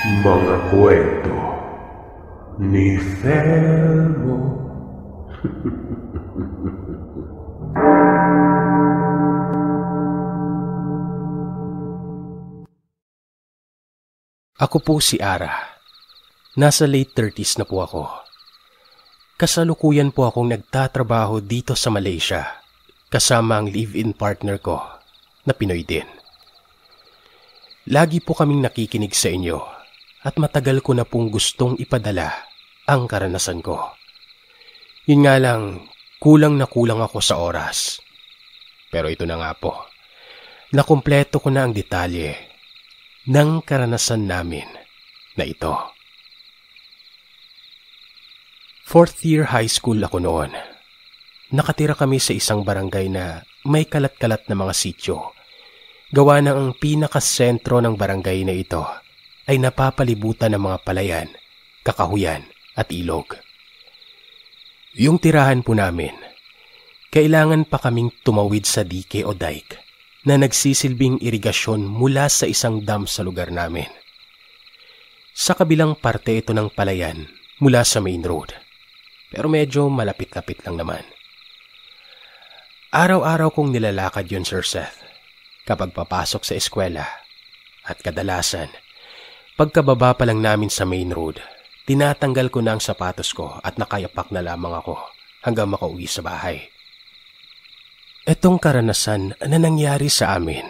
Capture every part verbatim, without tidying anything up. Mga kwento ni Thelmo. Ako po si Ara. Nasa late thirties na po ako. Kasalukuyan po akong nagtatrabaho dito sa Malaysia kasama ang live-in partner ko na Pinoy din. Lagi po kaming nakikinig sa inyo. At matagal ko na pong gustong ipadala ang karanasan ko. Yun nga lang, kulang na kulang ako sa oras. Pero ito na nga po, nakumpleto ko na ang detalye ng karanasan namin na ito. Fourth year high school ako noon. Nakatira kami sa isang barangay na may kalat-kalat na mga sityo. Gawa na ang pinakasentro ng barangay na ito ay napapalibutan ng mga palayan, kakahuyan at ilog. Yung tirahan po namin, kailangan pa kaming tumawid sa dike o dike na nagsisilbing irigasyon mula sa isang dam sa lugar namin. Sa kabilang parte ito ng palayan mula sa main road, pero medyo malapit-lapit lang naman. Araw-araw kong nilalakad yun, Sir Seth, kapag papasok sa eskwela at kadalasan, pagkababa pa lang namin sa main road, tinatanggal ko na ang sapatos ko at nakayapak na lamang ako hanggang makauwi sa bahay. Etong karanasan na nangyari sa amin,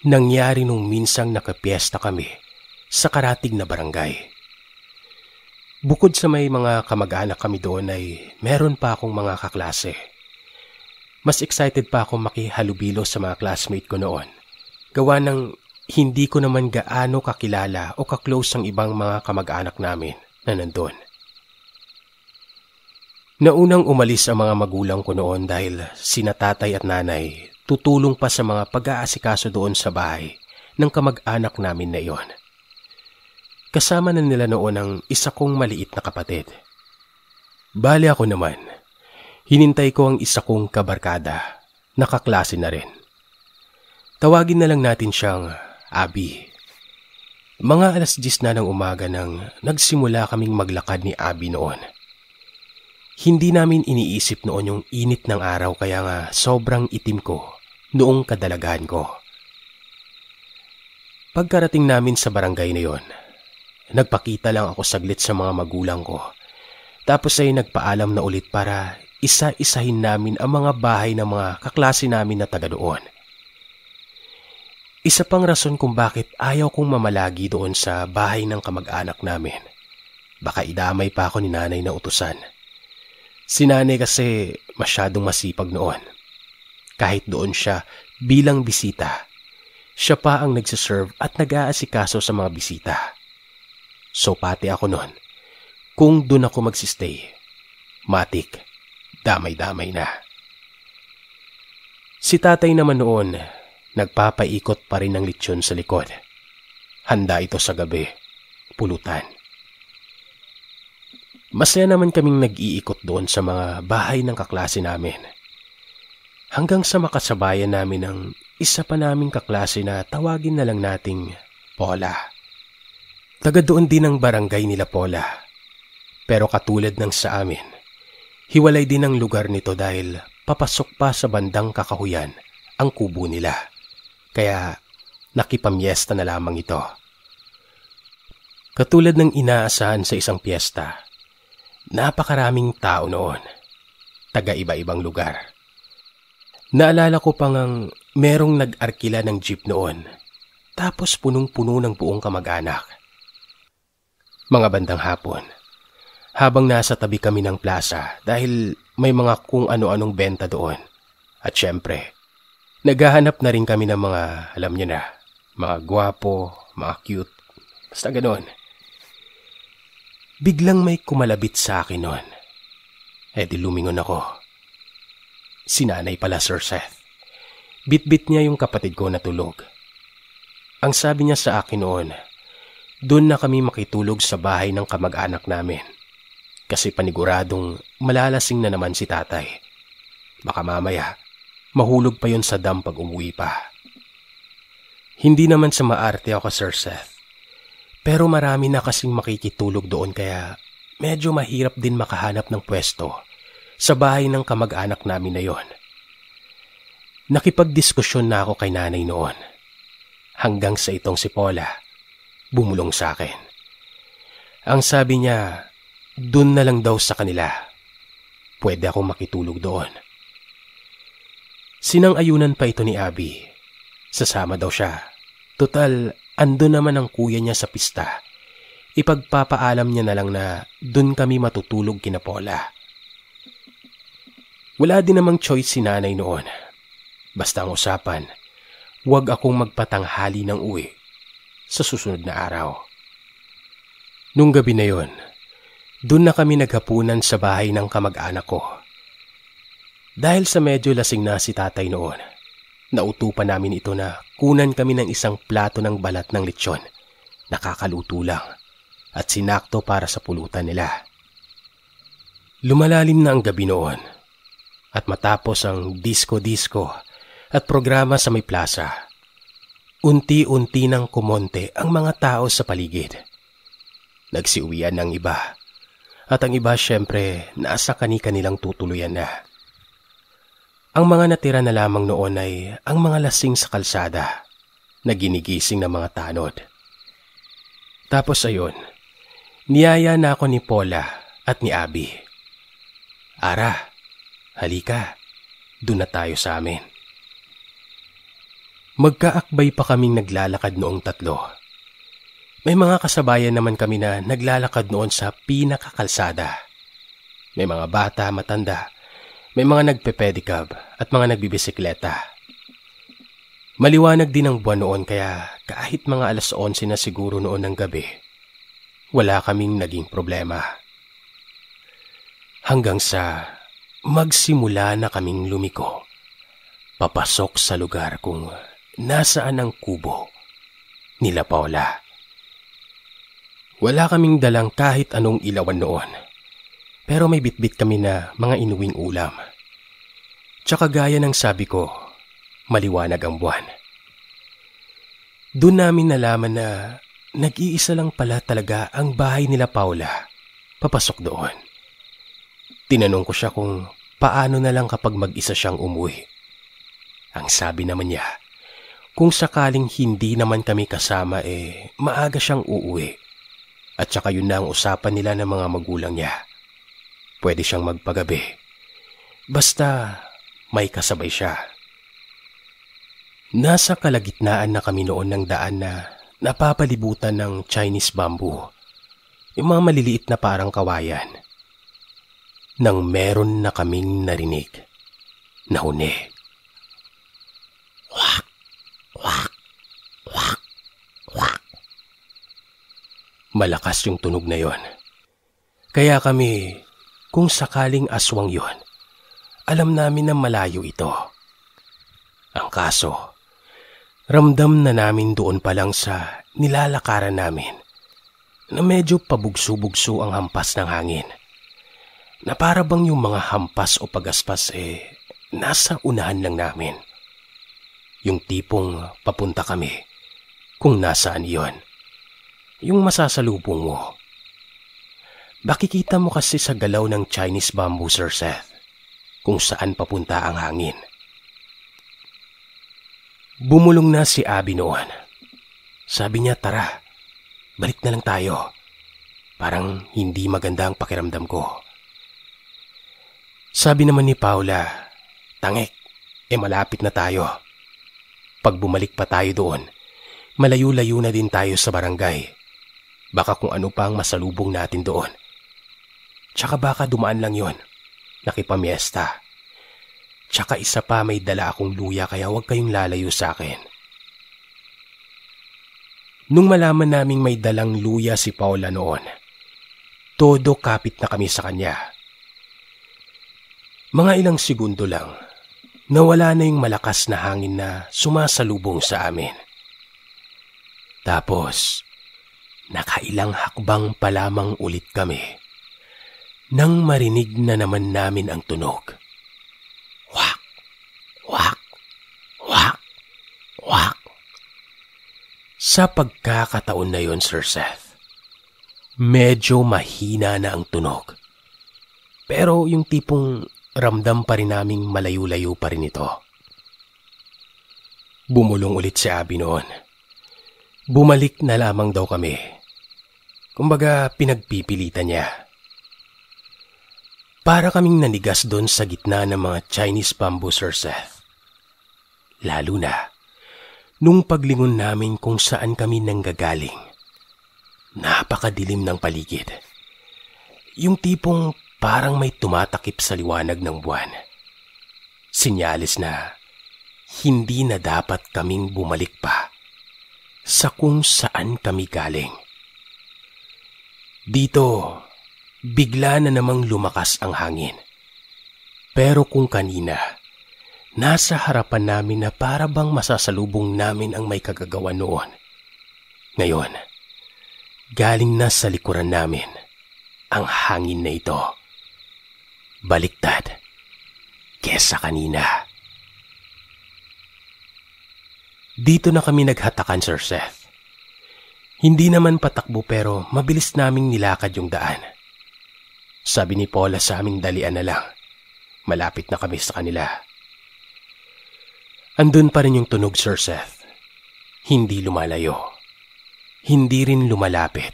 nangyari nung minsang nakapiesta kami sa karatig na barangay. Bukod sa may mga kamag-anak kami doon ay meron pa akong mga kaklase. Mas excited pa akong makihalubilo sa mga classmate ko noon, gawa ng hindi ko naman gaano kakilala o kaklose ang ibang mga kamag-anak namin na nandun. Naunang umalis ang mga magulang ko noon dahil sina tatay at nanay tutulong pa sa mga pag-aasikaso doon sa bahay ng kamag-anak namin na iyon. Kasama na nila noon ang isa kong maliit na kapatid. Bali ako naman, hinintay ko ang isa kong kabarkada, nakaklase na rin. Tawagin na lang natin siyang Abi. Mga alas diyes na ng umaga nang nagsimula kaming maglakad ni Abi noon. Hindi namin iniisip noon yung init ng araw kaya nga sobrang itim ko noong kadalagahan ko. Pagkarating namin sa barangay na yon, nagpakita lang ako saglit sa mga magulang ko. Tapos ay nagpaalam na ulit para isa-isahin namin ang mga bahay ng mga kaklase namin na taga doon. Isa pang rason kung bakit ayaw kong mamalagi doon sa bahay ng kamag-anak namin. Baka idamay pa ako ni nanay na utusan. Si nanay kasi masyadong masipag noon. Kahit doon siya bilang bisita, siya pa ang nagsiserve at nag-aasikaso sa mga bisita. So pati ako noon, kung doon ako magsistay, matik, damay-damay na. Si tatay naman noon, nagpapaikot pa rin ang lechon sa likod. Handa ito sa gabi, pulutan. Masaya naman kaming nag-iikot doon sa mga bahay ng kaklase namin. Hanggang sa makasabayan namin ang isa pa naming kaklase na tawagin na lang nating Paula. Taga doon din ang barangay nila Paula. Pero katulad ng sa amin, hiwalay din ang lugar nito dahil papasok pa sa bandang kakahuyan ang kubo nila. Kaya nakipamyesta na lamang ito. Katulad ng inaasahan sa isang piyesta, napakaraming tao noon, taga iba-ibang lugar. Naalala ko pang ang merong nag-arkila ng jeep noon, tapos punong-puno ng buong kamag-anak. Mga bandang hapon, habang nasa tabi kami ng plaza dahil may mga kung ano-anong benta doon. At syempre, naghahanap na rin kami ng mga, alam niyo na, mga gwapo, mga cute, basta ganon. Biglang may kumalabit sa akin noon. E di lumingon ako. Si nanay pala, Sir Seth. Bitbit niya yung kapatid ko na tulog. Ang sabi niya sa akin noon, doon na kami makitulog sa bahay ng kamag-anak namin. Kasi paniguradong malalasing na naman si tatay. Baka mamaya, mahulog pa yon sa dam pag umuwi pa. Hindi naman sa maarte ako, Sir Seth. Pero marami na kasing makikitulog doon kaya medyo mahirap din makahanap ng pwesto sa bahay ng kamag-anak namin na yon. Nakipagdiskusyon na ako kay nanay noon hanggang sa itong si Paula bumulong sa akin. Ang sabi niya, dun na lang daw sa kanila. Pwede akong makitulog doon. Sinang-ayunan pa ito ni Abi. Sasama daw siya. Total, ando naman ang kuya niya sa pista. Ipagpapaalam niya na lang na dun kami matutulog kina Paula. Wala din namang choice si nanay noon. Basta ang usapan, huwag akong magpatanghali ng uwi sa susunod na araw. Nung gabi na yon, dun na kami naghapunan sa bahay ng kamag-anak ko. Dahil sa medyo lasing na si tatay noon, nautupan namin ito na kunan kami ng isang plato ng balat ng lechon. Nakakaluto lang at sinakto para sa pulutan nila. Lumalalim na ang gabi noon at matapos ang disco-disco at programa sa may plaza, unti-unti nang kumonte ang mga tao sa paligid. Nagsiuwian ng iba at ang iba syempre nasa kani-kanilang tutuluyan na. Ang mga natira na lamang noon ay ang mga lasing sa kalsada na ginigising ng mga tanod. Tapos ayon, niyaya na ako ni Paula at ni Abi. Ara, halika, doon na tayo sa amin. Magkaakbay pa kaming naglalakad noong tatlo. May mga kasabayan naman kami na naglalakad noon sa pinakakalsada. May mga bata, matanda. May mga nagpe-pedicab at mga nagbibisikleta. Maliwanag din ang buwan noon kaya kahit mga alas onse na siguro noon ng gabi, wala kaming naging problema. Hanggang sa magsimula na kaming lumiko, papasok sa lugar kung nasaan ang kubo nila Paula. Wala kaming dalang kahit anong ilawan noon. Pero may bitbit kami na mga inuwing ulam. Tsaka gaya ng sabi ko, maliwanag ang buwan. Doon namin nalaman na nag-iisa lang pala talaga ang bahay nila Paula. Papasok doon. Tinanong ko siya kung paano na lang kapag mag-isa siyang umuwi. Ang sabi naman niya, kung sakaling hindi naman kami kasama eh maaga siyang uuwi. At tsaka yun na ang usapan nila ng mga magulang niya. Pwede siyang magpagabi. Basta may kasabay siya. Nasa kalagitnaan na kami noon ng daan na napapalibutan ng Chinese bamboo. Yung mga maliliit na parang kawayan. Nang meron na kaming narinig na huni. Wak! Wak! Wak! Wak! Malakas yung tunog na yon. Kaya kami, kung sakaling aswang yon, alam namin na malayo ito. Ang kaso, ramdam na namin doon pa lang sa nilalakaran namin na medyo pabugso-bugso ang hampas ng hangin. Na para bang yung mga hampas o pagaspas eh nasa unahan lang namin. Yung tipong papunta kami kung nasaan yon. Yung masasalubong mo. Makikita mo kasi sa galaw ng Chinese bamboo, Sir Seth, kung saan papunta ang hangin. Bumulong na si Abi noon. Sabi niya, tara, balik na lang tayo. Parang hindi maganda ang pakiramdam ko. Sabi naman ni Paula, tangik, e malapit na tayo. Pag bumalik pa tayo doon, malayo-layo na din tayo sa barangay. Baka kung ano pa ang masalubong natin doon. Tsaka baka dumaan lang yon, nakipamiesta. Tsaka isa pa, may dala akong luya kaya huwag kayong lalayo sa akin. Nung malaman naming may dalang luya si Paula noon, todo kapit na kami sa kanya. Mga ilang segundo lang, nawala na yung malakas na hangin na sumasalubong sa amin. Tapos, nakailang hakbang pa lamang ulit kami nang marinig na naman namin ang tunog. Wak! Wak! Wak! Wak! Sa pagkakataon na yon, Sir Seth, medyo mahina na ang tunog. Pero yung tipong ramdam pa rin naming malayo-layo pa rin ito. Bumulong ulit si Abi noon. Bumalik na lamang daw kami. Kumbaga pinagpipilitan niya. Para kaming nanigas doon sa gitna ng mga Chinese bamboo, Sir Seth. Lalo na nung paglingon namin kung saan kami nanggagaling. Napakadilim ng paligid. Yung tipong parang may tumatakip sa liwanag ng buwan. Sinyalis na hindi na dapat kaming bumalik pa sa kung saan kami galing. Dito, bigla na namang lumakas ang hangin. Pero kung kanina, nasa harapan namin na para bang masasalubong namin ang may kagagawa noon. Ngayon, galing na sa likuran namin ang hangin na ito. Baliktad kesa kanina. Dito na kami naghatakan, Sir Seth. Hindi naman patakbo pero mabilis naming nilakad yung daan. Sabi ni Paula sa aming dalian na lang. Malapit na kami sa kanila. Andun pa rin yung tunog, Sir Seth. Hindi lumalayo. Hindi rin lumalapit.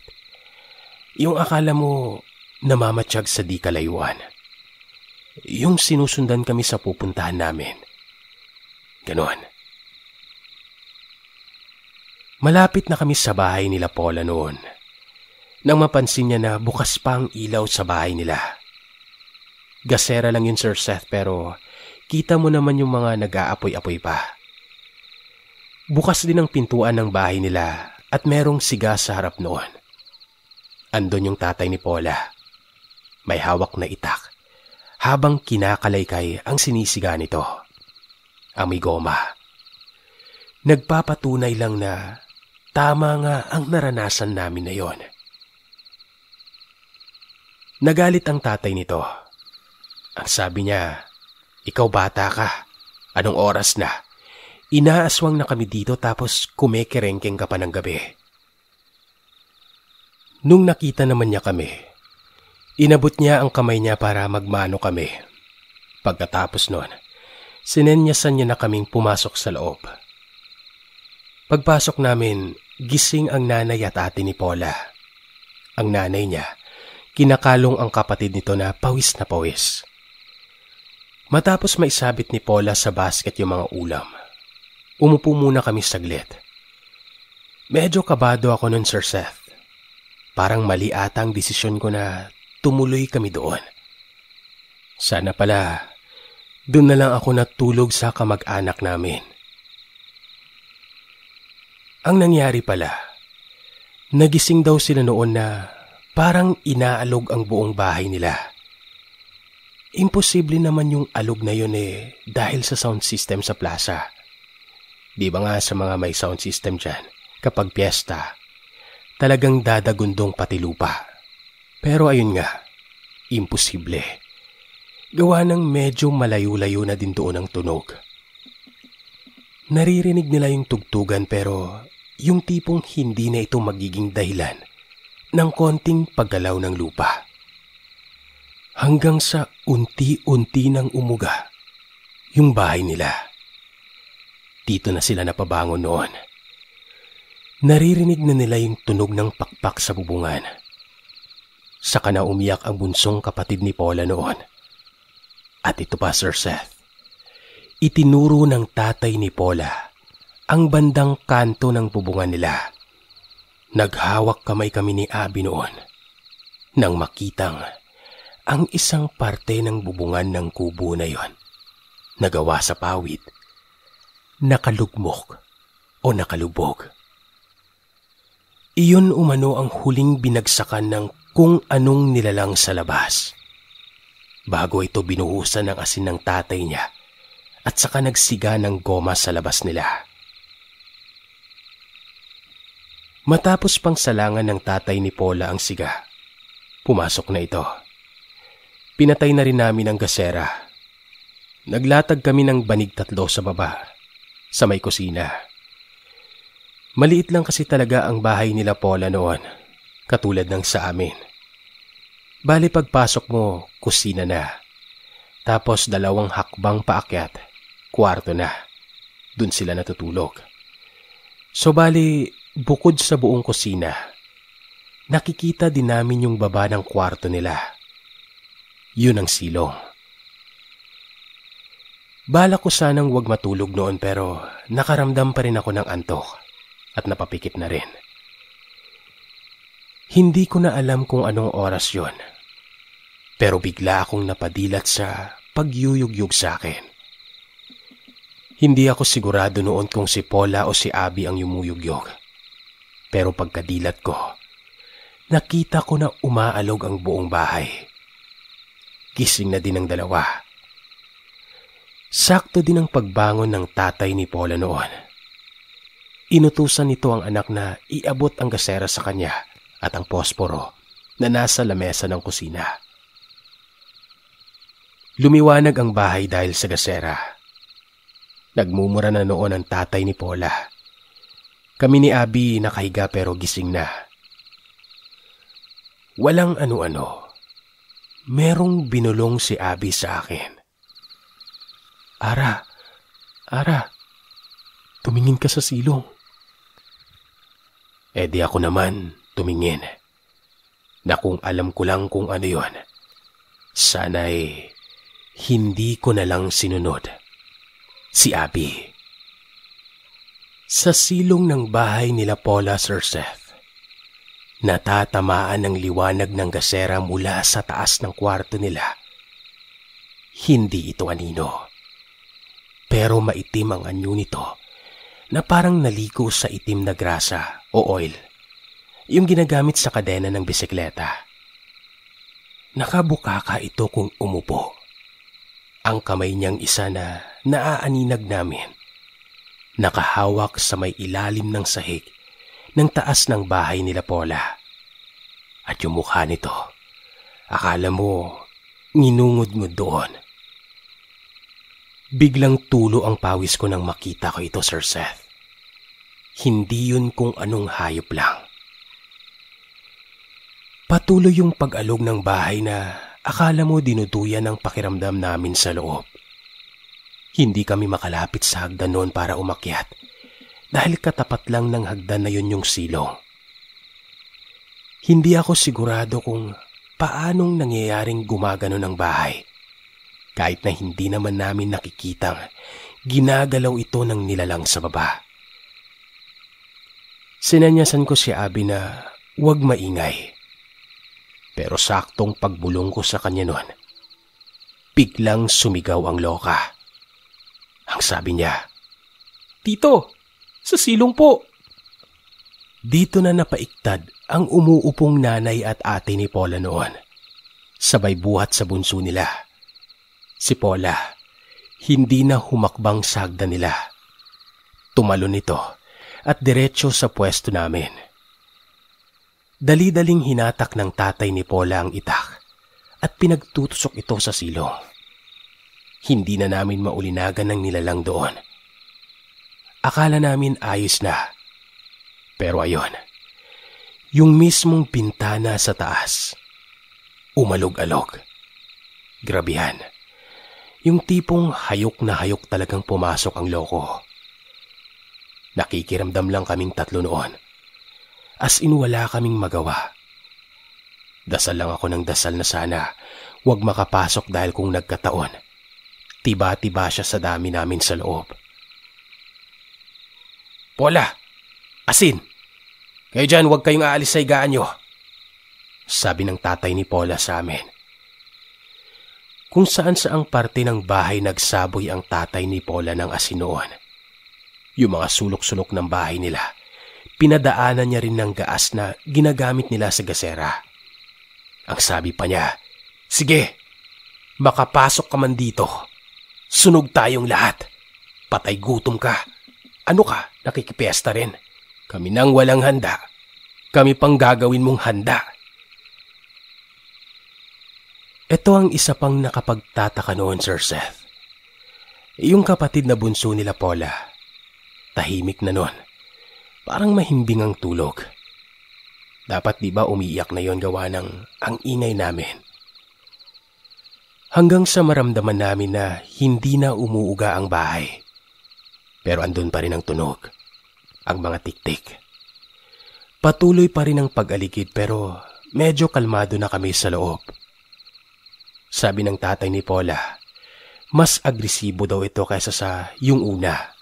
Yung akala mo namamatsyag sa di kalayuan. Yung sinusundan kami sa pupuntahan namin. Ganon. Malapit na kami sa bahay nila Paula noon. Nang mapansin niya na bukas pa ang ilaw sa bahay nila. Gasera lang yun, Sir Seth, pero kita mo naman yung mga nag-aapoy-apoy pa. Bukas din ang pintuan ng bahay nila at merong siga sa harap noon. Andon yung tatay ni Paula. May hawak na itak habang kinakalaykay ang sinisiga nito. Amoy goma. Nagpapatunay lang na tama nga ang naranasan namin na yon. Nagalit ang tatay nito. Ang sabi niya, "Ikaw bata ka. Anong oras na? Inaaswang na kami dito tapos kumekerengkeng ka pa ng gabi." Nung nakita naman niya kami, inabot niya ang kamay niya para magmano kami. Pagkatapos nun, sinenyasan niya na kaming pumasok sa loob. Pagpasok namin, gising ang nanay at ate ni Paula. Ang nanay niya, kinakalong ang kapatid nito na pawis na pawis. Matapos maisabit ni Paula sa basket yung mga ulam, umupo muna kami saglit. Medyo kabado ako nun, Sir Seth. Parang mali ata ang desisyon ko na tumuloy kami doon. Sana pala, doon na lang ako natulog sa kamag-anak namin. Ang nangyari pala, nagising daw sila noon na parang inaalog ang buong bahay nila. Imposible naman yung alog na yun eh dahil sa sound system sa plaza. Di ba nga sa mga may sound system dyan, kapag piyesta, talagang dadagundong pati lupa. Pero ayun nga, imposible. Gawa ng medyo malayo-layo na din doon ang tunog. Naririnig nila yung tugtugan pero yung tipong hindi na ito magiging dahilan ng konting paggalaw ng lupa. Hanggang sa unti-unti ng umuga yung bahay nila. Dito na sila napabangon noon. Naririnig na nila yung tunog ng pakpak sa bubungan. Saka na umiyak ang bunsong kapatid ni Paula noon. At ito pa, Sir Seth. Itinuro ng tatay ni Paula ang bandang kanto ng bubungan nila. Naghawak kamay kami ni Abi noon nang makitang ang isang parte ng bubungan ng kubo na yon, nagawa sa pawid, nakalugmok o nakalubog. Iyon umano ang huling binagsakan ng kung anong nilalang sa labas. Bago ito binuhusan ng asin ng tatay niya at saka nagsiga ng goma sa labas nila. Matapos pang salangan ng tatay ni Paula ang siga, pumasok na ito. Pinatay na rin namin ang gasera. Naglatag kami ng banig tatlo sa baba, sa may kusina. Maliit lang kasi talaga ang bahay nila Paula noon, katulad ng sa amin. Bali pagpasok mo, kusina na. Tapos dalawang hakbang paakyat, kwarto na. Doon sila natutulog. So bali, bukod sa buong kusina, nakikita din namin yung baba ng kwarto nila. Yun ang silong. Bala ko sanang huwag matulog noon pero nakaramdam pa rin ako ng antok at napapikit na rin. Hindi ko na alam kung anong oras yon, pero bigla akong napadilat sa pagyuyugyug sa akin. Hindi ako sigurado noon kung si Paula o si Abi ang yumuyugyog, pero pagkadilat ko, nakita ko na umaalog ang buong bahay. Gising na din ang dalawa. Sakto din ang pagbangon ng tatay ni Paula noon. Inutusan nito ang anak na iabot ang gasera sa kanya at ang posporo na nasa lamesa ng kusina. Lumiwanag ang bahay dahil sa gasera. Nagmumura na noon ang tatay ni Paula. Kami ni Abi nakahiga pero gising na. Walang ano-ano. Merong binulong si Abi sa akin. Ara, Ara, tumingin ka sa silong. E di ako naman tumingin, na kung alam ko lang kung ano yun, sana'y hindi ko na lang sinunod si Abi. Sa silong ng bahay nila Paula, Sir Seth, natatamaan ang liwanag ng gasera mula sa taas ng kwarto nila. Hindi ito anino, pero maitim ang anyo nito na parang naliko sa itim na grasa o oil, yung ginagamit sa kadena ng bisikleta. Nakabukaka ito kung umupo. Ang kamay niyang isa na naaaninag namin, nakahawak sa may ilalim ng sahig ng taas ng bahay nila Paula. At yung mukha nito, akala mo, nginungod-ngod doon. Biglang tulo ang pawis ko nang makita ko ito, Sir Seth. Hindi yun kung anong hayop lang. Patuloy yung pag-alog ng bahay na akala mo dinuduyan ang pakiramdam namin sa loob. Hindi kami makalapit sa hagdan noon para umakyat dahil katapat lang ng hagdan na yun yung silong. Hindi ako sigurado kung paanong nangyayaring gumagano ng bahay, kahit na hindi naman namin nakikitang ginagalaw ito ng nilalang sa baba. Sinanyasan ko si Abi na huwag maingay. Pero saktong pagbulong ko sa kanya noon, biglang sumigaw ang loka. Ang sabi niya, "Tito, sa silong po." Dito na napaiktad ang umuupong nanay at ate ni Paula noon, sabay buhat sa bunso nila. Si Paula, hindi na humakbang sa hagdan nila. Tumalon ito at diretso sa pwesto namin. Dali-daling hinatak ng tatay ni Paula ang itak at pinagtutusok ito sa silong. Hindi na namin maulinagan ng nilalang doon. Akala namin ayos na. Pero ayon, yung mismong pintana sa taas, umalog-alog. Grabihan. Yung tipong hayok na hayok talagang pumasok ang loko. Nakikiramdam lang kaming tatlo noon. As in wala kaming magawa. Dasal lang ako ng dasal na sana huwag makapasok dahil kung nagkataon, tiba-tiba siya sa dami namin sa loob. "Paula! Asin! Kayo dyan, huwag kayong aalis sa higaan nyo," sabi ng tatay ni Paula sa amin. Kung saan saang parte ng bahay nagsaboy ang tatay ni Paula ng asin noon. Yung mga sulok-sulok ng bahay nila, pinadaanan niya rin ng gaas na ginagamit nila sa gasera. Ang sabi pa niya, "Sige, makapasok ka man dito, sunog tayong lahat. Patay gutom ka. Ano ka, nakikipiesta rin. Kami nang walang handa. Kami pang gagawin mong handa." Ito ang isa pang nakapagtataka noon, Sir Seth. Yung kapatid na bunso nila Paula, tahimik na noon, Parang mahimbing ang tulog. Dapat di ba umiiyak na yon gawa ng ang ingay namin. Hanggang sa maramdaman namin na hindi na umuuga ang bahay. Pero andun pa rin ang tunog, ang mga tiktik. Patuloy pa rin ang pag-aligid pero medyo kalmado na kami sa loob. Sabi ng tatay ni Paula, mas agresibo daw ito kaysa sa yung una,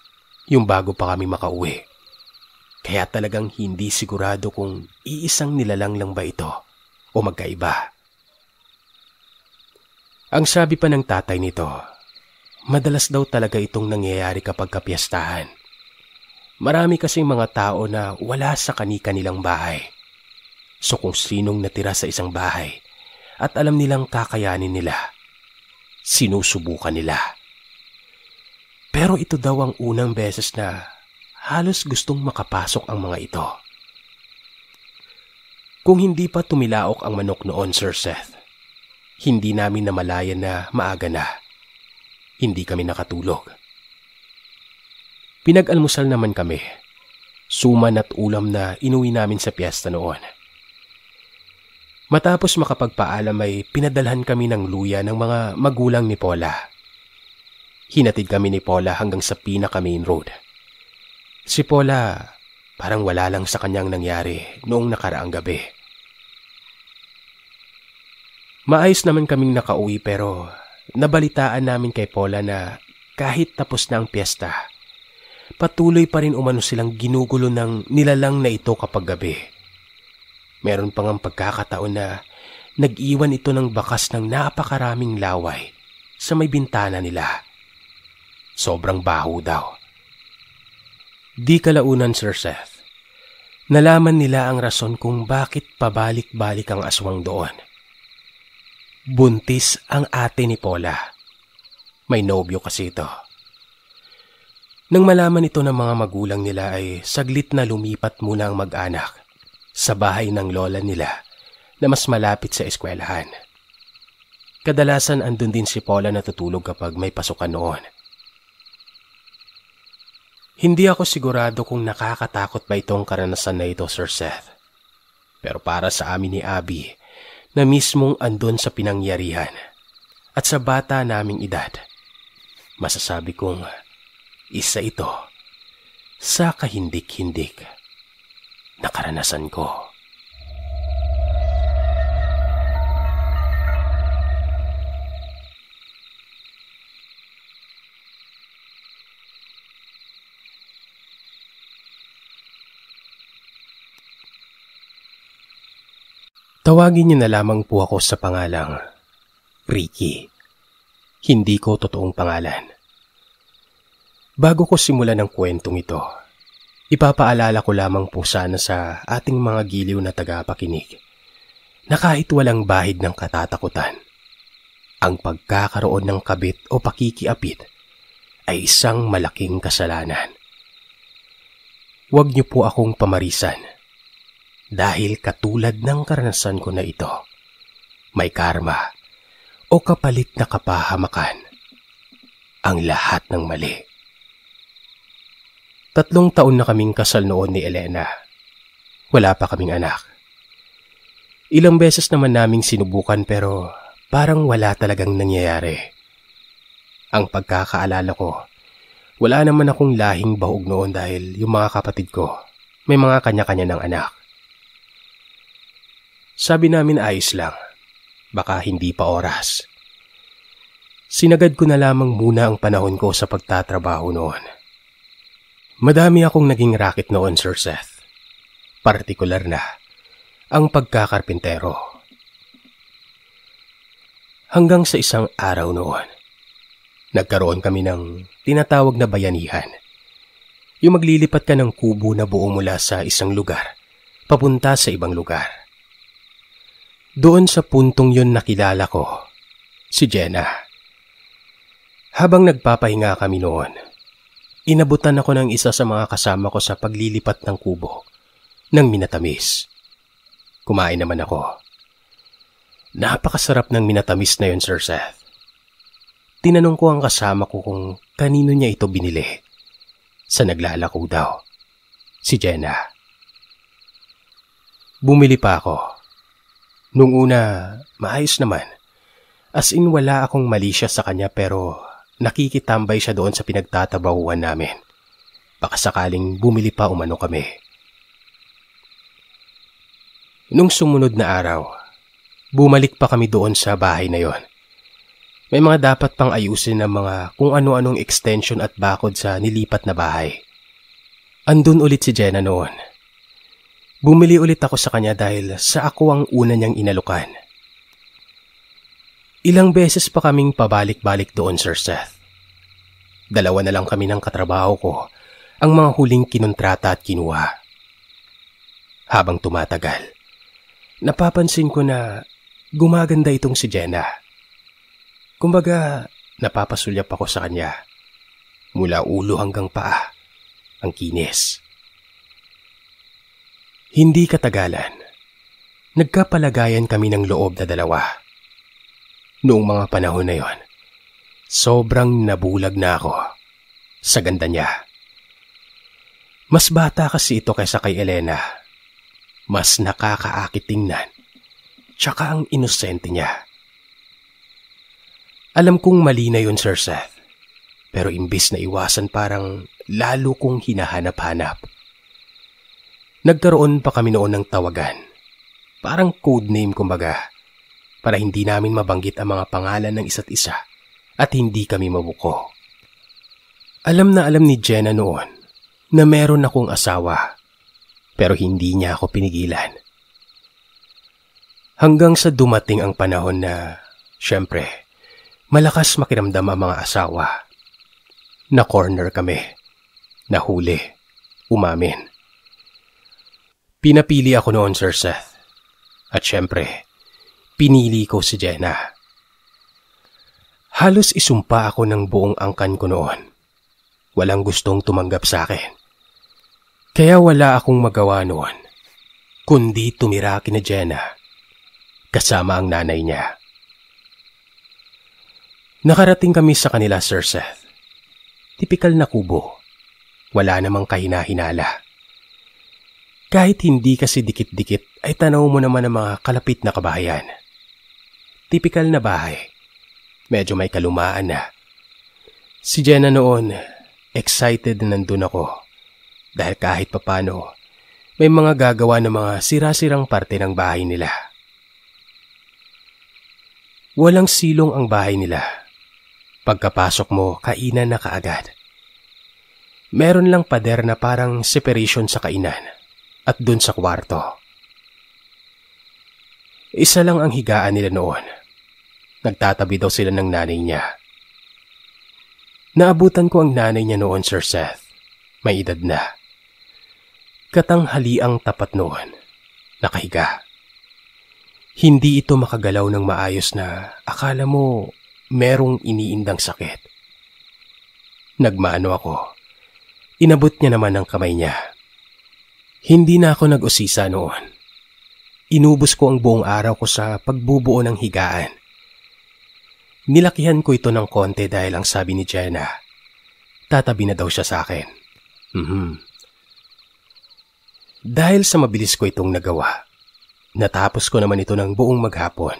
yung bago pa kami makauwi. Kaya talagang hindi sigurado kung iisang nilalang lang ba ito o magkaiba. Ang sabi pa ng tatay nito, madalas daw talaga itong nangyayari kapag kapiyastahan. Marami kasing mga tao na wala sa kani-kanilang bahay. So kung sinong natira sa isang bahay at alam nilang kakayanin nila, sinusubukan nila. Pero ito daw ang unang beses na halos gustong makapasok ang mga ito. Kung hindi pa tumilaok ang manok noon, Sir Seth, hindi namin namalayan na maaga na. Hindi kami nakatulog. Pinag-almusal naman kami. Suman at ulam na inuwi namin sa piyesta noon. Matapos makapagpaalam ay pinadalhan kami ng luya ng mga magulang ni Paula. Hinatid kami ni Paula hanggang sa pinaka main road. Si Paula, parang wala lang sa kanyang nangyari noong nakaraang gabi. Maayos naman kaming nakauwi pero nabalitaan namin kay Paula na kahit tapos na ang piyesta, patuloy pa rin umano silang ginugulo ng nilalang na ito kapag gabi. Meron pang ang pagkakataon na nag-iwan ito ng bakas ng napakaraming laway sa may bintana nila. Sobrang baho daw. Di kalaunan, Sir Seth, nalaman nila ang rason kung bakit pabalik-balik ang aswang doon. Buntis ang ate ni Paula. May nobyo kasi ito. Nang malaman ito ng mga magulang nila ay saglit na lumipat muna ang mag-anak sa bahay ng lola nila na mas malapit sa eskwelahan. Kadalasan andun din si Paula natutulog kapag may pasukan noon. Hindi ako sigurado kung nakakatakot ba itong karanasan na ito, Sir Seth. Pero para sa amin ni Abi, na mismong andon sa pinangyarihan at sa bata naming edad, masasabi kong isa ito sa kahindik-hindik na karanasan ko. Tawagin niyo na lamang po ako sa pangalang Ricky. Hindi ko totoong pangalan. Bago ko simulan ang kwentong ito, ipapaalala ko lamang po sana sa ating mga giliw na tagapakinig na kahit walang bahid ng katatakutan, ang pagkakaroon ng kabit o pakikiapit ay isang malaking kasalanan. Huwag niyo po akong pamarisan. Dahil katulad ng karanasan ko na ito, may karma o kapalit na kapahamakan ang lahat ng mali. Tatlong taon na kaming kasal noon ni Elena. Wala pa kaming anak. Ilang beses naman naming sinubukan pero parang wala talagang nangyayari. Ang pagkakaalala ko, wala naman akong lahing bahog noon dahil yung mga kapatid ko, may mga kanya-kanya ng anak. Sabi namin ayos lang, baka hindi pa oras. Sinagad ko na lamang muna ang panahon ko sa pagtatrabaho noon. Madami akong naging racket noon, Sir Seth. Partikular na, ang pagkakarpintero. Hanggang sa isang araw noon, nagkaroon kami ng tinatawag na bayanihan. Yung maglilipat ka ng kubo na buo mula sa isang lugar, papunta sa ibang lugar. Doon sa puntong yun nakilala ko, si Jenna. Habang nagpapahinga kami noon, inabutan ako ng isa sa mga kasama ko sa paglilipat ng kubo ng minatamis. Kumain naman ako. Napakasarap ng minatamis na yun, Sir Seth. Tinanong ko ang kasama ko kung kanino niya ito binili. Sa naglalako daw. si Jenna. Bumili pa ako. Nung una, maayos naman. As in wala akong mali siya sa kanya pero nakikitambay siya doon sa pinagtatabahuan namin. Baka sakaling bumili pa umano kami. Nung sumunod na araw, bumalik pa kami doon sa bahay na yon. May mga dapat pang ayusin ng mga kung ano-anong extension at bakod sa nilipat na bahay. Andun ulit si Jenna noon. Bumili ulit ako sa kanya dahil sa ako ang una niyang inalukan. Ilang beses pa kaming pabalik-balik doon, Sir Seth. Dalawa na lang kami ng katrabaho ko, ang mga huling kinontrata at kinuha. Habang tumatagal, napapansin ko na gumaganda itong si Jenna. Kumbaga, napapasulyap ako sa kanya. Mula ulo hanggang paa, ang kinis. Hindi katagalan, nagkapalagayan kami ng loob na dalawa. Noong mga panahon na yon, sobrang nabulag na ako sa ganda niya. Mas bata kasi ito kaysa kay Elena. Mas nakakaakit tingnan. Tsaka ang inosente niya. Alam kong mali na yun, Sir Seth. Pero imbis na iwasan, parang lalo kong hinahanap-hanap. Nagkaroon pa kami noon ng tawagan. Parang codename kumbaga. Para hindi namin mabanggit ang mga pangalan ng isa't isa at hindi kami mabuko. Alam na alam ni Jenna noon na meron akong asawa. Pero hindi niya ako pinigilan. Hanggang sa dumating ang panahon na, syempre, malakas makiramdam ang mga asawa. Na-corner kami. Nahuli. Umamin. Pinapili ako noon, Sir Seth. At syempre, pinili ko si Jenna. Halos isumpa ako ng buong angkan ko noon. Walang gustong tumanggap sa akin. Kaya wala akong magawa noon, kundi tumira kina Jenna, kasama ang nanay niya. Nakarating kami sa kanila, Sir Seth. Tipikal na kubo. Wala namang kahina-hinala. Kahit hindi kasi dikit-dikit, ay tanaw mo naman ang mga kalapit na kabahayan. Tipikal na bahay. Medyo may kalumaan na. Si Jenna noon, excited na nandun ako. Dahil kahit papano, may mga gagawa ng mga sira-sirang parte ng bahay nila. Walang silong ang bahay nila. Pagkapasok mo, kainan na kaagad. Meron lang pader na parang separation sa kainan at dun sa kwarto. Isa lang ang higaan nila noon. Nagtatabi daw sila ng nanay niya. Naabutan ko ang nanay niya noon, Sir Seth. May edad na. Katanghaliang tapat noon. Nakahiga. Hindi ito makagalaw ng maayos na akala mo merong iniindang sakit. Nagmaano ako. Inabot niya naman ang kamay niya. Hindi na ako nag-usisa noon. Inubos ko ang buong araw ko sa pagbubuo ng higaan. Nilakihan ko ito ng konti dahil ang sabi ni Jenna, tatabi na daw siya sa akin. Mm-hmm. Dahil sa mabilis ko itong nagawa, natapos ko naman ito ng buong maghapon.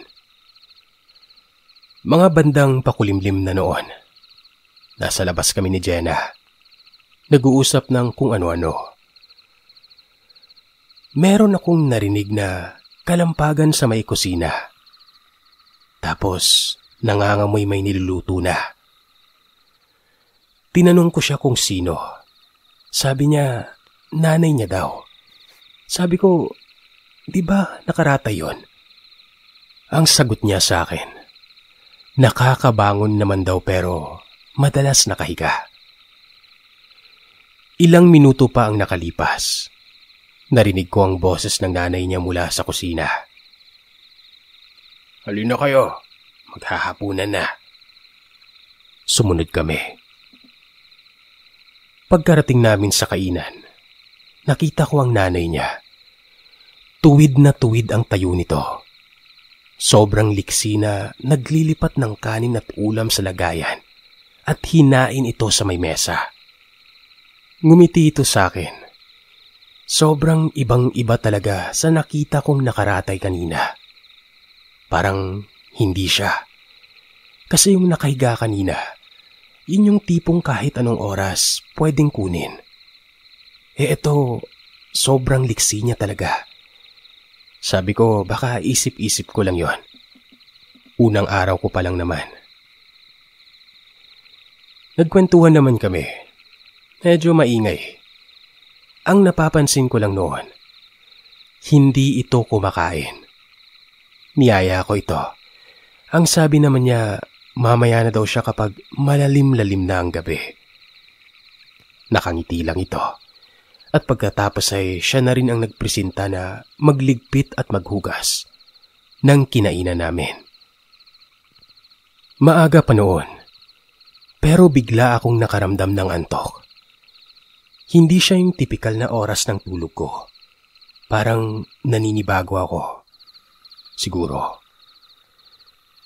Mga bandang pakulimlim na noon. Nasa labas kami ni Jenna. Nag-uusap ng kung ano-ano. Meron akong narinig na kalampagan sa may kusina. Tapos, nangangamoy may niluluto na. Tinanong ko siya kung sino. Sabi niya, nanay niya daw. Sabi ko, di ba nakarata yon? Ang sagot niya sa akin, nakakabangon naman daw pero madalas nakahiga. Ilang minuto pa ang nakalipas. Narinig ko ang boses ng nanay niya mula sa kusina. Halina kayo. Maghahapunan na. Sumunod kami. Pagkarating namin sa kainan, nakita ko ang nanay niya. Tuwid na tuwid ang tayo nito. Sobrang liksi na naglilipat ng kanin at ulam sa lagayan at hinain ito sa may mesa. Ngumiti ito sa akin Sobrang ibang-iba talaga sa nakita kong nakaratay kanina. Parang hindi siya. Kasi yung nakahiga kanina, yun yung tipong kahit anong oras pwedeng kunin. Eh eto, sobrang liksi niya talaga. Sabi ko baka isip-isip ko lang yon. Unang araw ko pa lang naman. Nagkwentuhan naman kami. Medyo maingay. Ang napapansin ko lang noon, hindi ito kumakain. Niyaya ko ito. Ang sabi naman niya, mamaya na daw siya kapag malalim-lalim na ang gabi. Nakangiti lang ito. At pagkatapos ay siya na rin ang nagpresenta na magligpit at maghugas ng kinainan namin. Maaga pa noon, pero bigla akong nakaramdam ng antok. Hindi siya yung tipikal na oras ng tulog ko. Parang naninibago ako. Siguro.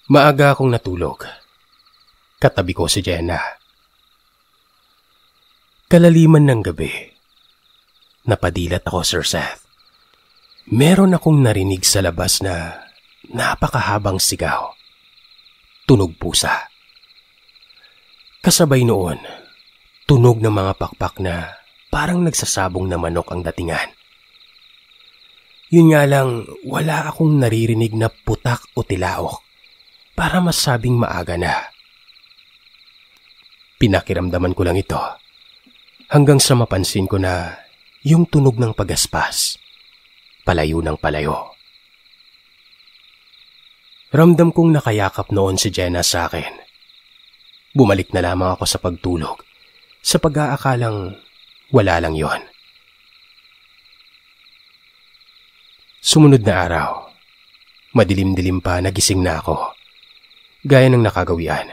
Maaga akong natulog. Katabi ko si Jenna. Kalaliman ng gabi. Napadilat ako, Sir Seth. Meron akong narinig sa labas na napakahabang sigaw. Tunog pusa. Kasabay noon, tunog ng mga pakpak na parang nagsasabong na manok ang datingan. Yun nga lang, wala akong naririnig na putak o tilaok para masabing maaga na. Pinakiramdaman ko lang ito hanggang sa mapansin ko na yung tunog ng pagaspas, palayo ng palayo. Ramdam kong nakayakap noon si Jenna sa akin. Bumalik na lamang ako sa pagtulog sa pag-aakalang wala lang yon. Sumunod na araw, madilim-dilim pa nagising na ako, gaya ng nakagawian.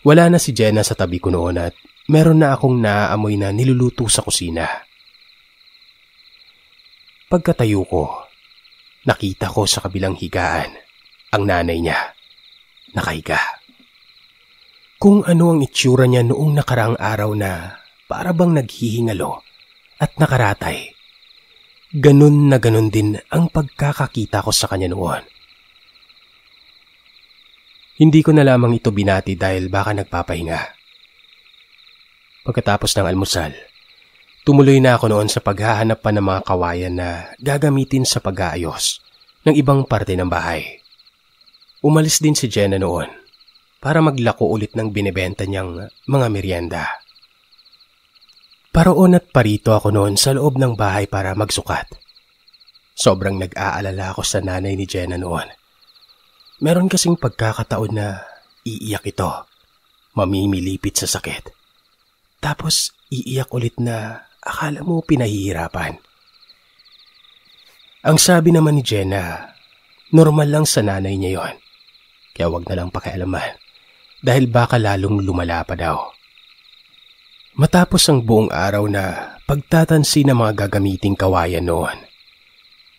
Wala na si Jenna sa tabi ko noon at meron na akong naaamoy na niluluto sa kusina. Pagkatayo ko, nakita ko sa kabilang higaan ang nanay niya, nakahiga. Kung ano ang itsura niya noong nakaraang araw na para bang naghihingalo at nakaratay. Ganun na ganun din ang pagkakakita ko sa kanya noon. Hindi ko na lamang ito binati dahil baka nagpapahinga. Pagkatapos ng almusal, tumuloy na ako noon sa paghahanap pa ng mga kawayan na gagamitin sa pag-aayos ng ibang parte ng bahay. Umalis din si Jenna noon para maglako ulit ng binebenta niyang mga merienda. Paroon at parito ako noon sa loob ng bahay para magsukat. Sobrang nag-aalala ako sa nanay ni Jenna noon. Meron kasing pagkakataon na iiyak ito, mamimilipit sa sakit. Tapos iiyak ulit na akala mo pinahihirapan. Ang sabi naman ni Jenna, normal lang sa nanay niya yon. Kaya wag na lang pakialaman dahil baka lalong lumala pa daw. Matapos ang buong araw na pagtatansi ng mga gagamiting kawayan noon,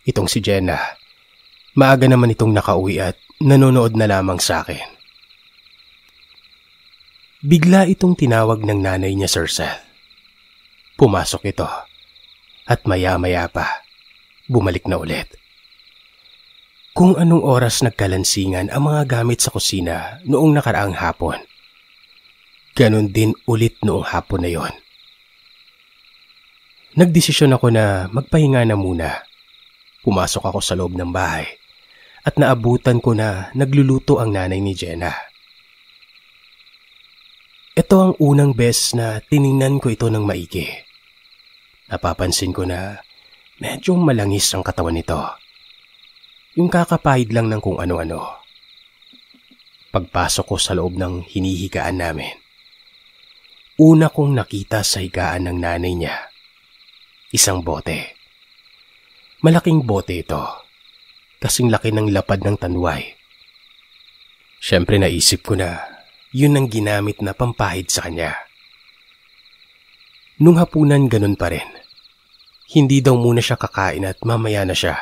itong si Jenna, maaga naman itong nakauwi at nanonood na lamang sa akin. Bigla itong tinawag ng nanay niya, Sir Seth. Pumasok ito at maya-maya pa, bumalik na ulit. Kung anong oras nagkalansingan ang mga gamit sa kusina noong nakaraang hapon, ganun din ulit noong hapon na yon. Nagdesisyon ako na magpahinga na muna. Pumasok ako sa loob ng bahay at naabutan ko na nagluluto ang nanay ni Jenna. Ito ang unang beses na tiningnan ko ito ng maigi. Napapansin ko na medyo malangis ang katawan nito. Yung kakapahid lang ng kung ano-ano. Pagpasok ko sa loob ng hinihigaan namin, una kong nakita sa higaan ng nanay niya, isang bote. Malaking bote ito, kasing laki ng lapad ng tanway. Siyempre naisip ko na yun ang ginamit na pampahid sa kanya. Nung hapunan ganun pa rin. Hindi daw muna siya kakain at mamaya na siya.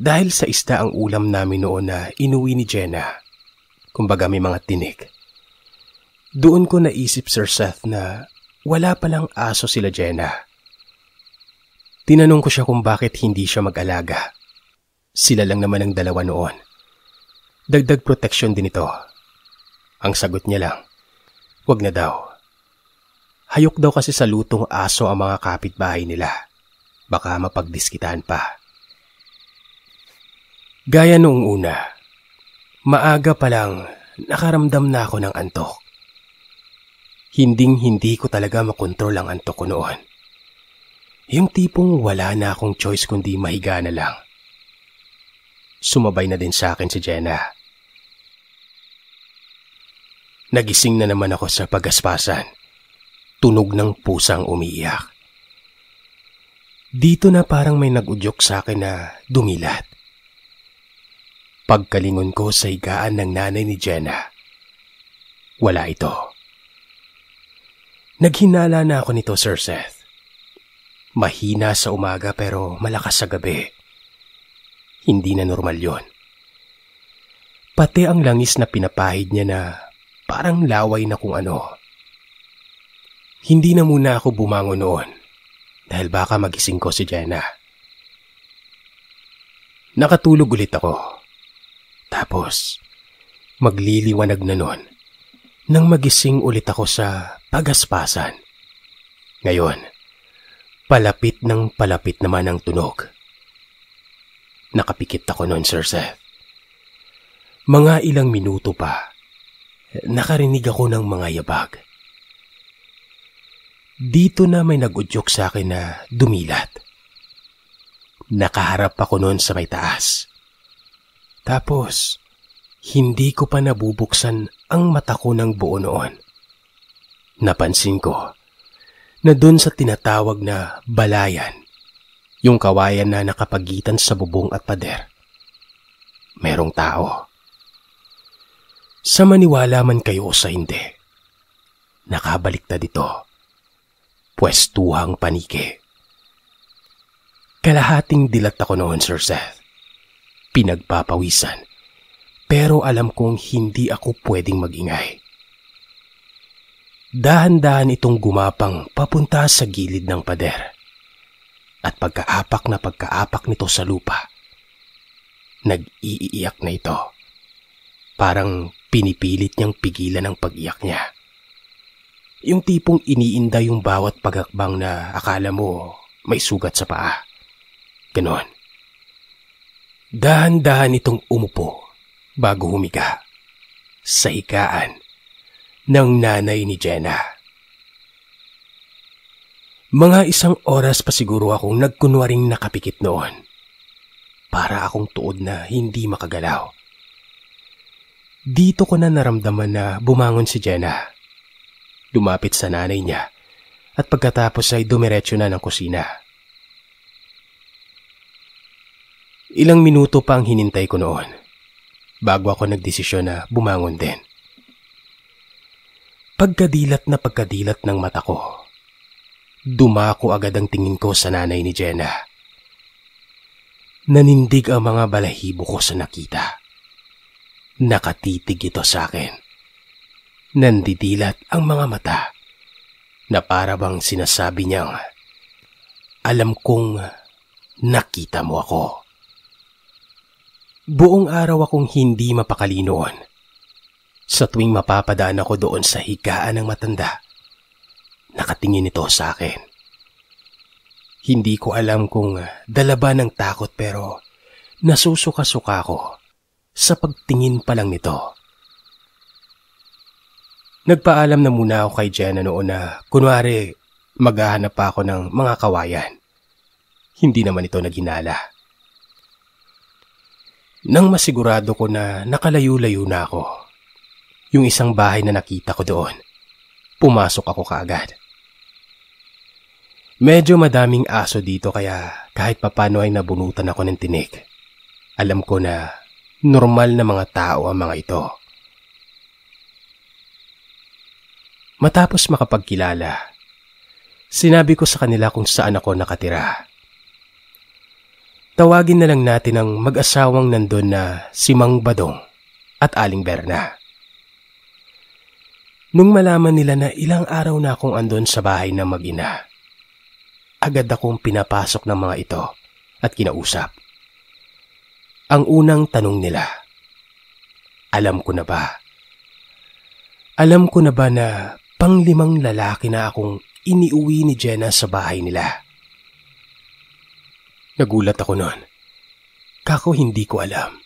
Dahil sa isda ang ulam namin noon na inuwi ni Jenna, kumbaga may mga tinik. Doon ko naisip, Sir Seth, na wala palang aso sila Jenna Tinanong ko siya kung bakit hindi siya mag-alaga. Sila lang naman ang dalawa noon. Dagdag protection din ito. Ang sagot niya lang, wag na daw. Hayok daw kasi sa lutong aso ang mga kapitbahay nila. Baka mapagdiskitaan pa. Gaya noong una, maaga pa lang nakaramdam na ako ng antok. Hinding-hindi ko talaga makontrol ang antok ko noon. Yung tipong wala na akong choice kundi mahiga na lang. Sumabay na din sa akin si Jenna. Nagising na naman ako sa pagaspasan. Tunog ng pusang umiiyak. Dito na parang may nag-udyok sa akin na dumilat. Pagkalingon ko sa higaan ng nanay ni Jenna, wala ito. Naghinala na ako nito, Sir Seth. Mahina sa umaga pero malakas sa gabi. Hindi na normal yon. Pati ang langis na pinapahid niya na parang laway na kung ano. Hindi na muna ako bumangon noon dahil baka magising ko si Jenna. Nakatulog ulit ako. Tapos, magliliwanag na noon nang magising ulit ako sa pagaspasan. Ngayon, palapit ng palapit naman ang tunog. Nakapikit ako noon, Sir Seth. Mga ilang minuto pa, nakarinig ako ng mga yabag. Dito na may nag-udyok sa akin na dumilat. Nakaharap ako noon sa may taas. Tapos, hindi ko pa nabubuksan ang mata ko ng buo noon. Napansin ko na doon sa tinatawag na balayan, yung kawayan na nakapagitan sa bubong at pader, merong tao. Sa maniwala man kayo o sa hindi, nakabaliktad ito. Pwestuhang paniki. Kalahating dilat ako noon, Sir Seth. Pinagpapawisan, pero alam kong hindi ako pwedeng magingay. Dahan-dahan itong gumapang papunta sa gilid ng pader. At pagkaapak na pagkaapak nito sa lupa, nag-iiyak na ito. Parang pinipilit niyang pigilan ang pag-iyak niya. Yung tipong iniinda yung bawat pagakbang na akala mo may sugat sa paa. Ganon. Dahan-dahan itong umupo bago humiga sa higaan ng nanay ni Jenna. Mga isang oras pa siguro akong nagkunwaring nakapikit noon para akong tuod na hindi makagalaw. Dito ko na naramdaman na bumangon si Jenna. Lumapit sa nanay niya at pagkatapos ay dumiretso na ng kusina. Ilang minuto pa ang hinintay ko noon bago ako nagdesisyon na bumangon din. Pagkadilat na pagkadilat ng mata ko, dumako agad ang tingin ko sa nanay ni Jenna. Nanindig ang mga balahibo ko sa nakita. Nakatitig ito sa akin. Nandidilat ang mga mata na para bang sinasabi niyang, alam kong nakita mo ako. Buong araw akong hindi mapakali noon. Sa tuwing mapapadaan ako doon sa higaan ng matanda, nakatingin ito sa akin. Hindi ko alam kung dala ba ng takot pero nasusuka-suka ako sa pagtingin pa lang nito. Nagpaalam na muna ako kay Jenna noon na kunwari maghahanap pa ako ng mga kawayan. Hindi naman ito naghinala. Nang masigurado ko na nakalayo-layo na ako, yung isang bahay na nakita ko doon, pumasok ako kaagad. Medyo madaming aso dito kaya kahit papano ay nabunutan ako ng tinik. Alam ko na normal na mga tao ang mga ito. Matapos makapagkilala, sinabi ko sa kanila kung saan ako nakatira. Tawagin na lang natin ang mag-asawang nandun na si Mang Badong at Aling Berna. Nung malaman nila na ilang araw na akong andon sa bahay ng mag-ina, agad akong pinapasok ng mga ito at kinausap. Ang unang tanong nila, alam ko na ba? Alam ko na ba na panglimang lalaki na akong iniuwi ni Jenna sa bahay nila? Nagulat ako noon. Kako hindi ko alam.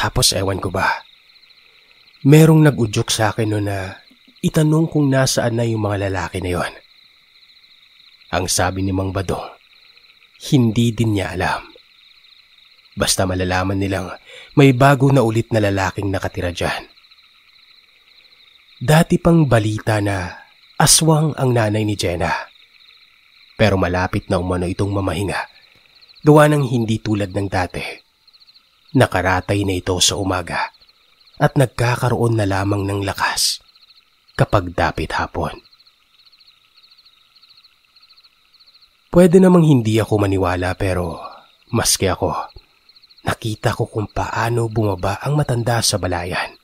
Tapos ewan ko ba, merong nag-udyok sa akin noon na itanong kung nasaan na yung mga lalaki na yon. Ang sabi ni Mang Badong, hindi din niya alam. Basta malalaman nilang may bago na ulit na lalaking nakatira dyan. Dati pang balita na aswang ang nanay ni Jenna. Pero malapit na umano itong mamahinga, gawa ng hindi tulad ng dati. Nakaratay na ito sa umaga at nagkakaroon na lamang ng lakas kapag dapit hapon. Pwede namang hindi ako maniwala, pero maski ako, nakita ko kung paano bumaba ang matanda sa balayan.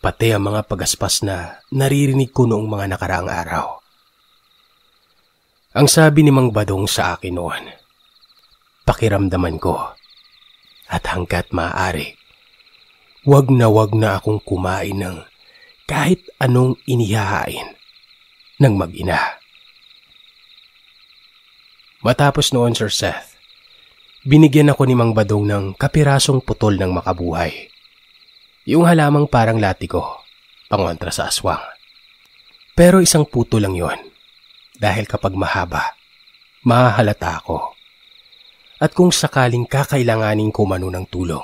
Pati ang mga pagaspas na naririnig ko noong mga nakaraang araw. Ang sabi ni Mang Badong sa akin noon, pakiramdaman ko, at hangkat maaari, wag na wag na akong kumain ng kahit anong inihahain ng mag-ina. Matapos noon, Sir Seth, binigyan ako ni Mang Badong ng kapirasong putol ng makabuhay. Yung halamang parang latiko, pangontra sa aswang. Pero isang puto lang yon, dahil kapag mahaba, mahahalata ako. At kung sakaling kakailanganin kumano ng tulong,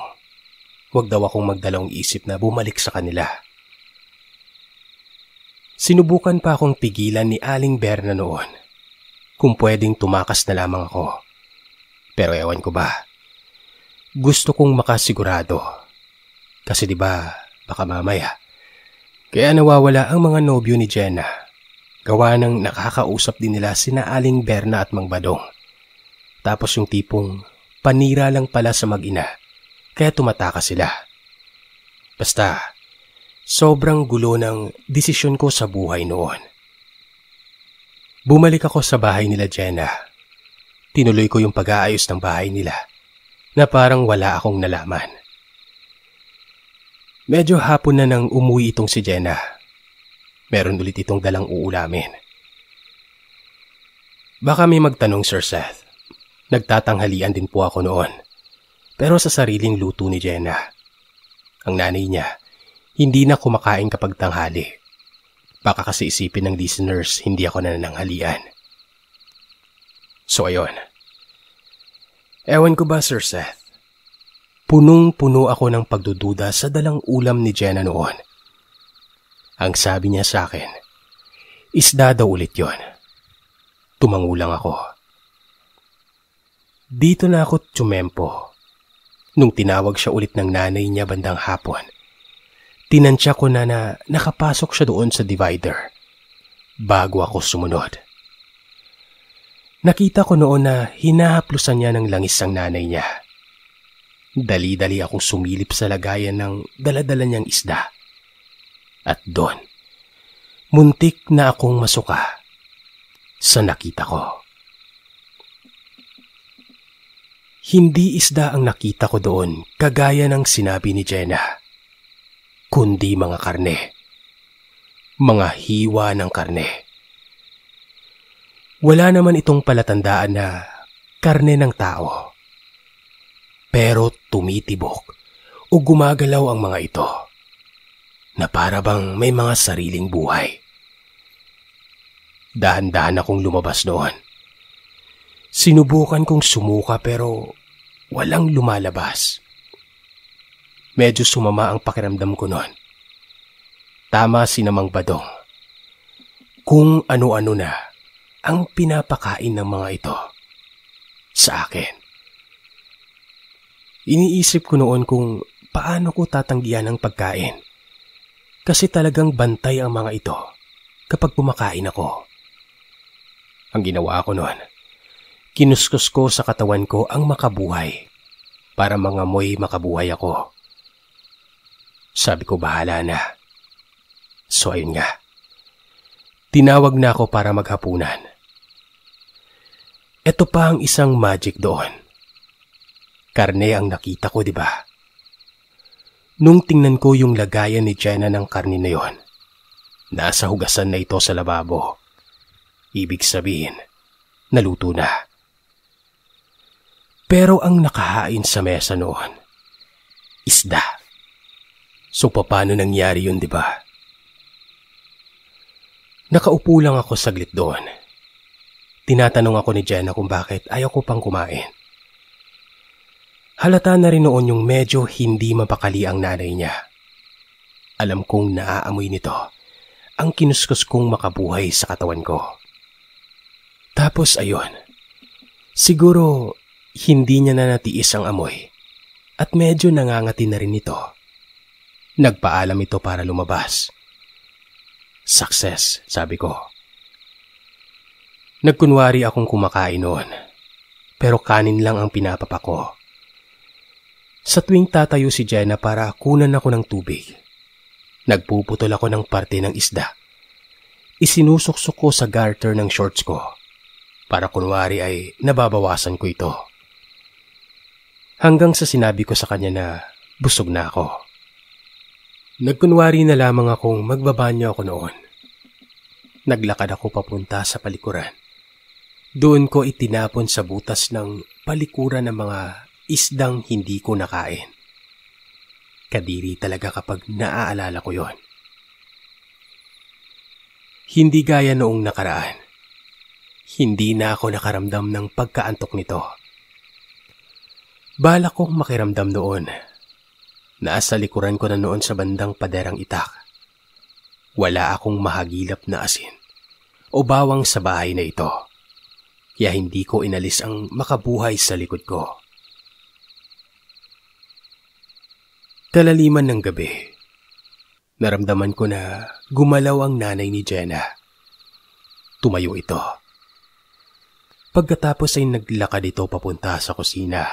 wag daw akong magdalawang isip na bumalik sa kanila. Sinubukan pa akong pigilan ni Aling Berna noon, kung pwedeng tumakas na lamang ako. Pero ewan ko ba, gusto kong makasigurado. Kasi diba, baka mamaya. Kaya nawawala ang mga nobyo ni Jenna. Gawa ng nakakausap din nila sina Aling Berna at Mang Badong. Tapos yung tipong panira lang pala sa mag-ina, kaya tumataka sila. Basta, sobrang gulo ng desisyon ko sa buhay noon. Bumalik ako sa bahay nila Jenna. Tinuloy ko yung pag-aayos ng bahay nila na parang wala akong nalaman. Medyo hapon na nang umuwi itong si Jenna. Meron ulit itong dalang uulamin. Baka may magtanong, Sir Seth. Nagtatanghalian din po ako noon, pero sa sariling luto ni Jenna. Ang nanay niya, hindi na kumakain kapag tanghali. Baka kasi isipin ng listeners, hindi ako nananghalian. So ayon. Ewan ko ba, Sir Seth? Punong-puno ako ng pagdududa sa dalang ulam ni Jenna noon. Ang sabi niya sa akin, isda daw ulit yon. Tumangulang ako. Dito na ako tsumempo. Nung tinawag siya ulit ng nanay niya bandang hapon, tinansya ko na na nakapasok siya doon sa divider bago ako sumunod. Nakita ko noon na hinahaplusan niya ng langis ang nanay niya. Dali-dali akong sumilip sa lagayan ng daladala niyang isda. At doon, muntik na akong masuka sa nakita ko. Hindi isda ang nakita ko doon kagaya ng sinabi ni Jenna, kundi mga karne. Mga hiwa ng karne. Wala naman itong palatandaan na karne ng tao. Pero tumitibok o gumagalaw ang mga ito na para bang may mga sariling buhay. Dahan-dahan akong lumabas doon. Sinubukan kong sumuka pero walang lumalabas. Medyo sumama ang pakiramdam ko noon. Tama si Mang Badong. Kung ano-ano na ang pinapakain ng mga ito sa akin. Iniisip ko noon kung paano ko tatanggihan ang pagkain. Kasi talagang bantay ang mga ito kapag kumakain ako. Ang ginawa ko noon, kinuskus ko sa katawan ko ang makabuhay para mangamoy makabuhay ako. Sabi ko, bahala na. So ayun nga. Tinawag na ako para maghapunan. Ito pa ang isang magic doon. Karne ang nakita ko, di ba? Nung tingnan ko yung lagayan ni Jenna ng karne na yon, nasa hugasan na ito sa lababo. Ibig sabihin, naluto na. Pero ang nakahain sa mesa noon, isda. So paano nangyari yun, di ba? Nakaupo lang ako saglit doon. Tinatanong ako ni Jenna kung bakit ayaw ko pang kumain. Halata na rin noon yung medyo hindi mapakali ang nanay niya. Alam kong naaamoy nito ang kinuskus kong makabuhay sa katawan ko. Tapos ayon, siguro hindi niya na natiis ang amoy at medyo nangangati na rin ito. Nagpaalam ito para lumabas. Success, sabi ko. Nagkunwari akong kumakain noon, pero kanin lang ang pinapapako. Sa tuwing tatayo si Jenna para kunan ako ng tubig, nagpuputol ako ng parte ng isda. Isinusuksok ko sa garter ng shorts ko para kunwari ay nababawasan ko ito. Hanggang sa sinabi ko sa kanya na busog na ako. Nagkunwari na lamang akong magbabanyo ako noon. Naglakad ako papunta sa palikuran. Doon ko itinapon sa butas ng palikuran ng mga isdang hindi ko nakain. Kadiri talaga kapag naaalala ko yon. Hindi gaya noong nakaraan. Hindi na ako nakaramdam ng pagkaantok nito. Balak kong makiramdam noon. Nasa likuran ko na noon sa bandang paderang itak. Wala akong mahagilap na asin o bawang sa bahay na ito. Kaya hindi ko inalis ang makabuhay sa likod ko. Talaliman ng gabi, naramdaman ko na gumalaw ang nanay ni Jenna. Tumayo ito. Pagkatapos ay naglakad ito papunta sa kusina.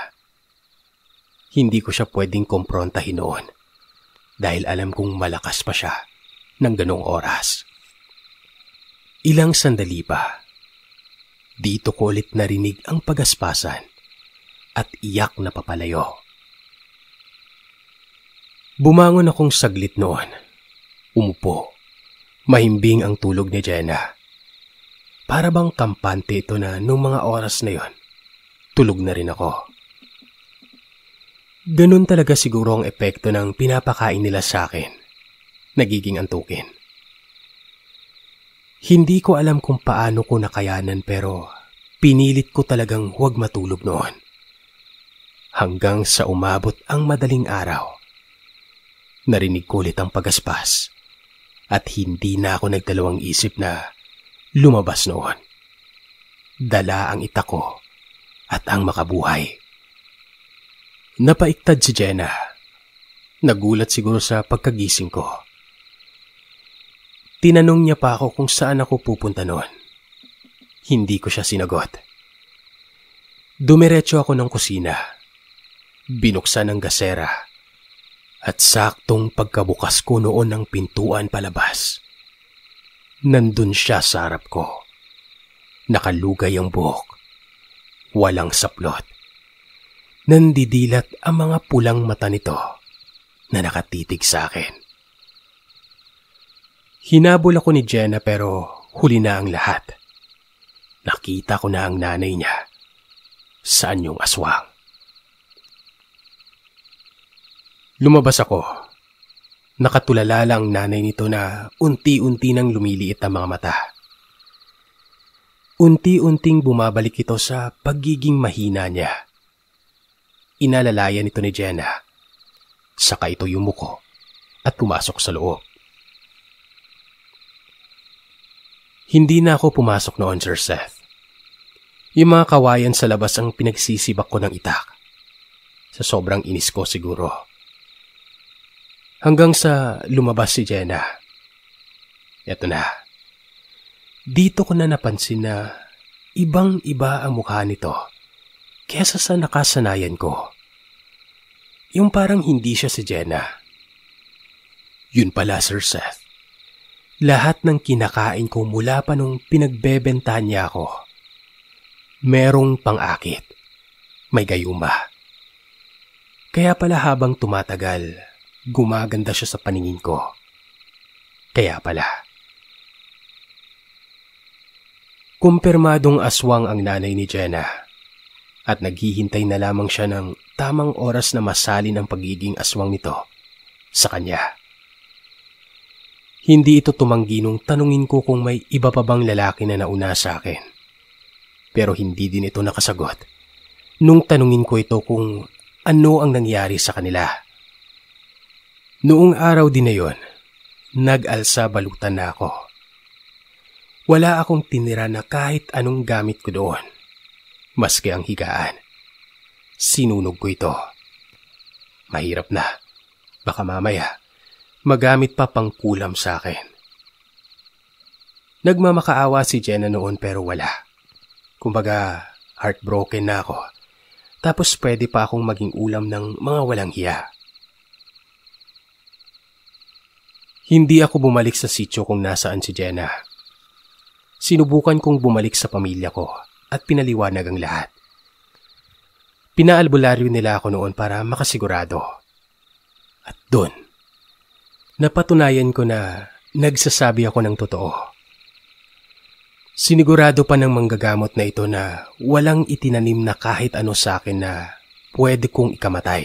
Hindi ko siya pwedeng komprontahin noon dahil alam kong malakas pa siya ng ganong oras. Ilang sandali pa, dito ko ulit narinig ang pagaspasan at iyak na papalayo. Bumangon akong saglit noon. Umupo. Mahimbing ang tulog ni Jenna. Para bang kampante ito na nung mga oras na yon, tulog na rin ako. Ganun talaga siguro ang epekto ng pinapakain nila sa akin. Nagiging antukin. Hindi ko alam kung paano ko nakayanan pero pinilit ko talagang huwag matulog noon. Hanggang sa umabot ang madaling araw. Narinig ko ulit ang pagaspas at hindi na ako nagdalawang isip na lumabas noon. Dala ang itak ko at ang makabuhay. Napaiktad si Jenna. Nagulat siguro sa pagkagising ko. Tinanong niya pa ako kung saan ako pupunta noon. Hindi ko siya sinagot. Dumiretso ako ng kusina. Binuksan ang gasera. At saktong pagkabukas ko noon ng pintuan palabas, nandun siya sa harap ko. Nakalugay ang buhok. Walang saplot. Nandidilat ang mga pulang mata nito na nakatitig sa akin. Hinabol ako ni Jenna pero huli na ang lahat. Nakita ko na ang nanay niya. Saan yung aswang? Lumabas ako. Nakatulala lang nanay nito na unti-unti nang lumiliit ang mga mata. Unti-unting bumabalik ito sa pagiging mahina niya. Inalalayan ito ni Jenna. Saka ito yumuko at pumasok sa loob. Hindi na ako pumasok noon, Sir Seth. Yung mga kawayan sa labas ang pinagsisibak ko ng itak. Sa sobrang inis ko siguro. Hanggang sa lumabas si Jenna. Ito na. Dito ko na napansin na ibang-iba ang mukha nito kesa sa nakasanayan ko. Yung parang hindi siya si Jenna. Yun pala, Sir Seth. Lahat ng kinakain ko mula pa nung pinagbebenta niya ako, merong pangakit. May gayuma. Kaya pala habang tumatagal, gumaganda siya sa paningin ko. Kaya pala. Kumpirmadong aswang ang nanay ni Jenna at naghihintay na lamang siya ng tamang oras na masalin ang pagiging aswang nito sa kanya. Hindi ito tumanggi nung tanungin ko kung may iba pa bang lalaki na nauna sa akin. Pero hindi din ito nakasagot nung tanungin ko ito kung ano ang nangyari sa kanila. Noong araw din na yon, nag-alsa balutan na ako. Wala akong tinira na kahit anong gamit ko doon, maski ang higaan. Sinunog ko ito. Mahirap na. Baka mamaya magamit pa pang kulam sa akin. Nagmamakaawa si Jenna noon pero wala. Kumbaga, heartbroken na ako. Tapos pwede pa akong maging ulam ng mga walang hiya. Hindi ako bumalik sa sityo kung nasaan si Jenna. Sinubukan kong bumalik sa pamilya ko at pinaliwanag ang lahat. Pinaalbularyo nila ako noon para makasigurado. At doon, napatunayan ko na nagsasabi ako ng totoo. Sinigurado pa ng manggagamot na ito na walang itinanim na kahit ano sa akin na pwede kong ikamatay.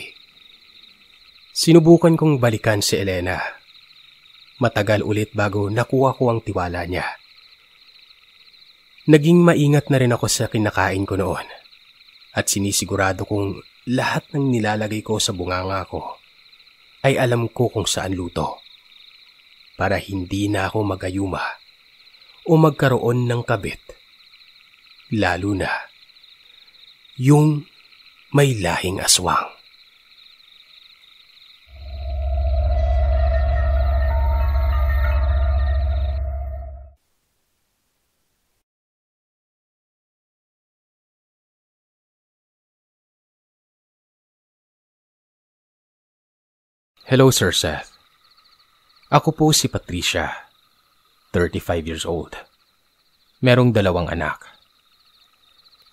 Sinubukan kong balikan si Elena. Matagal ulit bago nakuha ko ang tiwala niya. Naging maingat na rin ako sa kinakain ko noon at sinisigurado kong lahat ng nilalagay ko sa bunganga ko ay alam ko kung saan luto, para hindi na ako magayuma o magkaroon ng kabit, lalo na yung may lahing aswang. Hello, Sir Seth. Ako po si Patricia, thirty-five years old. Merong dalawang anak.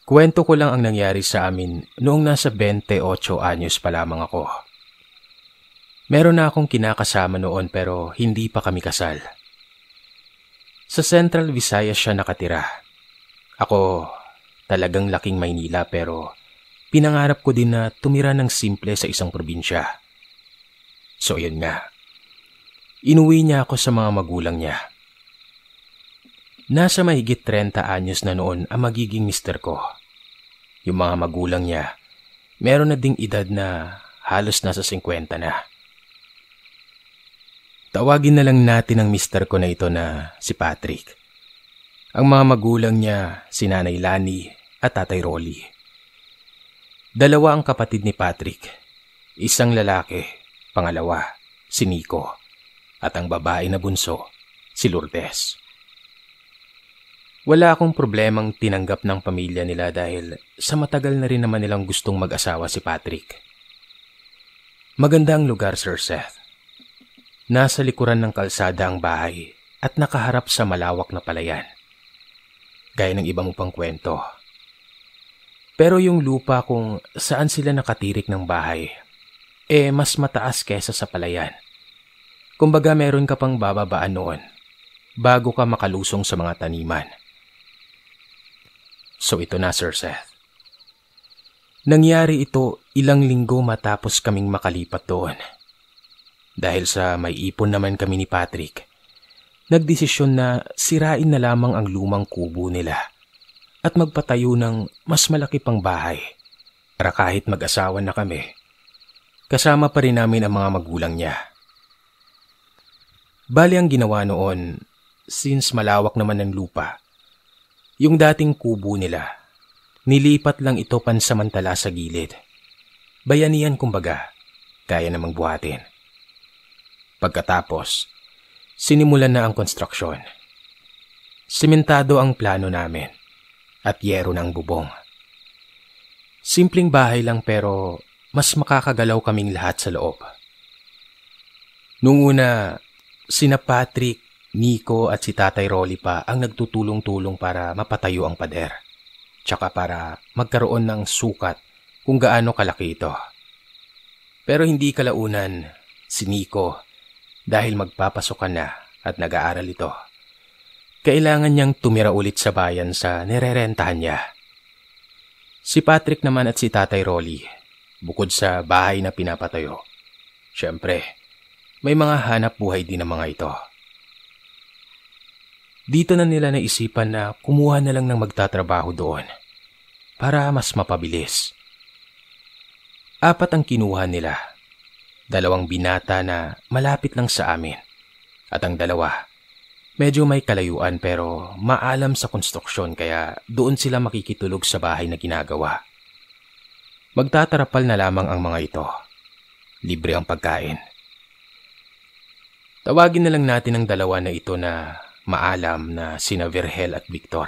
Kwento ko lang ang nangyari sa amin noong nasa twenty-eight anyos pa lamang ako. Meron na akong kinakasama noon pero hindi pa kami kasal. Sa Central Visayas siya nakatira. Ako talagang laking Maynila pero pinangarap ko din na tumira ng simple sa isang probinsya. So yun nga, inuwi niya ako sa mga magulang niya. Nasa mahigit thirty anyos na noon ang magiging mister ko. Yung mga magulang niya, meron na ding edad na halos nasa fifty na. Tawagin na lang natin ang mister ko na ito na si Patrick. Ang mga magulang niya, si Nanay Lani at Tatay Rolly. Dalawa ang kapatid ni Patrick, isang lalaki. Pangalawa, si Nico, at ang babae na bunso, si Lourdes. Wala akong problemang tinanggap ng pamilya nila dahil sa matagal na rin naman nilang gustong mag-asawa si Patrick. Maganda ang lugar, Sir Seth. Nasa likuran ng kalsada ang bahay at nakaharap sa malawak na palayan, gaya ng iba mo pang kwento. Pero yung lupa kung saan sila nakatirik ng bahay, eh mas mataas kesa sa palayan. Kumbaga meron ka pang bababaan noon bago ka makalusong sa mga taniman. So ito na, Sir Seth. Nangyari ito ilang linggo matapos kaming makalipat doon. Dahil sa may ipon naman kami ni Patrick, nagdesisyon na sirain na lamang ang lumang kubo nila at magpatayo ng mas malaki pang bahay para kahit mag-asawa na kami, kasama pa rin namin ang mga magulang niya. Bali ang ginawa noon, since malawak naman ang lupa, yung dating kubo nila, nilipat lang ito pansamantala sa gilid. Bayanihan kumbaga, kaya namang buhatin. Pagkatapos, sinimulan na ang konstruksyon. Simentado ang plano namin at yero ng bubong. Simpleng bahay lang pero mas makakagalaw kaming lahat sa loob. Nung una, sina Patrick, Nico at si Tatay Rolly pa ang nagtutulong-tulong para mapatayo ang pader. tsaka para magkaroon ng sukat kung gaano kalaki ito. Pero hindi kalaunan si Nico dahil magpapasokan na at nag-aaral ito. Kailangan niyang tumira ulit sa bayan sa nirerentahan niya. Si Patrick naman at si Tatay Rolly, bukod sa bahay na pinapatayo, siyempre, may mga hanap buhay din ng mga ito. Dito na nila naisipan na kumuha na lang ng magtatrabaho doon para mas mapabilis. Apat ang kinuha nila. Dalawang binata na malapit lang sa amin at ang dalawa medyo may kalayuan pero maalam sa konstruksyon kaya doon sila makikitulog sa bahay na ginagawa. Magtatarapal na lamang ang mga ito. Libre ang pagkain. Tawagin na lang natin ang dalawa na ito na maalam na sina Virgil at Victor.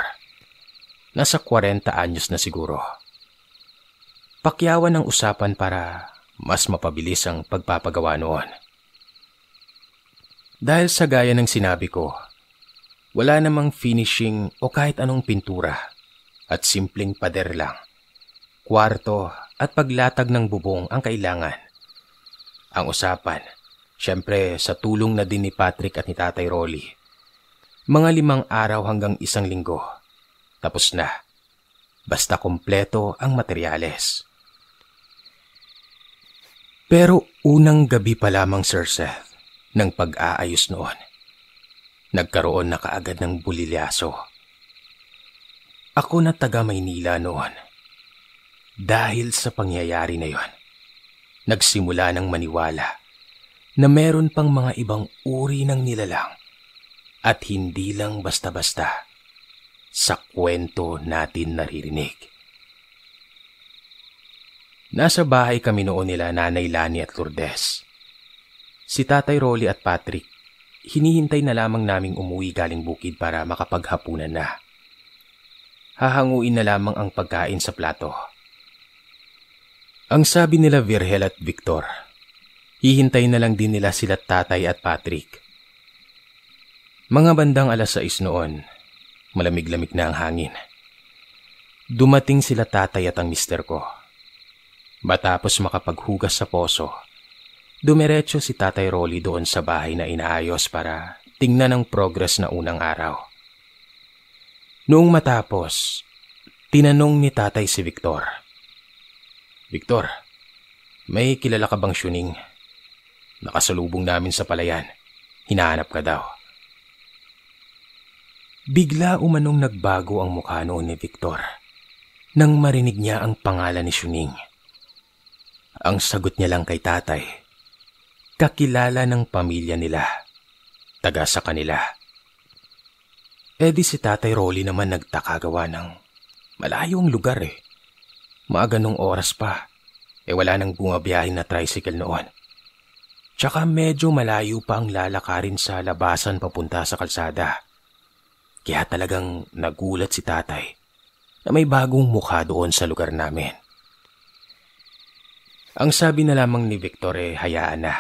Nasa forty anyos na siguro. Pakyawan ang usapan para mas mapabilis ang pagpapagawa noon. Dahil sa gaya ng sinabi ko, wala namang finishing o kahit anong pintura at simpleng pader lang. Kwarto at paglatag ng bubong ang kailangan. Ang usapan, siyempre, sa tulong na din ni Patrick at ni Tatay Rolly. Mga limang araw hanggang isang linggo. Tapos na. Basta kompleto ang materyales. Pero unang gabi pa lamang, Sir Seth, ng pag-aayos noon, nagkaroon na kaagad ng bulilyaso. Ako na taga Maynila noon. Dahil sa pangyayari na yon, nagsimula ng maniwala na meron pang mga ibang uri ng nilalang at hindi lang basta-basta sa kwento natin naririnig. Nasa bahay kami noon nila Nanay Lani at Lourdes. Si Tatay Rolly at Patrick, hinihintay na lamang naming umuwi galing bukid para makapaghapunan na. Hahanguin na lamang ang pagkain sa plato. Ang sabi nila Virgil at Victor, hihintay na lang din nila sila Tatay at Patrick. Mga bandang alas sais noon, malamig-lamig na ang hangin. Dumating sila Tatay at ang mister ko. Matapos makapaghugas sa poso, dumiretso si Tatay Rolly doon sa bahay na inaayos para tingnan ang progress na unang araw. Noong matapos, tinanong ni Tatay si Victor. Victor, may kilala ka bang Shuning? Nakasalubong namin sa palayan. Hinahanap ka daw. Bigla umanong nagbago ang mukha noon ni Victor nang marinig niya ang pangalan ni Shuning. Ang sagot niya lang kay Tatay, kakilala ng pamilya nila, taga sa kanila. E di si Tatay Rolly naman nagtakagawa ng malayong lugar eh. Maaga nung oras pa, e wala nang bumabiyahin na tricycle noon. Tsaka medyo malayo pa ang lalakarin sa labasan papunta sa kalsada. Kaya talagang nagulat si Tatay na may bagong mukha doon sa lugar namin. Ang sabi na lamang ni Victor eh hayaan na.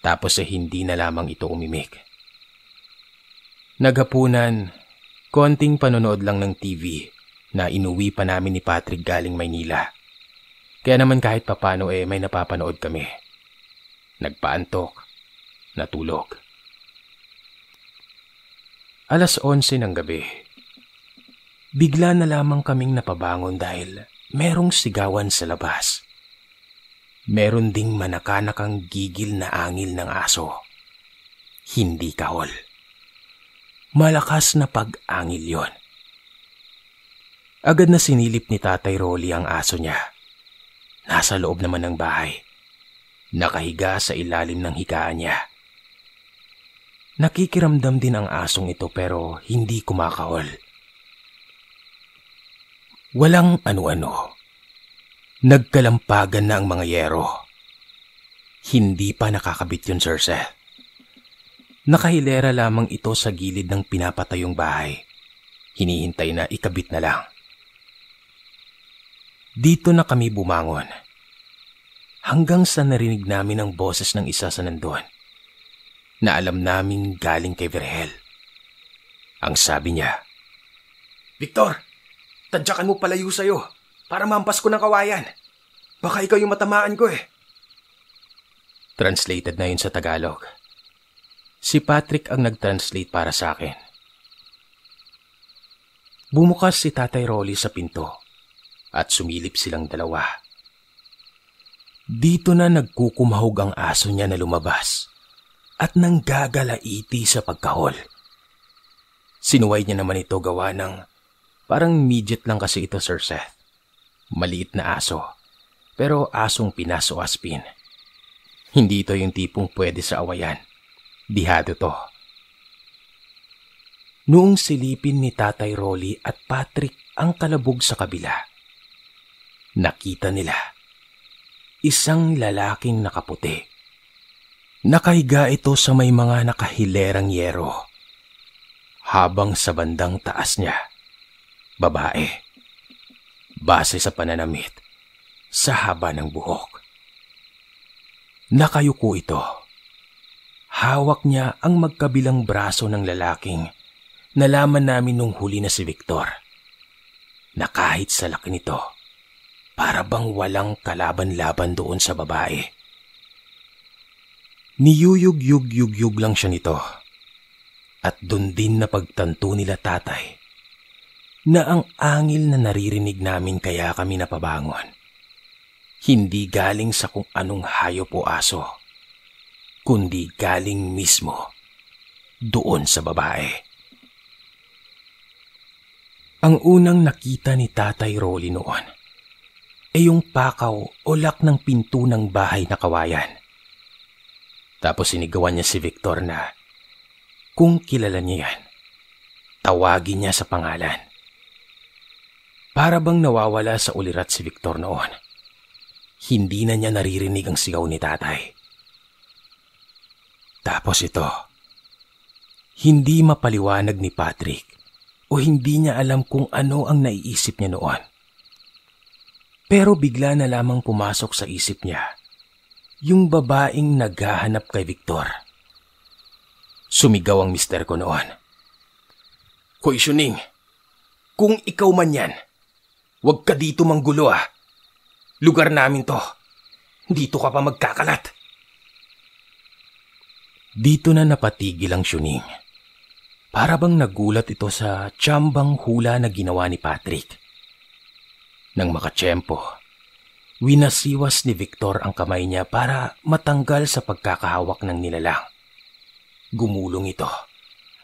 Tapos eh hindi na lamang ito umimik. Naghapunan, konting panonood lang ng T V na inuwi pa namin ni Patrick galing Maynila. Kaya naman kahit papano eh may napapanood kami. Nagpaantok, natulog. Alas onse ng gabi, bigla na lamang kaming napabangon dahil merong sigawan sa labas. Meron ding manakanakang gigil na angil ng aso. Hindi kahol. Malakas na pag-angil yon. Agad na sinilip ni Tatay Rolly ang aso niya. Nasa loob naman ng bahay. Nakahiga sa ilalim ng higaan niya. Nakikiramdam din ang asong ito pero hindi kumakahol. Walang ano-ano. Nagkalampagan na ang mga yero. Hindi pa nakakabit yun, Sir Seth. Nakahilera lamang ito sa gilid ng pinapatayong bahay. Hinihintay na ikabit na lang. Dito na kami bumangon. Hanggang sa narinig namin ang boses ng isa sa nandoon, na alam namin galing kay Virgil. Ang sabi niya, "Victor, Tadyakan mo palayo sa'yo para mampas ko ng kawayan. Baka ikaw yung matamaan ko eh. Translated na yun sa Tagalog. Si Patrick ang nag-translate para sa akin. Bumukas si Tatay Rolly sa pinto at sumilip silang dalawa. Dito na nagkukumahog ang aso niya na lumabas at nanggagalaiti sa pagkahol. Sinuway niya naman ito gawa ng parang midget lang kasi ito, Sir Seth. Maliit na aso, pero asong pinaso aspin. Hindi ito yung tipong pwede sa awayan. Dihado to. Noong silipin ni Tatay Rolly at Patrick ang kalabog sa kabila, nakita nila isang lalaking nakaputi. Nakahiga ito sa may mga nakahilerang yero. Habang sa bandang taas niya, babae. Base sa pananamit, sa haba ng buhok. Nakayuko ito. Hawak niya ang magkabilang braso ng lalaking nalaman namin nung huli na si Victor. Na kahit sa laki nito, para bang walang kalaban-laban doon sa babae. Niyuyug-yug-yug-yug lang siya nito. At doon din napagtanto nila tatay na ang angil na naririnig namin kaya kami napabangon. Hindi galing sa kung anong hayop o aso, kundi galing mismo doon sa babae. Ang unang nakita ni Tatay Rolly noon ay yung pakaw o lak ng pinto ng bahay na kawayan. Tapos sinigawan niya si Victor na kung kilala niya yan, tawagin niya sa pangalan. Para bang nawawala sa ulirat si Victor noon, hindi na niya naririnig ang sigaw ni tatay. Tapos ito, hindi mapaliwanag ni Patrick o hindi niya alam kung ano ang naiisip niya noon. Pero bigla na lamang pumasok sa isip niya yung babaeng naghahanap kay Victor. Sumigaw ang mister ko noon. Hoy Shuning, kung ikaw man yan, huwag ka dito manggulo ah. Lugar namin to. Dito ka pa magkakalat. Dito na napatigil ang Shuning. Para bang nagulat ito sa tsambang hula na ginawa ni Patrick. Nang makatsyempo, winasiwas ni Victor ang kamay niya para matanggal sa pagkakahawak ng nilalang. Gumulong ito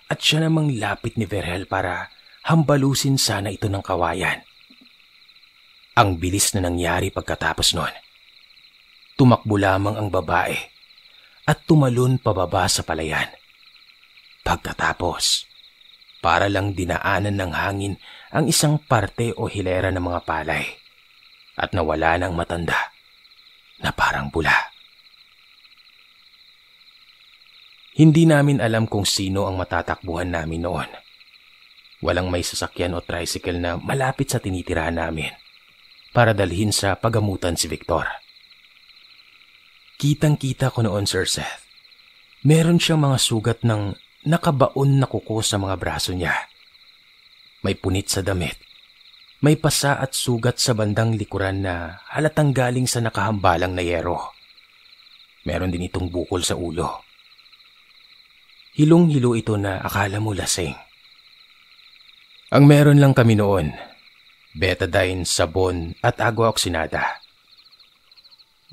at siya namang lapit ni Virgil para hambalusin sana ito ng kawayan. Ang bilis na nangyari pagkatapos nun. Tumakbo lamang ang babae at tumalon pababa sa palayan. Pagkatapos, para lang dinaanan ng hangin ang isang parte o hilera ng mga palay at nawala ng matanda na parang bula. Hindi namin alam kung sino ang matatakbuhan namin noon. Walang may sasakyan o tricycle na malapit sa tinitirahan namin para dalhin sa pagamutan si Victor. Kitang-kita ko noon, Sir Seth, meron siyang mga sugat ng nakabaon na kuko sa mga braso niya. May punit sa damit, may pasa at sugat sa bandang likuran na halatang galing sa nakahambalang na yero. Meron din itong bukol sa ulo. Hilong-hilo ito na akala mo lasing. Ang meron lang kami noon, betadine, sabon at agua oksinada.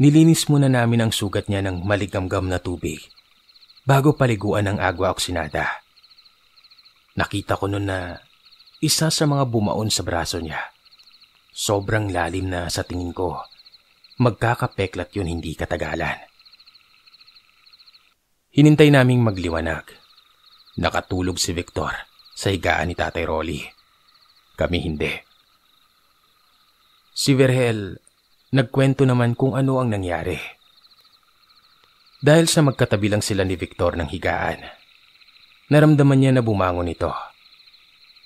Nilinis muna namin ang sugat niya ng maligamgam na tubig bago paliguan ng agua oksinada. Nakita ko noon na isa sa mga bumaon sa braso niya. Sobrang lalim na sa tingin ko, magkakapeklat yun hindi katagalan. Hinintay naming magliwanag. Nakatulog si Victor sa higaan ni Tatay Rolly. Kami hindi. Si Virgil nagkwento naman kung ano ang nangyari. Dahil sa magkatabi lang sila ni Victor ng higaan, naramdaman niya na bumangon ito.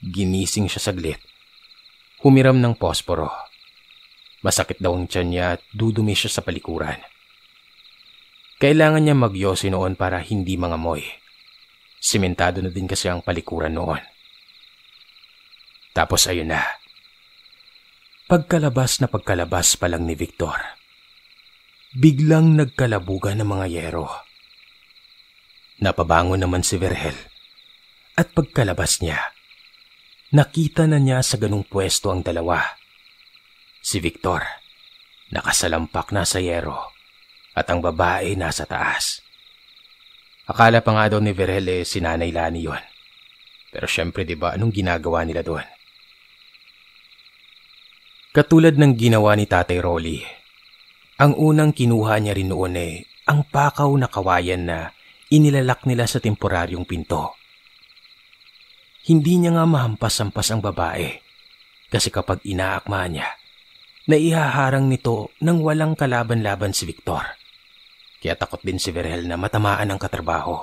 Ginising siya saglit. Humiram ng posporo. Masakit daw ang tiyan niya at dudumi siya sa palikuran. Kailangan niya magyosi noon para hindi mangamoy. Simentado na din kasi ang palikuran noon. Tapos ayun na, Pagkalabas na pagkalabas pa lang ni Victor, biglang nagkalabugan ng mga yero. Napabango naman si Virgil at pagkalabas niya, nakita na niya sa ganung pwesto ang dalawa. Si Victor, nakasalampak na sa yero at ang babae nasa taas. Akala pa nga daw ni Virgil eh si Nanay Lani yun. Pero syempre diba anong ginagawa nila doon? Katulad ng ginawa ni Tatay Rolly, ang unang kinuha niya rin noon eh ang pakaw na kawayan na inilalak nila sa temporaryong pinto. Hindi niya nga mahampas-hampas ang babae kasi kapag inaakma niya, naihaharang nito nang walang kalaban-laban si Victor. Kaya takot din si Virgil na matamaan ang katrabaho.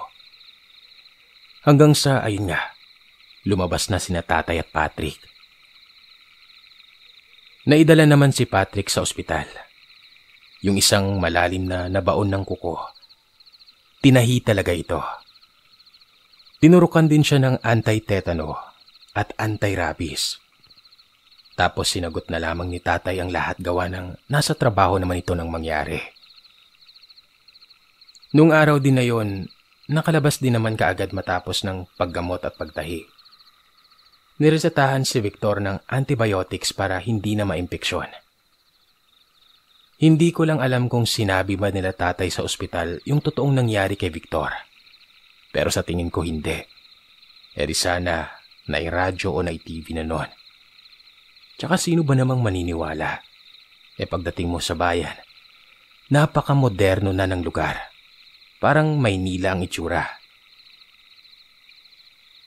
Hanggang sa ayun nga, lumabas na sina Tatay at Patrick. Naidala naman si Patrick sa ospital. Yung isang malalim na nabaon ng kuko. Tinahi talaga ito. Tinurukan din siya ng anti-tetano at anti-rabies. Tapos sinagot na lamang ni Tatay ang lahat gawa ng nasa trabaho naman ito nang mangyari. Nung araw din na yon, nakalabas din naman kaagad matapos ng paggamot at pagtahi. Niresetahan si Victor ng antibiotics para hindi na maimpeksyon. Hindi ko lang alam kung sinabi ba nila Tatay sa ospital yung totoong nangyari kay Victor. Pero sa tingin ko hindi. E di sana nairadyo o nai-T V na noon. Tsaka sino ba namang maniniwala? E pagdating mo sa bayan, napaka-moderno na ng lugar. Parang Maynila ang itsura.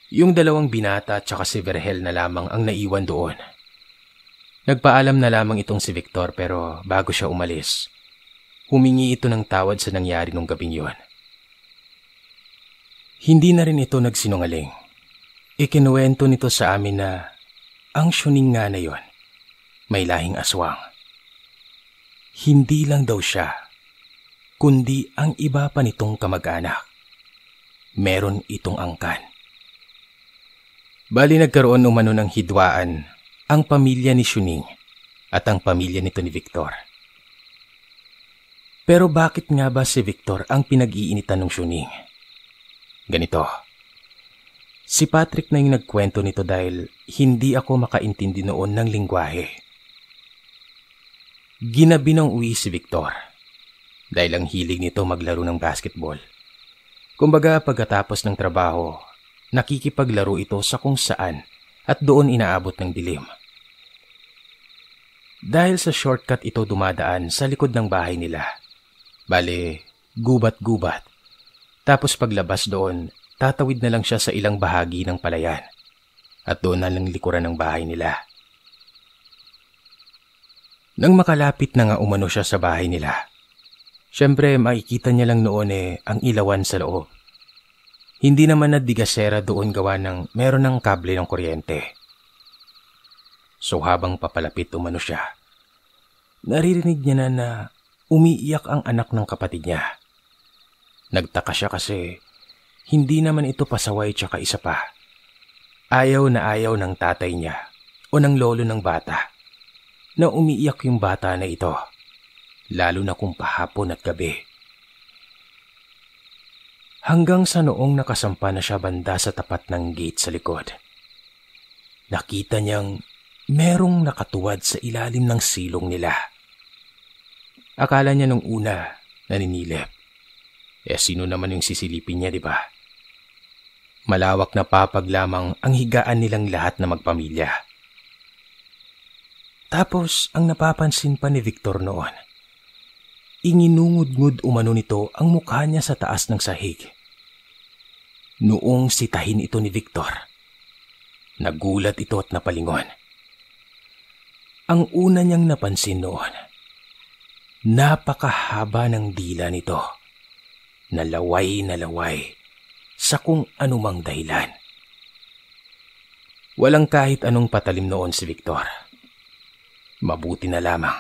Yung dalawang binata at saka si Virgil na lamang ang naiwan doon. Nagpaalam na lamang itong si Victor pero bago siya umalis, humingi ito ng tawad sa nangyari nung gabing yun. Hindi na rin ito nagsinungaling. Ikinuwento nito sa amin na ang Shuning nga na yun, may lahing aswang. Hindi lang daw siya, kundi ang iba pa nitong kamag-anak. Meron itong angkan. Bali nagkaroon umano ng hidwaan ang pamilya ni Shuning at ang pamilya nito ni Victor. Pero bakit nga ba si Victor ang pinag-iinitan ng Shuning? Ganito, si Patrick na yung nagkwento nito dahil hindi ako makaintindi noon ng lingwahe. Ginabi ng uwi si Victor dahil ang hilig nito maglaro ng basketball. Kumbaga pagkatapos ng trabaho, nakikipaglaro ito sa kung saan at doon inaabot ng dilim. Dahil sa shortcut ito dumadaan sa likod ng bahay nila. Bale, gubat-gubat. Tapos paglabas doon, tatawid na lang siya sa ilang bahagi ng palayan. At doon na lang likuran ng bahay nila. Nang makalapit na nga umano siya sa bahay nila, syempre makikita niya lang noon eh ang ilawan sa loob. Hindi naman na digasera doon gawa ng meron ng kable ng kuryente. So habang papalapit umano siya, naririnig niya na na umiiyak ang anak ng kapatid niya. Nagtaka siya kasi hindi naman ito pasaway tsaka isa pa. Ayaw na ayaw ng tatay niya o ng lolo ng bata na umiiyak yung bata na ito, lalo na kung pahapon at gabi. Hanggang sa noong nakasampa na siya banda sa tapat ng gate sa likod. Nakita niyang merong nakatuwad sa ilalim ng silong nila. Akala niya nung una naninilip. Eh sino naman yung sisilipin niya, di ba? Malawak na papag lamang ang higaan nilang lahat na magpamilya. Tapos ang napapansin pa ni Victor noon, inginungud-ngud umano nito ang mukha niya sa taas ng sahig. Noong sitahin ito ni Victor, nagulat ito at napalingon. Ang una niyang napansin noon, napakahaba ng dila nito, nalaway-nalaway sa kung anumang dahilan. Walang kahit anong patalim noon si Victor. Mabuti na lamang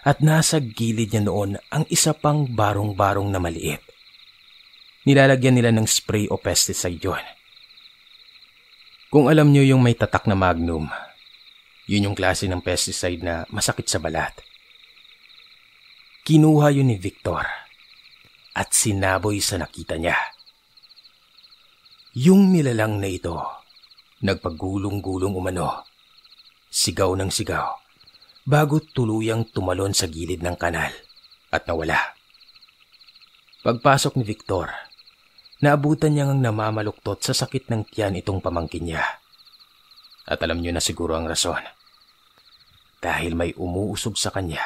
at nasa gilid niya noon ang isa pang barong-barong na maliit. Nilalagyan nila ng spray o pesticide yun. Kung alam niyo yung may tatak na magnum, Yun yung klase ng pesticide na masakit sa balat. Kinuha yun ni Victor at sinaboy sa nakita niya. Yung nilalang na ito, nagpagulong-gulong umano, sigaw ng sigaw, bago tuluyang tumalon sa gilid ng kanal at nawala. Pagpasok ni Victor, naabutan niya ngang namamaluktot sa sakit ng tiyan itong pamangkin niya. At alam niyo na siguro ang rason. Dahil may umuusog sa kanya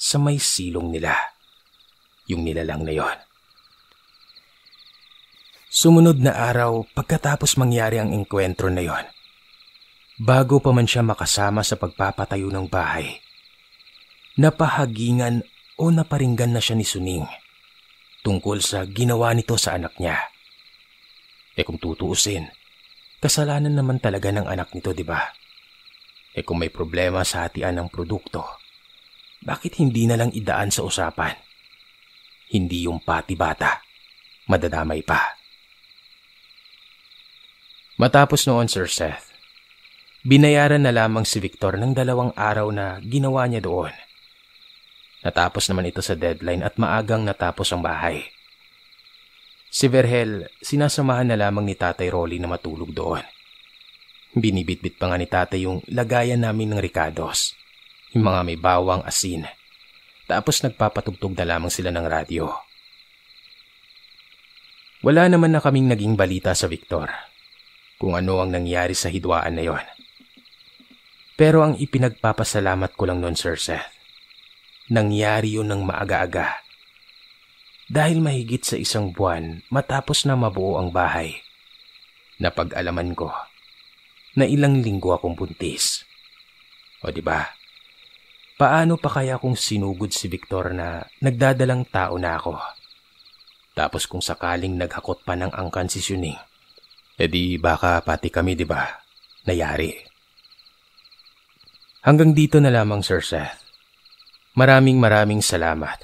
sa may silong nila, yung nilalang na yon. Sumunod na araw pagkatapos mangyari ang engkwentro na yon, bago pa man siya makasama sa pagpapatayo ng bahay, napahagingan o naparinggan na siya ni Shuning tungkol sa ginawa nito sa anak niya. E kung tutuusin, kasalanan naman talaga ng anak nito, di ba? Eh kung may problema sa hatian ng produkto, bakit hindi na lang idaan sa usapan? Hindi yung pati bata, madadamay pa. Matapos noon, Sir Seth, binayaran na lamang si Victor ng dalawang araw na ginawa niya doon. Natapos naman ito sa deadline at maagang natapos ang bahay. Si Virgil, sinasamahan na lamang ni Tatay Rolly na matulog doon. Binibitbit pa nga ni Tatay yung lagayan namin ng ricados, yung mga may bawang asin. Tapos nagpapatugtog na lamang sila ng radyo. Wala naman na kaming naging balita sa Victor kung ano ang nangyari sa hidwaan na yon. Pero ang ipinagpapasalamat ko lang noon, Sir Seth, nangyari yun ng maaga-aga. Dahil mahigit sa isang buwan matapos na mabuo ang bahay, napag-alaman ko na ilang linggo akong buntis. O diba, paano pa kaya kung sinugod si Victor na nagdadalang tao na ako? Tapos kung sakaling naghakot pa ng angkan si Shuning, edi baka pati kami, diba, nayari. Hanggang dito na lamang, Sir Seth. Maraming maraming salamat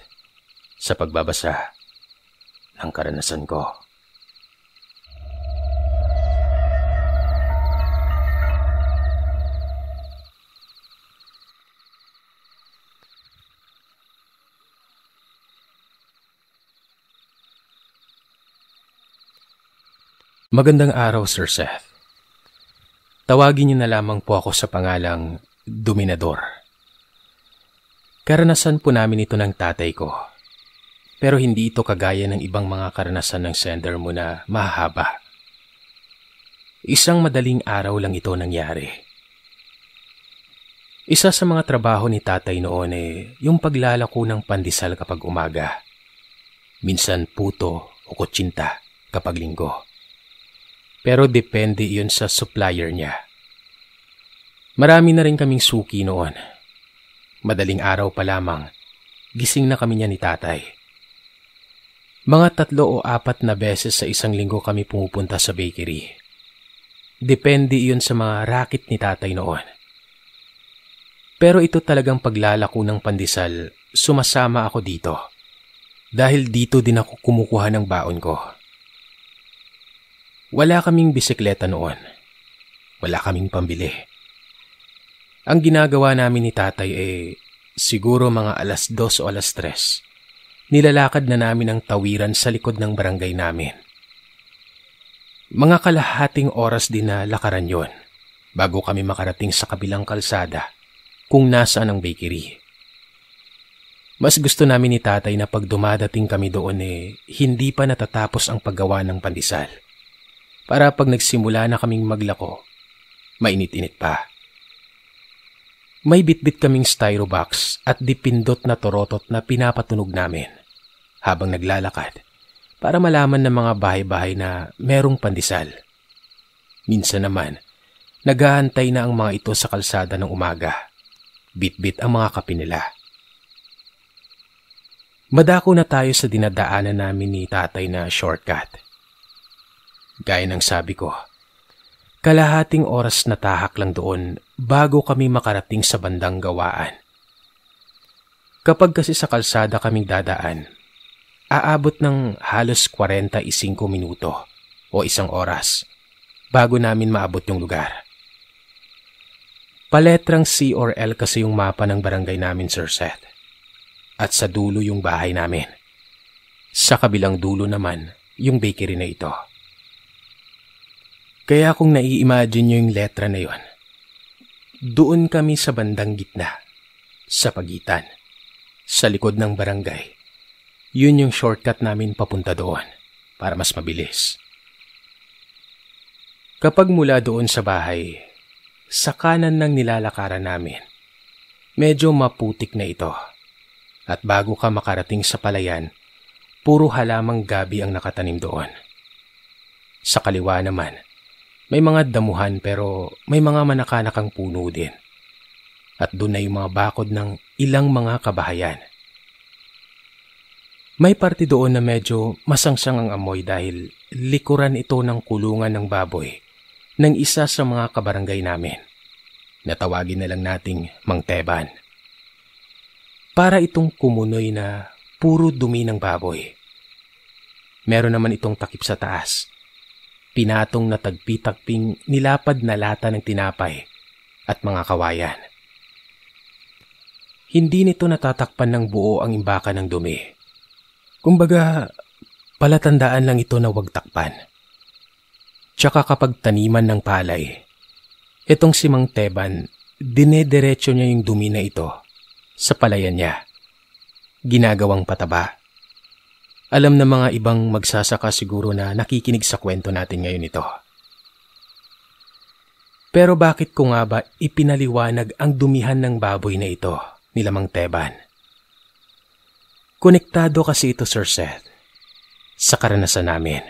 sa pagbabasa ng karanasan ko. Magandang araw, Sir Seth. Tawagin niyo na lamang po ako sa pangalang Dominador. Karanasan po namin ito ng tatay ko, pero hindi ito kagaya ng ibang mga karanasan ng sender mo na mahaba. Isang madaling araw lang ito nangyari. Isa sa mga trabaho ni tatay noon eh, yung paglalako ng pandesal kapag umaga. Minsan puto o kutsinta kapag linggo. Pero depende iyon sa supplier niya. Marami na rin kaming suki noon. Madaling araw pa lamang, gising na kami niya ni tatay. Mga tatlo o apat na beses sa isang linggo kami pumupunta sa bakery. Depende iyon sa mga racket ni tatay noon. Pero ito talagang paglalako ng pandesal, sumasama ako dito. Dahil dito din ako kumukuha ng baon ko. Wala kaming bisikleta noon. Wala kaming pambili. Ang ginagawa namin ni tatay eh, siguro mga alas dos o alas tres. Nilalakad na namin ang tawiran sa likod ng barangay namin. Mga kalahating oras din na lakaran yon bago kami makarating sa kabilang kalsada kung nasaan ang bakery. Mas gusto namin ni tatay na pag dumadating kami doon eh, hindi pa natatapos ang paggawa ng pandesal. Para pag nagsimula na kaming maglako, mainit-init pa. May bitbit kaming styro box at dipindot na torotot na pinapatunog namin habang naglalakad para malaman ng mga bahay-bahay na merong pandesal. Minsan naman, naghahantay na ang mga ito sa kalsada ng umaga. Bitbit ang mga kape nila. Madako na tayo sa dinadaanan namin ni tatay na shortcut. Gaya ng sabi ko, kalahating oras na tahak lang doon bago kami makarating sa bandang gawaan. Kapag kasi sa kalsada kaming dadaan, aabot ng halos forty-five minuto o isang oras bago namin maabot yung lugar. Paletrang C or L kasi yung mapa ng barangay namin, Sir Seth. At sa dulo yung bahay namin. Sa kabilang dulo naman, yung bakery na ito. Kaya kung nai-imagine nyo yung letra na yon, doon kami sa bandang gitna, sa pagitan, sa likod ng barangay. Yun yung shortcut namin papunta doon, para mas mabilis. Kapag mula doon sa bahay, sa kanan ng nilalakaran namin, medyo maputik na ito. At bago ka makarating sa palayan, puro halamang gabi ang nakatanim doon. Sa kaliwa naman, may mga damuhan pero may mga manakanakang puno din. At doon ay mga bakod ng ilang mga kabahayan. May parte doon na medyo masangsang ang amoy dahil likuran ito ng kulungan ng baboy ng isa sa mga kabarangay namin. Natawagin na lang nating Mang Teban. Para itong kumunoy na puro dumi ng baboy. Meron naman itong takip sa taas. Pinatong na tagpi-tagping nilapad na lata ng tinapay at mga kawayan. Hindi nito natatakpan ng buo ang imbaka ng dumi. Kumbaga, palatandaan lang ito na huwag takpan. Tsaka kapag taniman ng palay, itong si Mang Teban, dinederecho niya yung dumi na ito sa palayan niya. Ginagawang pataba. Alam na mga ibang magsasaka siguro na nakikinig sa kwento natin ngayon ito. Pero bakit ko nga ba ipinaliwanag ang dumihan ng baboy na ito nila Mang Teban? Konektado kasi ito, Sir Seth, sa karanasan namin.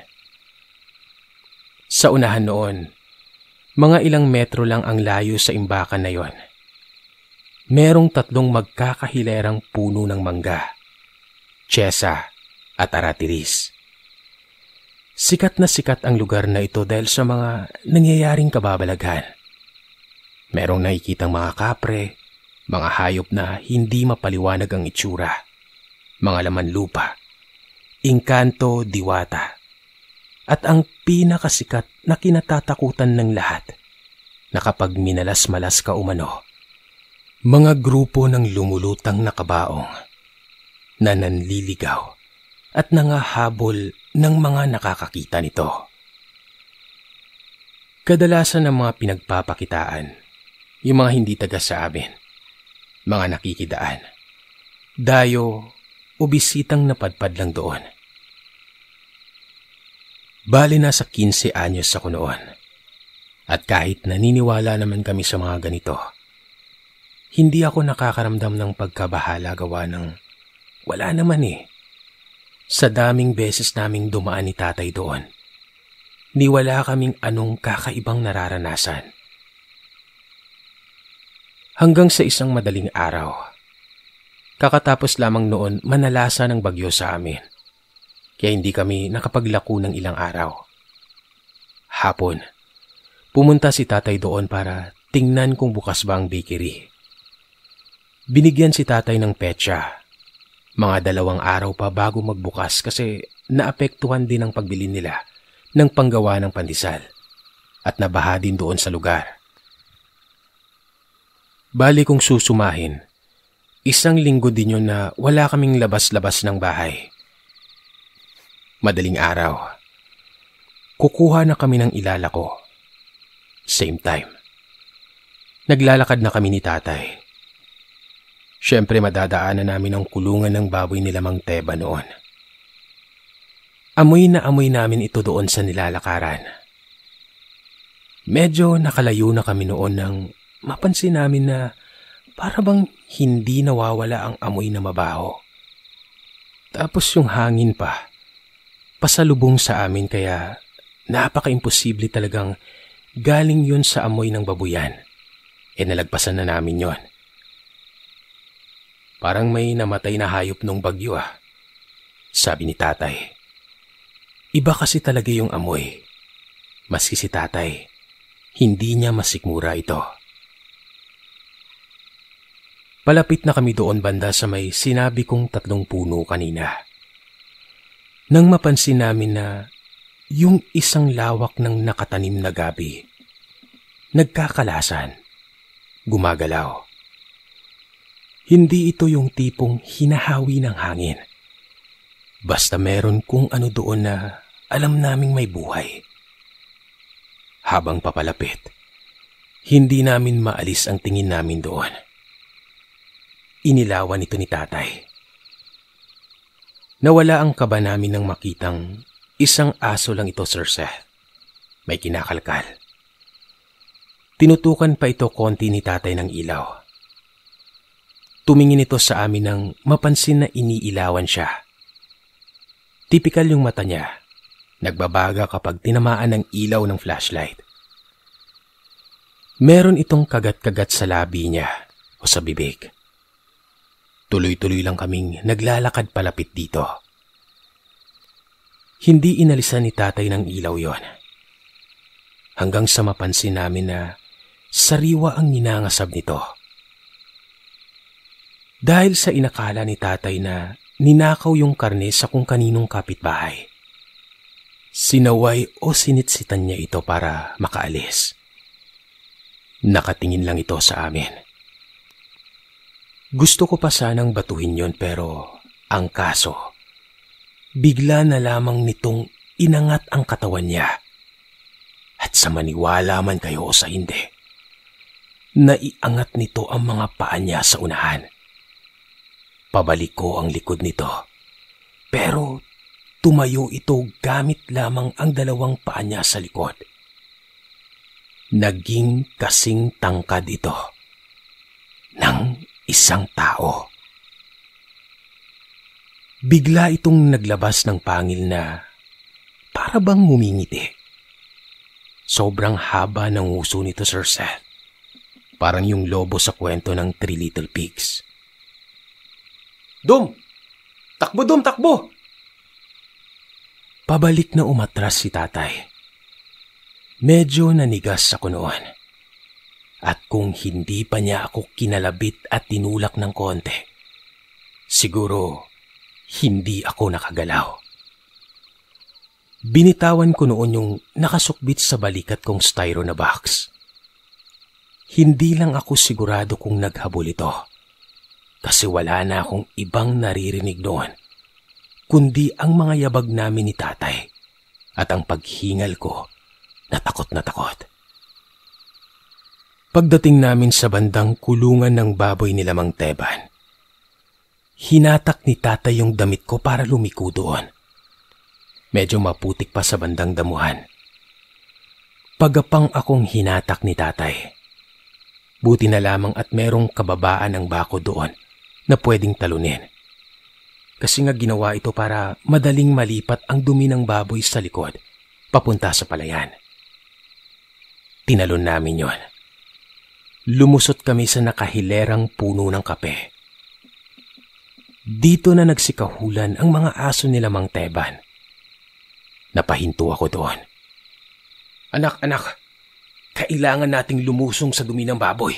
Sa unahan noon, mga ilang metro lang ang layo sa imbakan na yon. Merong tatlong magkakahilerang puno ng mangga, tsesa at aratilis. Sikat na sikat ang lugar na ito dahil sa mga nangyayaring kababalaghan. Merong nakikitang mga kapre, mga hayop na hindi mapaliwanag ang itsura, mga laman lupa, inkanto, diwata. At ang pinakasikat na kinatatakutan ng lahat na kapag minalas-malas ka umano, mga grupo ng lumulutang na kabaong na nanliligaw at nangahabol ng mga nakakakita nito. Kadalasan ang mga pinagpapakitaan, yung mga hindi taga sa amin, mga nakikidaan, dayo o bisitang napadpad lang doon. Bali na sa labinlimang anyos ako noon. At kahit naniniwala naman kami sa mga ganito, hindi ako nakakaramdam ng pagkabahala gawa ng wala naman eh. Sa daming beses naming dumaan ni tatay doon, ni wala kaming anong kakaibang nararanasan. Hanggang sa isang madaling araw, kakatapos lamang noon manalasa ng bagyo sa amin. Kaya hindi kami nakapaglako ng ilang araw. Hapon, pumunta si tatay doon para tingnan kung bukas ba ang bakery. Binigyan si tatay ng petsa. Mga dalawang araw pa bago magbukas kasi naapektuhan din ang pagbili nila ng panggawa ng pandesal at nabaha din doon sa lugar. Bali kung susumahin, isang linggo din yun na wala kaming labas-labas ng bahay. Madaling araw, kukuha na kami ng ilala ko. Same time. Naglalakad na kami ni tatay. Siyempre madadaanan namin ang kulungan ng baboy nila Mang Teban noon. Amoy na amoy namin ito doon sa nilalakaran. Medyo nakalayo na kami noon nang mapansin namin na para bang hindi nawawala ang amoy na mabaho. Tapos yung hangin pa. Pasalubong sa amin kaya napaka-imposible talagang galing yun sa amoy ng babuyan. E nalagpasan na namin yon. Parang may namatay na hayop nung bagyo ah, sabi ni tatay. Iba kasi talaga yung amoy. Maski si tatay, hindi niya masikmura ito. Palapit na kami doon banda sa may sinabi kong tatlong puno kanina. Nang mapansin namin na yung isang lawak ng nakatanim na gabi, nagkakalasan, gumagalaw. Hindi ito yung tipong hinahawi ng hangin. Basta meron kung ano doon na alam naming may buhay. Habang papalapit, hindi namin maalis ang tingin namin doon. Inilawan ito ni tatay. Nawala ang kaba namin nang makitang isang aso lang ito, Sir Seth. May kinakalkal. Tinutukan pa ito konti ni tatay ng ilaw. Tumingin ito sa amin nang mapansin na iniilawan siya. Tipikal yung mata niya, nagbabaga kapag tinamaan ng ilaw ng flashlight. Meron itong kagat-kagat sa labi niya o sa bibig. Tuloy-tuloy lang kaming naglalakad palapit dito. Hindi inalisan ni tatay ng ilaw yon. Hanggang sa mapansin namin na sariwa ang ninangasab nito. Dahil sa inakala ni tatay na ninakaw yung karne sa kung kaninong kapitbahay, sinaway o sinitsitan niya ito para makaalis. Nakatingin lang ito sa amin. Gusto ko pa sanang batuhin yon pero ang kaso, bigla na lamang nitong inangat ang katawan niya. At sa maniwala man kayo o sa hindi, naiangat nito ang mga paa niya sa unahan. Pabalik ko ang likod nito pero tumayo ito gamit lamang ang dalawang paa niya sa likod. Naging kasing tangkad ito ng isang tao. Bigla itong naglabas ng pangil na para bang ngumingiti. Sobrang haba ng uso nito, Sir Seth. Parang yung lobo sa kwento ng Three Little Pigs. Dum! Takbo, Dum! Takbo! Pabalik na umatras si tatay. Medyo nanigas ako noon. At kung hindi pa niya ako kinalabit at tinulak ng konti, siguro hindi ako nakagalaw. Binitawan ko noon yung nakasukbit sa balikat kong styro na box. Hindi lang ako sigurado kung naghabol ito, kasi wala na akong ibang naririnig noon kundi ang mga yabag namin ni tatay at ang paghingal ko na takot na takot. Pagdating namin sa bandang kulungan ng baboy nila Mang Teban, hinatak ni tatay yung damit ko para lumiko doon. Medyo maputik pa sa bandang damuhan. Pagapang akong hinatak ni tatay. Buti na lamang at merong kababaan ng bako doon na pwedeng talunin. Kasi nga ginawa ito para madaling malipat ang dumi ng baboy sa likod papunta sa palayan. Tinalon namin yon. Lumusot kami sa nakahilerang puno ng kape. Dito na nagsikahulan ang mga aso nila Mang Teban. Napahinto ako doon. Anak, anak, kailangan nating lumusong sa dumi ng baboy.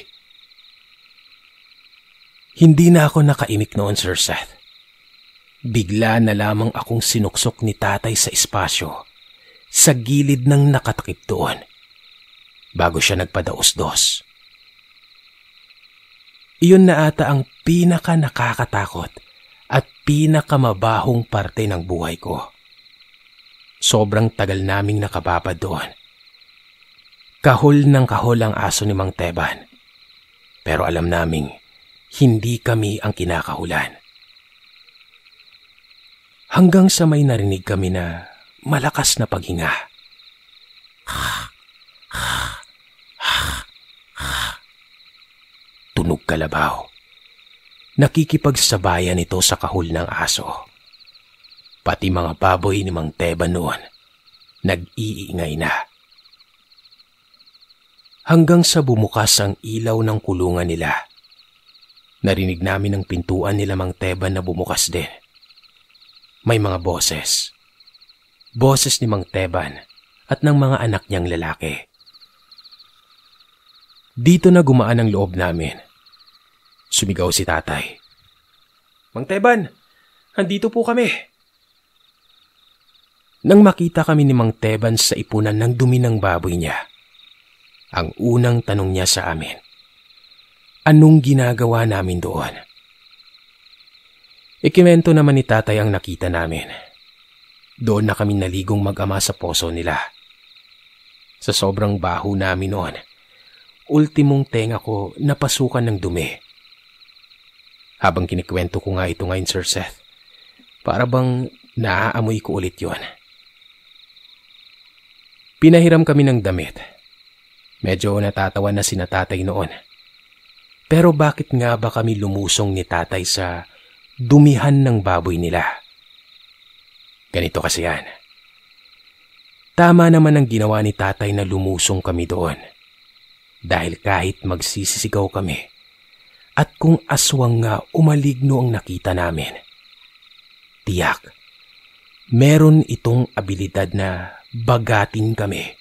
Hindi na ako nakaimik noon, Sir Seth. Bigla na lamang akong sinuksok ni tatay sa espasyo, sa gilid ng nakatakip doon, bago siya nagpadaos-dos. Iyon na ata ang pinaka nakakatakot at pinakamabahong parte ng buhay ko. Sobrang tagal naming nakababad doon. Kahol ng kahol ang aso ni Mang Teban, pero alam naming hindi kami ang kinakahulan. Hanggang sa may narinig kami na malakas na paghinga. Tunog kalabaw. Nakikipagsabayan ito sa kahul ng aso. Pati mga baboy ni Mang Teban noon, nag-iingay na. Hanggang sa bumukas ang ilaw ng kulungan nila. Narinig namin ang pintuan nila Mang Teban na bumukas din. May mga boses. Boses ni Mang Teban at ng mga anak niyang lalaki. Dito na gumaan ang loob namin. Sumigaw si tatay. Mang Teban, andito po kami. Nang makita kami ni Mang Teban sa ipunan ng dumi ng baboy niya, ang unang tanong niya sa amin, anong ginagawa namin doon. Ikimento naman ni tatay ang nakita namin. Doon na kami naligong mag-ama sa poso nila. Sa sobrang baho namin noon, ultimong tenga ko napasukan ng dumi. Habang kinikwento ko nga ito ngayon, Sir Seth, para bang naaamoy ko ulit yon. Pinahiram kami ng damit. Medyo natatawa na sina tatay noon. Pero bakit nga ba kami lumusong ni tatay sa dumihan ng baboy nila? Ganito kasi yan. Tama naman ang ginawa ni tatay na lumusong kami doon. Dahil kahit magsisisigaw kami, at kung aswang nga umaligno ang nakita namin, tiyak, meron itong abilidad na bagatin kami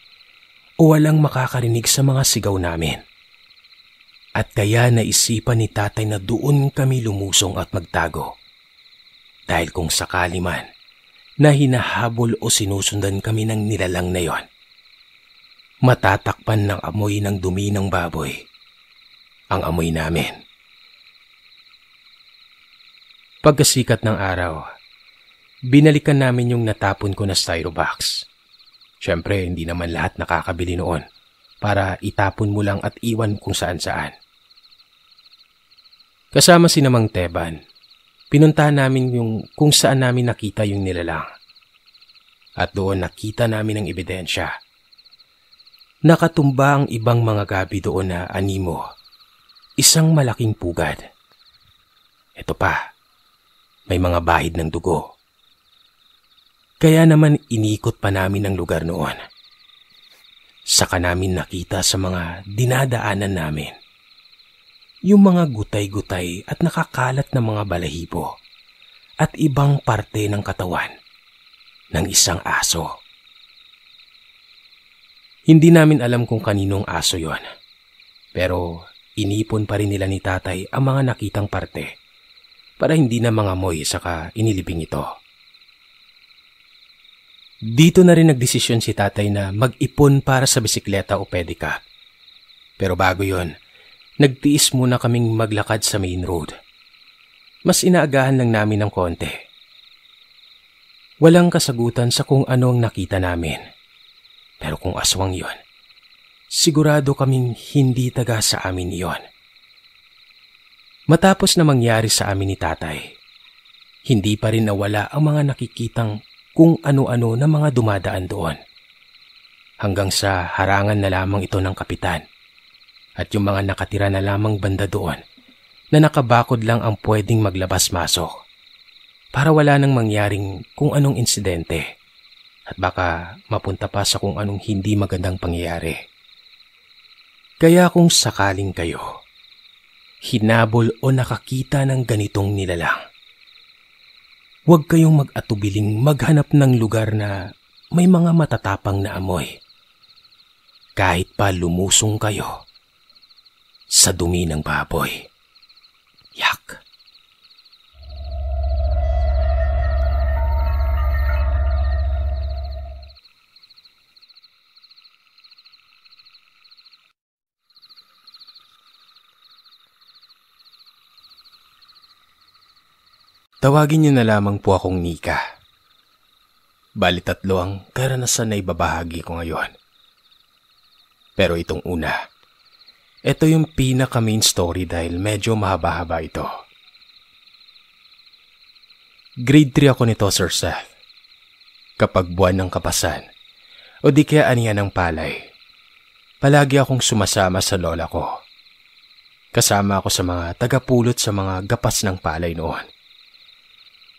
o walang makakarinig sa mga sigaw namin. At kaya naisipan ni tatay na doon kami lumusong at magtago. Dahil kung sakali man na hinahabol o sinusundan kami ng nilalang na yon, matatakpan ng amoy ng dumi ng baboy ang amoy namin. Pagkasikat ng araw, binalikan namin yung natapon ko na styro box. Siyempre, hindi naman lahat nakakabili noon para itapon mo lang at iwan kung saan-saan. Kasama si Mang Teban, pinuntahan namin yung kung saan namin nakita yung nilalang. At doon nakita namin ang ebidensya. Nakatumba ang ibang mga gabi doon na animo, isang malaking pugad. Ito pa, may mga bahid ng dugo. Kaya naman inikot pa namin ang lugar noon. Saka namin nakita sa mga dinadaanan namin yung mga gutay-gutay at nakakalat na mga balahibo at ibang parte ng katawan ng isang aso. Hindi namin alam kung kaninong aso yon, pero inipon pa rin nila ni tatay ang mga nakitang parte para hindi na mangamoy saka inilibing ito. Dito na rin nagdesisyon si tatay na mag-ipon para sa bisikleta o pedicab. Pero bago yon, nagtiis muna kaming maglakad sa main road. Mas inaagahan lang namin ng konti. Walang kasagutan sa kung ano ang nakita namin. Pero kung aswang yon, sigurado kaming hindi taga sa amin yon. Matapos na mangyari sa amin ni tatay, hindi pa rin nawala ang mga nakikitang kung ano-ano na mga dumadaan doon. Hanggang sa harangan na lamang ito ng kapitan at yung mga nakatira na lamang banda doon na nakabakod lang ang pwedeng maglabas-masok para wala nang mangyaring kung anong insidente at baka mapunta pa sa kung anong hindi magandang pangyayari. Kaya kung sakaling kayo hinabol o nakakita ng ganitong nilalang, huwag kayong mag-atubiling maghanap ng lugar na may mga matatapang na amoy. Kahit pa lumusong kayo sa dumi ng baboy. Yak! Tawagin niyo na lamang po akong Nika. Bali tatlo ang karanasan na ibabahagi ko ngayon. Pero itong una, ito yung pinaka-main story dahil medyo mahaba-haba ito. Grade three ako nito, Sir Seth. Kapag buwan ng kapasan, o di kaya aniya ng palay, palagi akong sumasama sa lola ko. Kasama ako sa mga tagapulot sa mga gapas ng palay noon.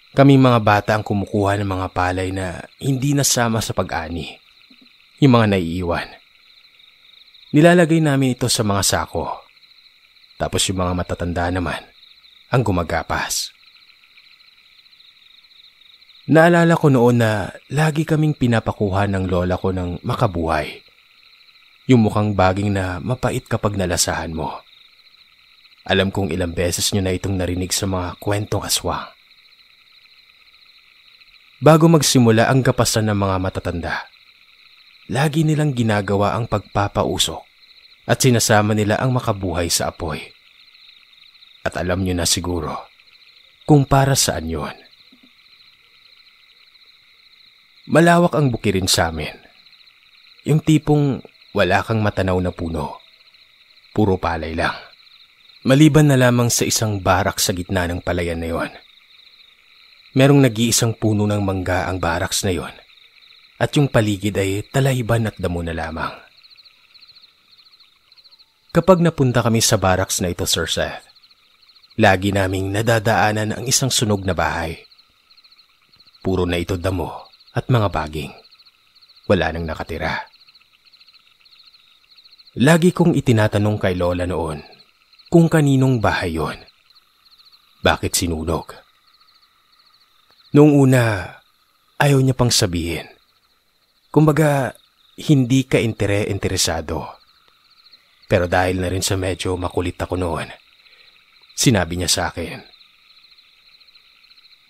Kaming mga bata ang kumukuha ng mga palay na hindi nasama sa pag-ani, yung mga naiiwan. Nilalagay namin ito sa mga sako, tapos yung mga matatanda naman ang gumagapas. Naalala ko noon na lagi kaming pinapakuha ng lola ko ng makabuhay, yung mukhang baging na mapait kapag nalasahan mo. Alam kong ilang beses nyo na itong narinig sa mga kwentong aswang. Bago magsimula ang kapasan ng mga matatanda, lagi nilang ginagawa ang pagpapausok at sinasama nila ang makabuhay sa apoy at alam niyo na siguro kung para saan yun. Malawak ang bukirin sa amin. Yung tipong wala kang matanaw na puno. Puro palay lang. Maliban na lamang sa isang barak sa gitna ng palayan na yun. Merong nag-iisang puno ng mangga ang baraks na yon, at yung paligid ay talayban at damo na lamang. Kapag napunta kami sa baraks na ito, Sir Seth, lagi naming nadadaanan ang isang sunog na bahay. Puro na ito damo at mga baging. Wala nang nakatira. Lagi kong itinatanong kay Lola noon kung kaninong bahay yon. Bakit sinunog? Noong una, ayaw niya pang sabihin. Kumbaga, hindi ka intere-interesado. Pero dahil na rin sa medyo makulit ako noon, sinabi niya sa akin,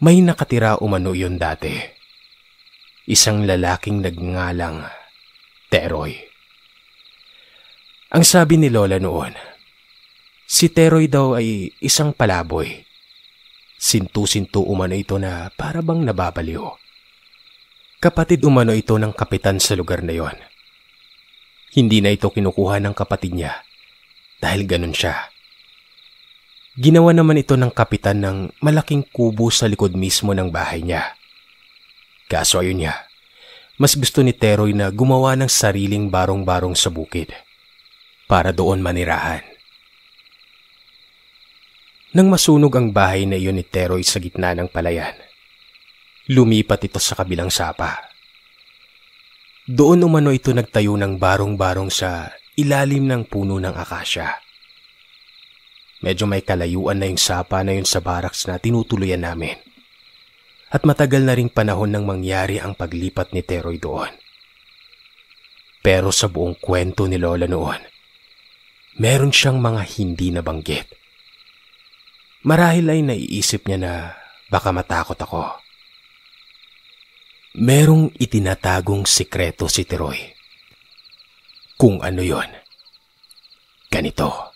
may nakatira umano yun dati. Isang lalaking nagngalang Teroy. Ang sabi ni Lola noon, si Teroy daw ay isang palaboy. Sintu-sintu umano ito na para bang nababaliw. Kapatid umano ito ng kapitan sa lugar na yon. Hindi na ito kinukuha ng kapatid niya dahil ganun siya. Ginawa naman ito ng kapitan ng malaking kubo sa likod mismo ng bahay niya. Kaso ayun niya, mas gusto ni Teroy na gumawa ng sariling barong-barong sa bukid para doon manirahan. Nang masunog ang bahay na iyon ni Teroy sa gitna ng palayan, lumipat ito sa kabilang sapa. Doon umano ito nagtayo ng barong-barong sa ilalim ng puno ng akasya. Medyo may kalayuan na yung sapa na yun sa baraks na tinutuluyan namin. At matagal na ring panahon nang mangyari ang paglipat ni Teroy doon. Pero sa buong kwento ni Lola noon, meron siyang mga hindi nabanggit. Marahil ay naiisip niya na baka matakot ako. Merong itinatagong sikreto si Teroy. Kung ano yon? Ganito.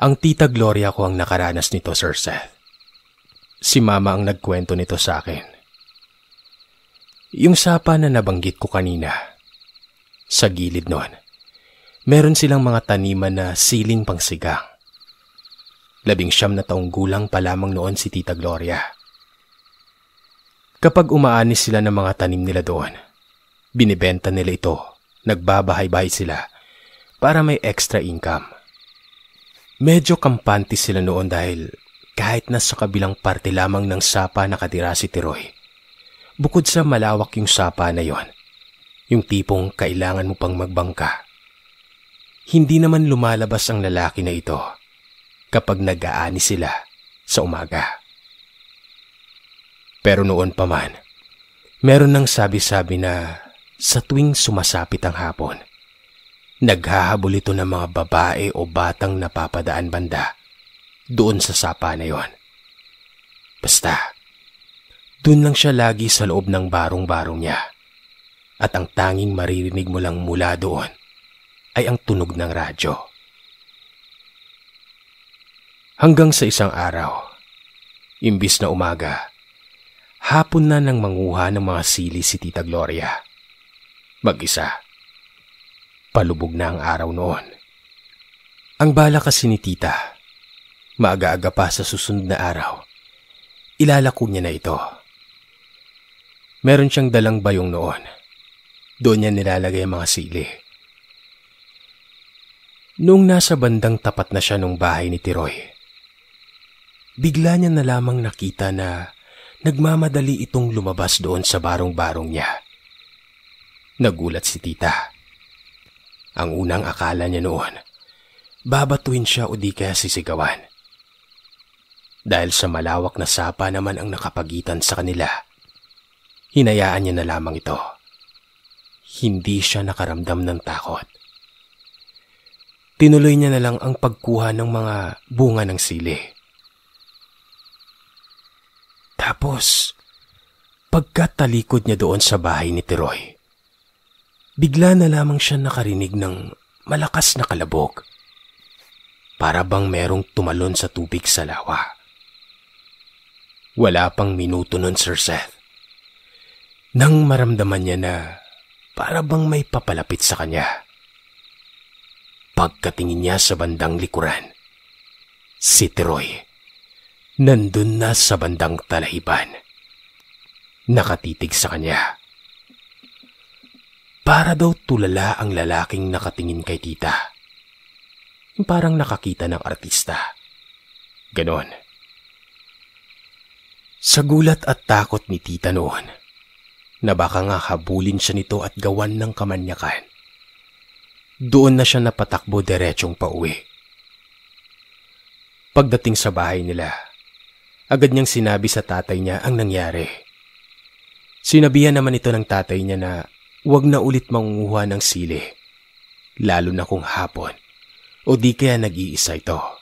Ang Tita Gloria ko ang nakaranas nito, Sir Seth. Si Mama ang nagkwento nito sa akin. Yung sapa na nabanggit ko kanina, sa gilid noon, meron silang mga taniman na siling pangsigang. Labing siyam na taong gulang pa lamang noon si Tita Gloria. Kapag umaanis sila ng mga tanim nila doon, binibenta nila ito, nagbabahay-bahay sila para may extra income. Medyo kampante sila noon dahil kahit na sa kabilang parte lamang ng sapa nakatira si Teroy, bukod sa malawak yung sapa na yon, yung tipong kailangan mo pang magbangka, hindi naman lumalabas ang lalaki na ito kapag nag-aani sila sa umaga. Pero noon pa man, meron ng sabi-sabi na sa tuwing sumasapit ang hapon, naghahabol ito ng mga babae o batang napapadaan banda doon sa sapa na yon. Basta, doon lang siya lagi sa loob ng barong-barong niya, at ang tanging maririnig mo lang mula doon ay ang tunog ng radyo. Hanggang sa isang araw, imbis na umaga, hapon na nang manguha ng mga sili si Tita Gloria. Mag-isa. Palubog na ang araw noon. Ang bala kasi ni Tita, maaga-aga pa sa susunod na araw, ilalako niya na ito. Meron siyang dalang bayong noon. Doon niya nilalagay ang mga sili. Noong nasa bandang tapat na siya ng bahay ni Teroy, bigla niya na lamang nakita na nagmamadali itong lumabas doon sa barong-barong niya. Nagulat si Tita. Ang unang akala niya noon, babatuin siya o di kaya sisigawan. Dahil sa malawak na sapa naman ang nakapagitan sa kanila, hinayaan niya na lamang ito. Hindi siya nakaramdam ng takot. Tinuloy niya na lang ang pagkuha ng mga bunga ng sili. Tapos, pagkatalikod niya doon sa bahay ni Teroy, bigla na lamang siya nakarinig ng malakas na kalabog. para bang merong tumalon sa tubig sa lawa. Wala pang minuto nun, Sir Seth, nang maramdaman niya na para bang may papalapit sa kanya. Pagkatingin niya sa bandang likuran, si Teroy nandun na sa bandang talahiban, nakatitig sa kanya. Para daw tulala ang lalaking nakatingin kay tita. Parang nakakita ng artista. Ganon. Sa gulat at takot ni tita noon, na baka nga habulin siya nito at gawan ng kamanyakan, doon na siya napatakbo diretsong pauwi. Pagdating sa bahay nila, agad niyang sinabi sa tatay niya ang nangyari. Sinabihan naman ito ng tatay niya na huwag na ulit mangunguha ng sili, lalo na kung hapon o di kaya nag-iisa ito.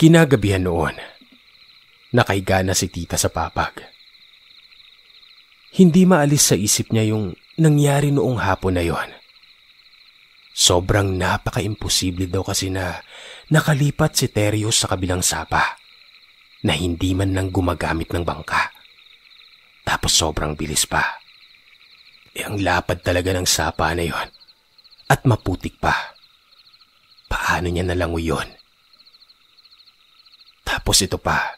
Kinagabihan noon, nakahiga na si tita sa papag. Hindi maalis sa isip niya yung nangyari noong hapon na yon. Sobrang napaka-imposible daw kasi na nakalipat si Teryo sa kabilang sapa na hindi man lang gumagamit ng bangka. Tapos sobrang bilis pa. E ang lapad talaga ng sapa na yon. At maputik pa. Paano niya nalangoy yon? Tapos ito pa.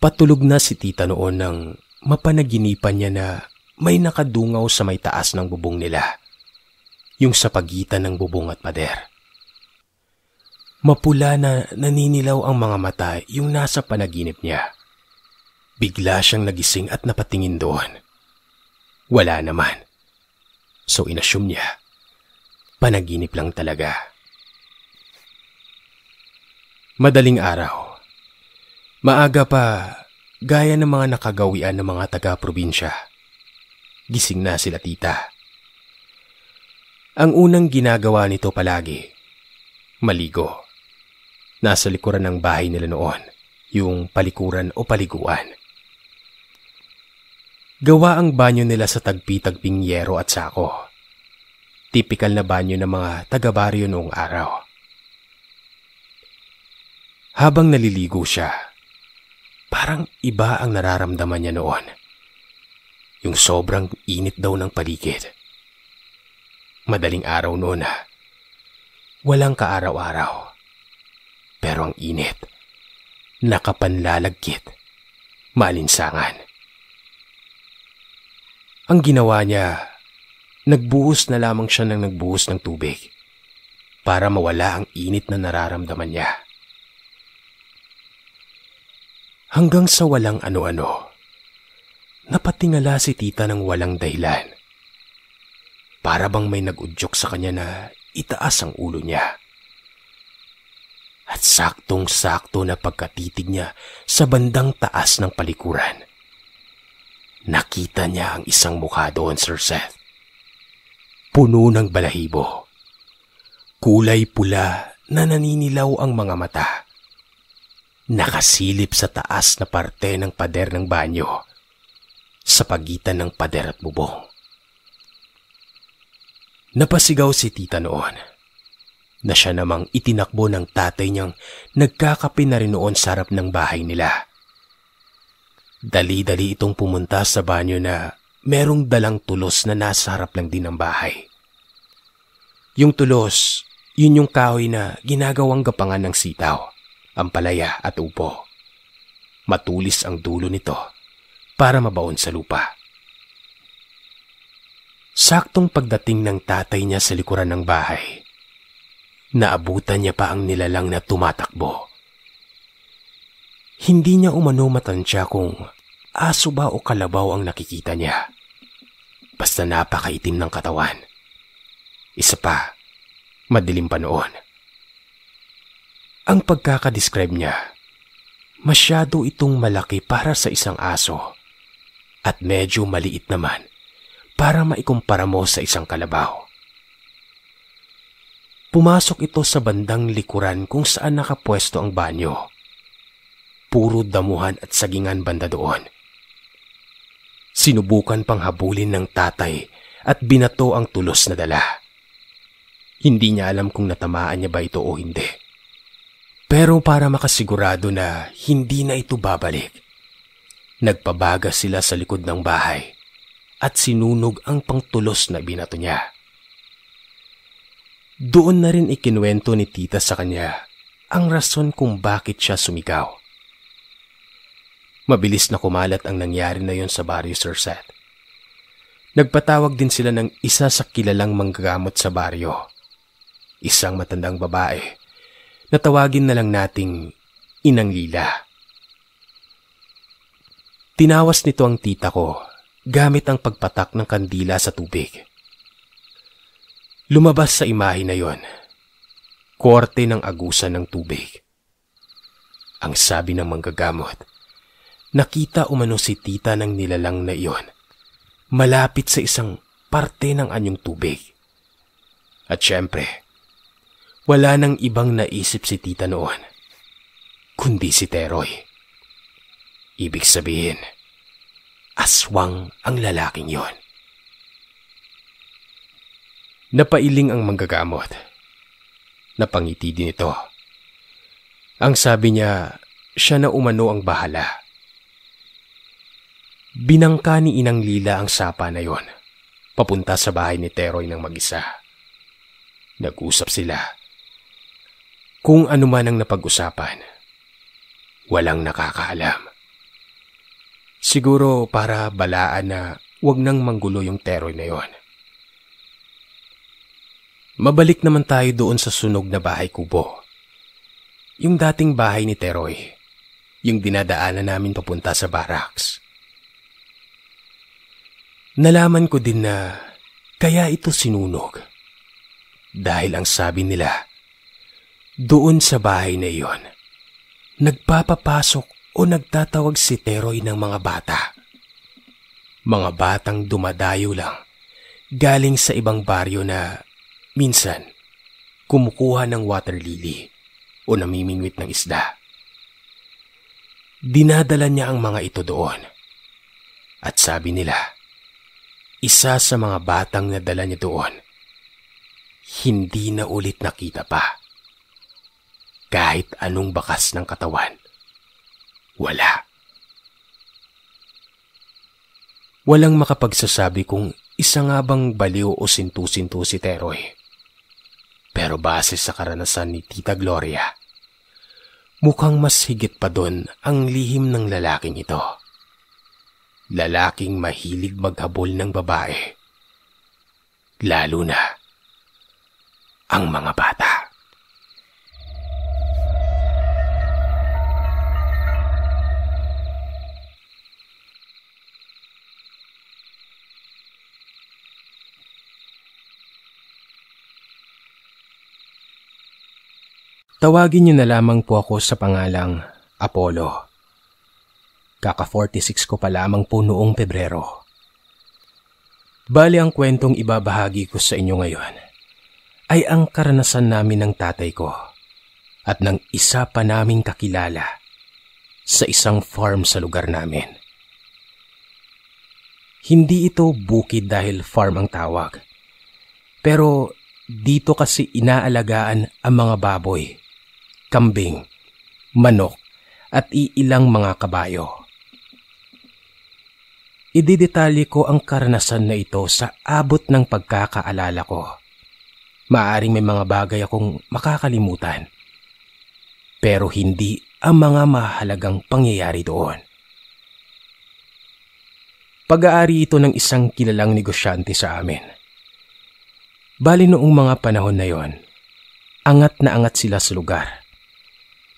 Patulog na si tita noon nang mapanaginipan niya na may nakadungaw sa may taas ng bubong nila. Yung sa pagitan ng bubong at pader. Mapula na naninilaw ang mga mata yung nasa panaginip niya. Bigla siyang nagising at napatingin doon. Wala naman. So inassume niya, panaginip lang talaga. Madaling araw. Maaga pa, gaya ng mga nakagawian ng mga taga-probinsya. Gising na sila tita. Ang unang ginagawa nito palagi, maligo. Nasa likuran ng bahay nila noon, yung palikuran o paliguan. Gawa ang banyo nila sa tagpi-tagping yero at sako. Tipikal na banyo ng mga taga-baryo noong araw. Habang naliligo siya, parang iba ang nararamdaman niya noon. Yung sobrang init daw ng paligid. Madaling araw noon ha. Walang kaaraw-araw. Pero ang init, nakapanlalagkit, maalinsangan. Ang ginawa niya, nagbuhos na lamang siya ng nagbuhos ng tubig para mawala ang init na nararamdaman niya. Hanggang sa walang ano-ano, napatingala si tita ng walang dahilan. Para bang may nagudyok sa kanya na itaas ang ulo niya. At saktong-sakto na pagkatitig niya sa bandang taas ng palikuran, nakita niya ang isang mukha doon, Sir Seth. Puno ng balahibo. Kulay pula na naninilaw ang mga mata. Nakasilip sa taas na parte ng pader ng banyo, sa pagitan ng pader at bubong. Napasigaw si tita noon, na siya namang itinakbo ng tatay niyang nagkakape na rin noon sa harap ng bahay nila. Dali-dali itong pumunta sa banyo na merong dalang tulos na nasa harap lang din ng bahay. Yung tulos, yun yung kahoy na ginagawang gapangan ng sitaw, ampalaya at upo. Matulis ang dulo nito para mabaon sa lupa. Saktong pagdating ng tatay niya sa likuran ng bahay, naabutan niya pa ang nilalang na tumatakbo. Hindi niya umano matansya kung aso ba o kalabaw ang nakikita niya. Basta napakaitim ng katawan. Isa pa, madilim pa noon. Ang pagkakadescribe niya, masyado itong malaki para sa isang aso at medyo maliit naman para maikumpara mo sa isang kalabaw. Pumasok ito sa bandang likuran kung saan nakapwesto ang banyo. Puro damuhan at sagingan banda doon. Sinubukan pang habulin ng tatay at binato ang tulos na dala. Hindi niya alam kung natamaan niya ba ito o hindi. Pero para makasigurado na hindi na ito babalik, nagpabaga sila sa likod ng bahay at sinunog ang pangtulos na binato niya. Doon na rin ikinuwento ni Tita sa kanya ang rason kung bakit siya sumigaw. Mabilis na kumalat ang nangyari na yon sa baryo, Sir Seth. Nagpatawag din sila ng isa sa kilalang manggagamot sa baryo, isang matandang babae. Natawagin na lang nating Inang Lila. Tinawas nito ang tita ko gamit ang pagpatak ng kandila sa tubig. Lumabas sa imahe na yon, korte ng agusan ng tubig. Ang sabi ng manggagamot, nakita umano si tita ng nilalang na iyon malapit sa isang parte ng anyong tubig. At syempre, wala nang ibang naisip si tita noon, kundi si Teroy. Ibig sabihin, aswang ang lalaking yon. Napailing ang manggagamot. Napangiti din ito. Ang sabi niya, siya na umano ang bahala. Binangka ni Inang Lila ang sapa na yon, papunta sa bahay ni Teroy ng mag-isa. Nag-usap sila. Kung ano man ang napag-usapan, walang nakakaalam. Siguro para balaan na huwag nang manggulo yung Teroy na yon. Mabalik naman tayo doon sa sunog na bahay kubo. Yung dating bahay ni Teroy, yung dinadaanan namin papunta sa barracks. Nalaman ko din na kaya ito sinunog. Dahil ang sabi nila, doon sa bahay na iyon, nagpapapasok o nagtatawag si Teroy ng mga bata. Mga batang dumadayo lang, galing sa ibang baryo na minsan kumukuha ng water lily o namiminwit ng isda. Dinadala niya ang mga ito doon. At sabi nila, isa sa mga batang nadala niya doon, hindi na ulit nakita pa. Kahit anong bakas ng katawan, wala. Walang makapagsasabi kung isa nga bang baliw o sintu-sintu si Teroy. Pero base sa karanasan ni Tita Gloria, mukhang mas higit pa doon ang lihim ng lalaking ito. Lalaking mahilig maghabol ng babae, lalo na ang mga bata. Tawagin niyo na lamang po ako sa pangalang Apollo. Kaka-forty-six ko pa lamang po noong Pebrero. Bali ang kwentong ibabahagi ko sa inyo ngayon ay ang karanasan namin ng tatay ko at ng isa pa naming kakilala sa isang farm sa lugar namin. Hindi ito bukid dahil farm ang tawag, pero dito kasi inaalagaan ang mga baboy, kambing, manok at iilang mga kabayo. Ididetalye ko ang karanasan na ito sa abot ng pagkakaalala ko. Maaring may mga bagay akong makakalimutan, pero hindi ang mga mahalagang pangyayari doon. Pag-aari ito ng isang kilalang negosyante sa amin. Bali noong mga panahon na yon, angat na angat sila sa lugar.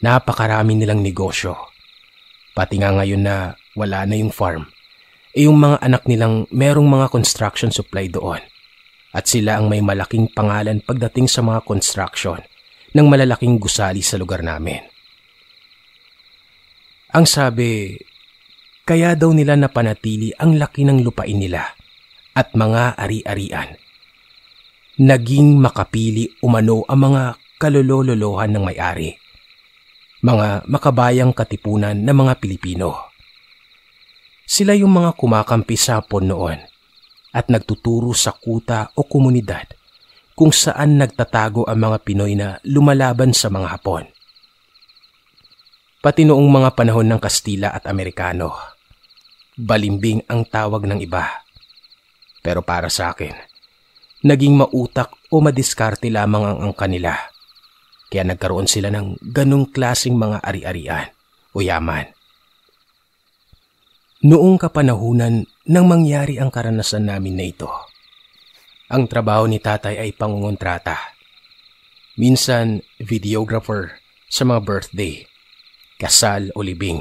Napakarami nilang negosyo. Pati nga ngayon na wala na yung farm, eh yung mga anak nilang merong mga construction supply doon. At sila ang may malaking pangalan pagdating sa mga construction ng malalaking gusali sa lugar namin. Ang sabi, kaya daw nila napanatili ang laki ng lupain nila at mga ari-arian. Naging makapili umano ang mga kalololohan ng may-ari, mga makabayang katipunan ng mga Pilipino. Sila yung mga kumakampi sa hapon noon at nagtuturo sa kuta o komunidad kung saan nagtatago ang mga Pinoy na lumalaban sa mga Hapon. Pati noong mga panahon ng Kastila at Amerikano, balimbing ang tawag ng iba. Pero para sa akin, naging mautak o madiskarte lamang ang, ang kanila. Kaya nagkaroon sila ng ganong klasing mga ari-arian o yaman. Noong kapanahunan nang mangyari ang karanasan namin na ito, ang trabaho ni tatay ay pangungontrata. Minsan, videographer sa mga birthday, kasal o libing.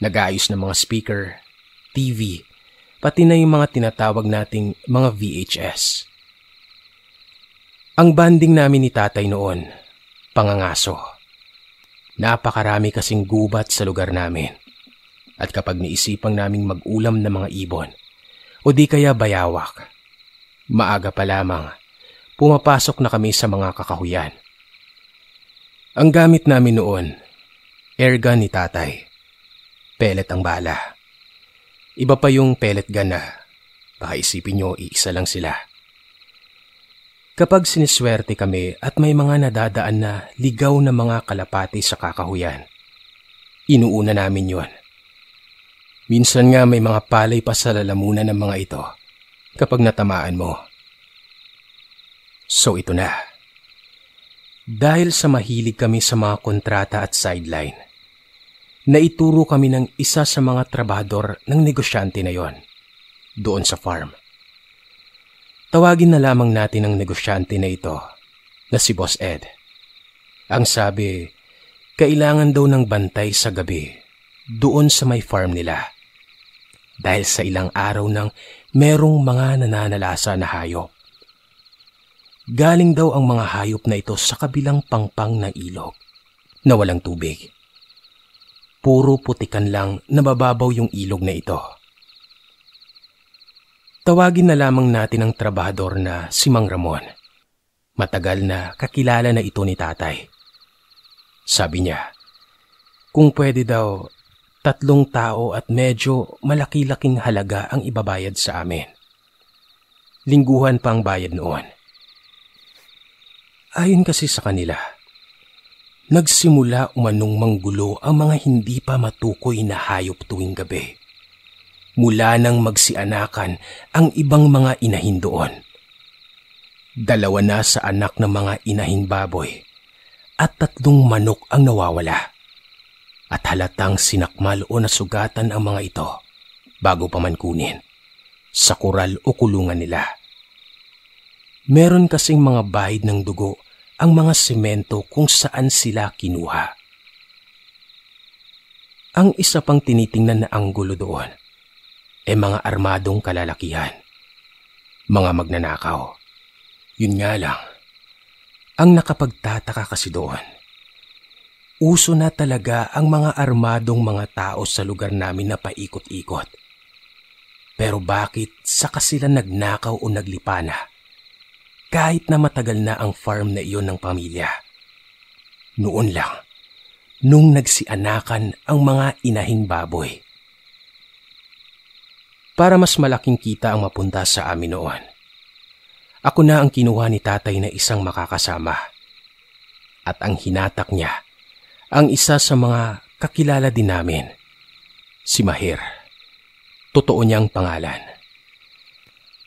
Nag-aayos ng mga speaker, T V, pati na yung mga tinatawag nating mga V H S. Ang banding namin ni tatay noon, pangangaso. Napakarami kasing gubat sa lugar namin. At kapag naisipang naming mag-ulam ng mga ibon, o di kaya bayawak, maaga pa lamang, pumapasok na kami sa mga kakahuyan. Ang gamit namin noon, airgun ni tatay, pellet ang bala. Iba pa yung pellet gun na, baka isipin nyo iisa lang sila. Kapag siniswerte kami at may mga nadadaan na ligaw na mga kalapati sa kakahuyan, inuuna namin yun. Minsan nga may mga palay pa sa lalamunan ng mga ito kapag natamaan mo. So ito na. Dahil sa mahilig kami sa mga kontrata at sideline, naituro kami ng isa sa mga trabador ng negosyante na yon doon sa farm. Tawagin na lamang natin ang negosyante na ito na si Boss Ed. Ang sabi, kailangan daw ng bantay sa gabi doon sa may farm nila dahil sa ilang araw nang merong mga nananalasa na hayop. Galing daw ang mga hayop na ito sa kabilang pangpang ng ilog na walang tubig. Puro putikan lang na mababaw yung ilog na ito. Tawagin na lamang natin ang trabahador na si Mang Ramon. Matagal na kakilala na ito ni tatay. Sabi niya, kung pwede daw, tatlong tao at medyo malaki-laking halaga ang ibabayad sa amin. Lingguhan pa ang bayad noon. Ayon kasi sa kanila, nagsimula umanong manggulo ang mga hindi pa matukoy na hayop tuwing gabi. Mula nang magsianakan ang ibang mga inahin doon. Dalawa na sa anak ng mga inahin baboy at tatlong manok ang nawawala. At halatang sinakmal o nasugatan ang mga ito bago pa man kunin sa kural o kulungan nila. Meron kasing mga bahid ng dugo ang mga semento kung saan sila kinuha. Ang isa pang tinitingnan na anggulo doon ay mga armadong kalalakihan, mga magnanakaw. Yun nga lang, ang nakapagtataka kasi doon, uso na talaga ang mga armadong mga tao sa lugar namin na paikot-ikot. Pero bakit saka sila nagnakaw o naglipana? Kahit na matagal na ang farm na iyon ng pamilya. Noon lang, nung nagsianakan ang mga inahing baboy. Para mas malaking kita ang mapunta sa amin noon, ako na ang kinuha ni tatay na isang makakasama. At ang hinatak niya, ang isa sa mga kakilala din namin, si Maher. Totoo niyang pangalan.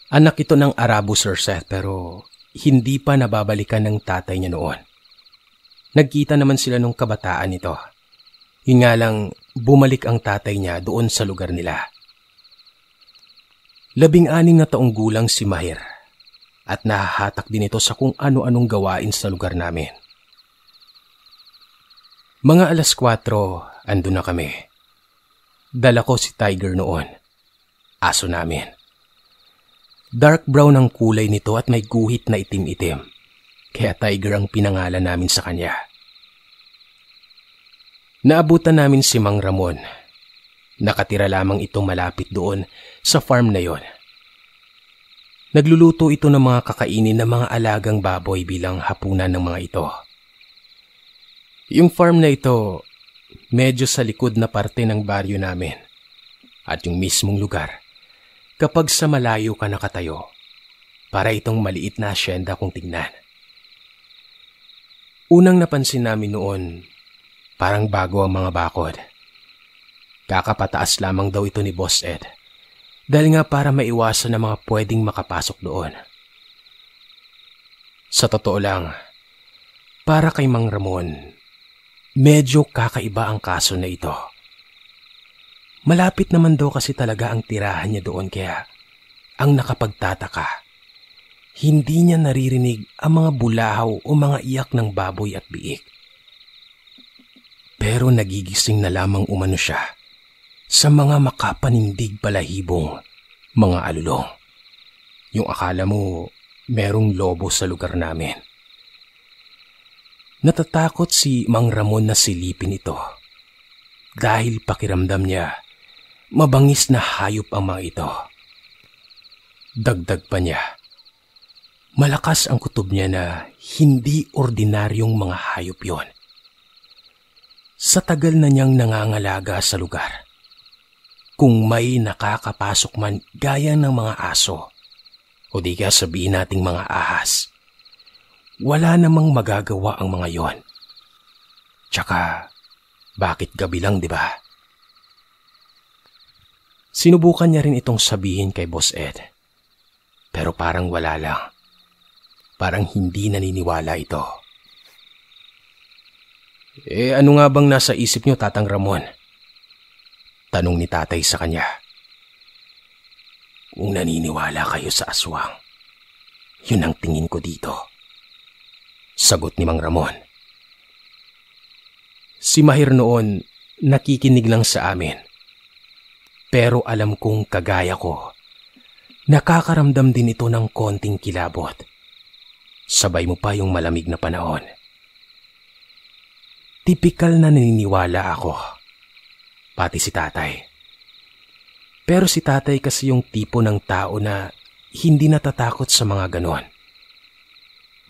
Anak ito ng Arabo, Sir Seth, pero hindi pa nababalikan ng tatay niya noon. Nagkita naman sila nung kabataan nito. Yun nga lang, bumalik ang tatay niya doon sa lugar nila. Labing aning na taong gulang si Maher at nahahatak din ito sa kung ano-anong gawain sa lugar namin. Mga alas kwatro, ando na kami. Dala ko si Tiger noon, aso namin. Dark brown ang kulay nito at may guhit na itim-itim, kaya Tiger ang pinangalan namin sa kanya. Naabutan namin si Mang Ramon. Nakatira lamang ito malapit doon sa farm na yon. Nagluluto ito ng mga kakainin ng mga alagang baboy bilang hapunan ng mga ito. Yung farm na ito, medyo sa likod na parte ng baryo namin. At yung mismong lugar, kapag sa malayo ka nakatayo, para itong maliit na asyenda kung tingnan. Unang napansin namin noon, parang bago ang mga bakod. Kakapataas lamang daw ito ni Boss Ed, dahil nga para maiwasan ang mga pwedeng makapasok doon. Sa totoo lang, para kay Mang Ramon, medyo kakaiba ang kaso na ito. Malapit naman daw kasi talaga ang tirahan niya doon, kaya ang nakapagtataka, hindi niya naririnig ang mga bulahaw o mga iyak ng baboy at biik. Pero nagigising na lamang umano siya sa mga makapanindig balahibong mga alulong. Yung akala mo merong lobo sa lugar namin. Natatakot si Mang Ramon na silipin ito dahil pakiramdam niya mabangis na hayop ang mga ito. Dagdag pa niya, malakas ang kutob niya na hindi ordinaryong mga hayop yon. Sa tagal na niyang nangangalaga sa lugar, kung may nakakapasok man gaya ng mga aso, o di ka sabihin nating mga ahas, wala namang magagawa ang mga yon. Tsaka, bakit gabi lang, di ba? Sinubukan niya rin itong sabihin kay Boss Ed, pero parang wala lang. Parang hindi naniniwala ito. Eh ano nga bang nasa isip niyo, Tatang Ramon? Tanong ni tatay sa kanya. Kung naniniwala kayo sa aswang, yun ang tingin ko dito. Sagot ni Mang Ramon. Si Maher noon nakikinig lang sa amin. Pero alam kong kagaya ko, nakakaramdam din ito ng konting kilabot. Sabay mo pa yung malamig na panahon. Tipikal na naniniwala ako, pati si tatay. Pero si tatay kasi yung tipo ng tao na hindi natatakot sa mga ganon.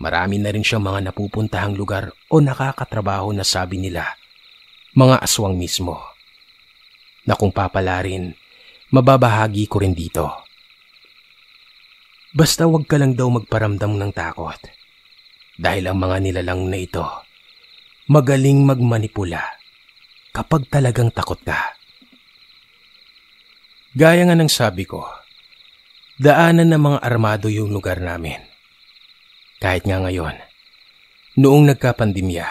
Marami na rin siyang mga napupuntahang lugar o nakakatrabaho na sabi nila, mga aswang mismo, na kung papalarin, mababahagi ko rin dito. Basta wag ka lang daw magparamdam ng takot, dahil ang mga nilalang na ito, magaling magmanipula kapag talagang takot ka. Gaya nga ng sabi ko, daanan ng mga armado yung lugar namin. Kahit nga ngayon, noong nagkapandemya,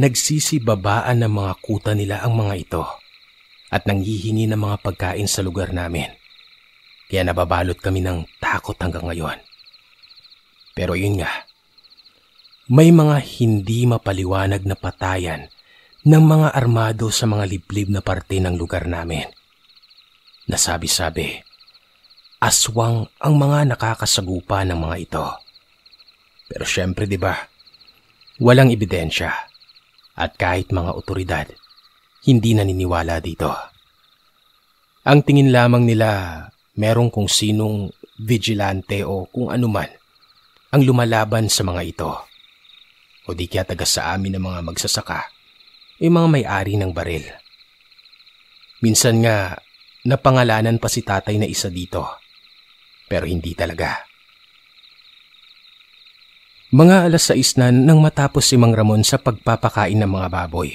nagsisibabaan ng mga kuta nila ang mga ito at nanghihingi ng mga pagkain sa lugar namin. Kaya nababalot kami ng takot hanggang ngayon. Pero yun nga, may mga hindi mapaliwanag na patayan ng mga armado sa mga liblib na parte ng lugar namin. Nasabi-sabi, aswang ang mga nakakasagupa ng mga ito. Pero syempre diba, walang ebidensya at kahit mga otoridad, hindi naniniwala dito. Ang tingin lamang nila, merong kung sinong vigilante o kung anuman ang lumalaban sa mga ito. O di kaya taga sa amin ang mga magsasaka, ay mga may-ari ng baril. Minsan nga, napangalanan pa si tatay na isa dito, pero hindi talaga. Mga alas sais na nang matapos si Mang Ramon sa pagpapakain ng mga baboy,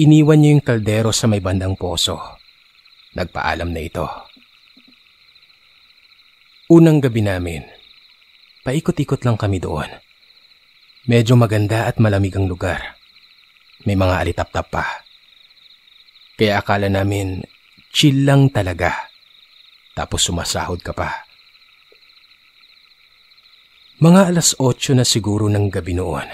iniwan niya yung kaldero sa may bandang poso. Nagpaalam na ito. Unang gabi namin, paikot-ikot lang kami doon. Medyo maganda at malamig ang lugar. May mga alitap-tap pa. Kaya akala namin, chill lang talaga. Tapos sumasahod ka pa. Mga alas otso na siguro ng gabi noon,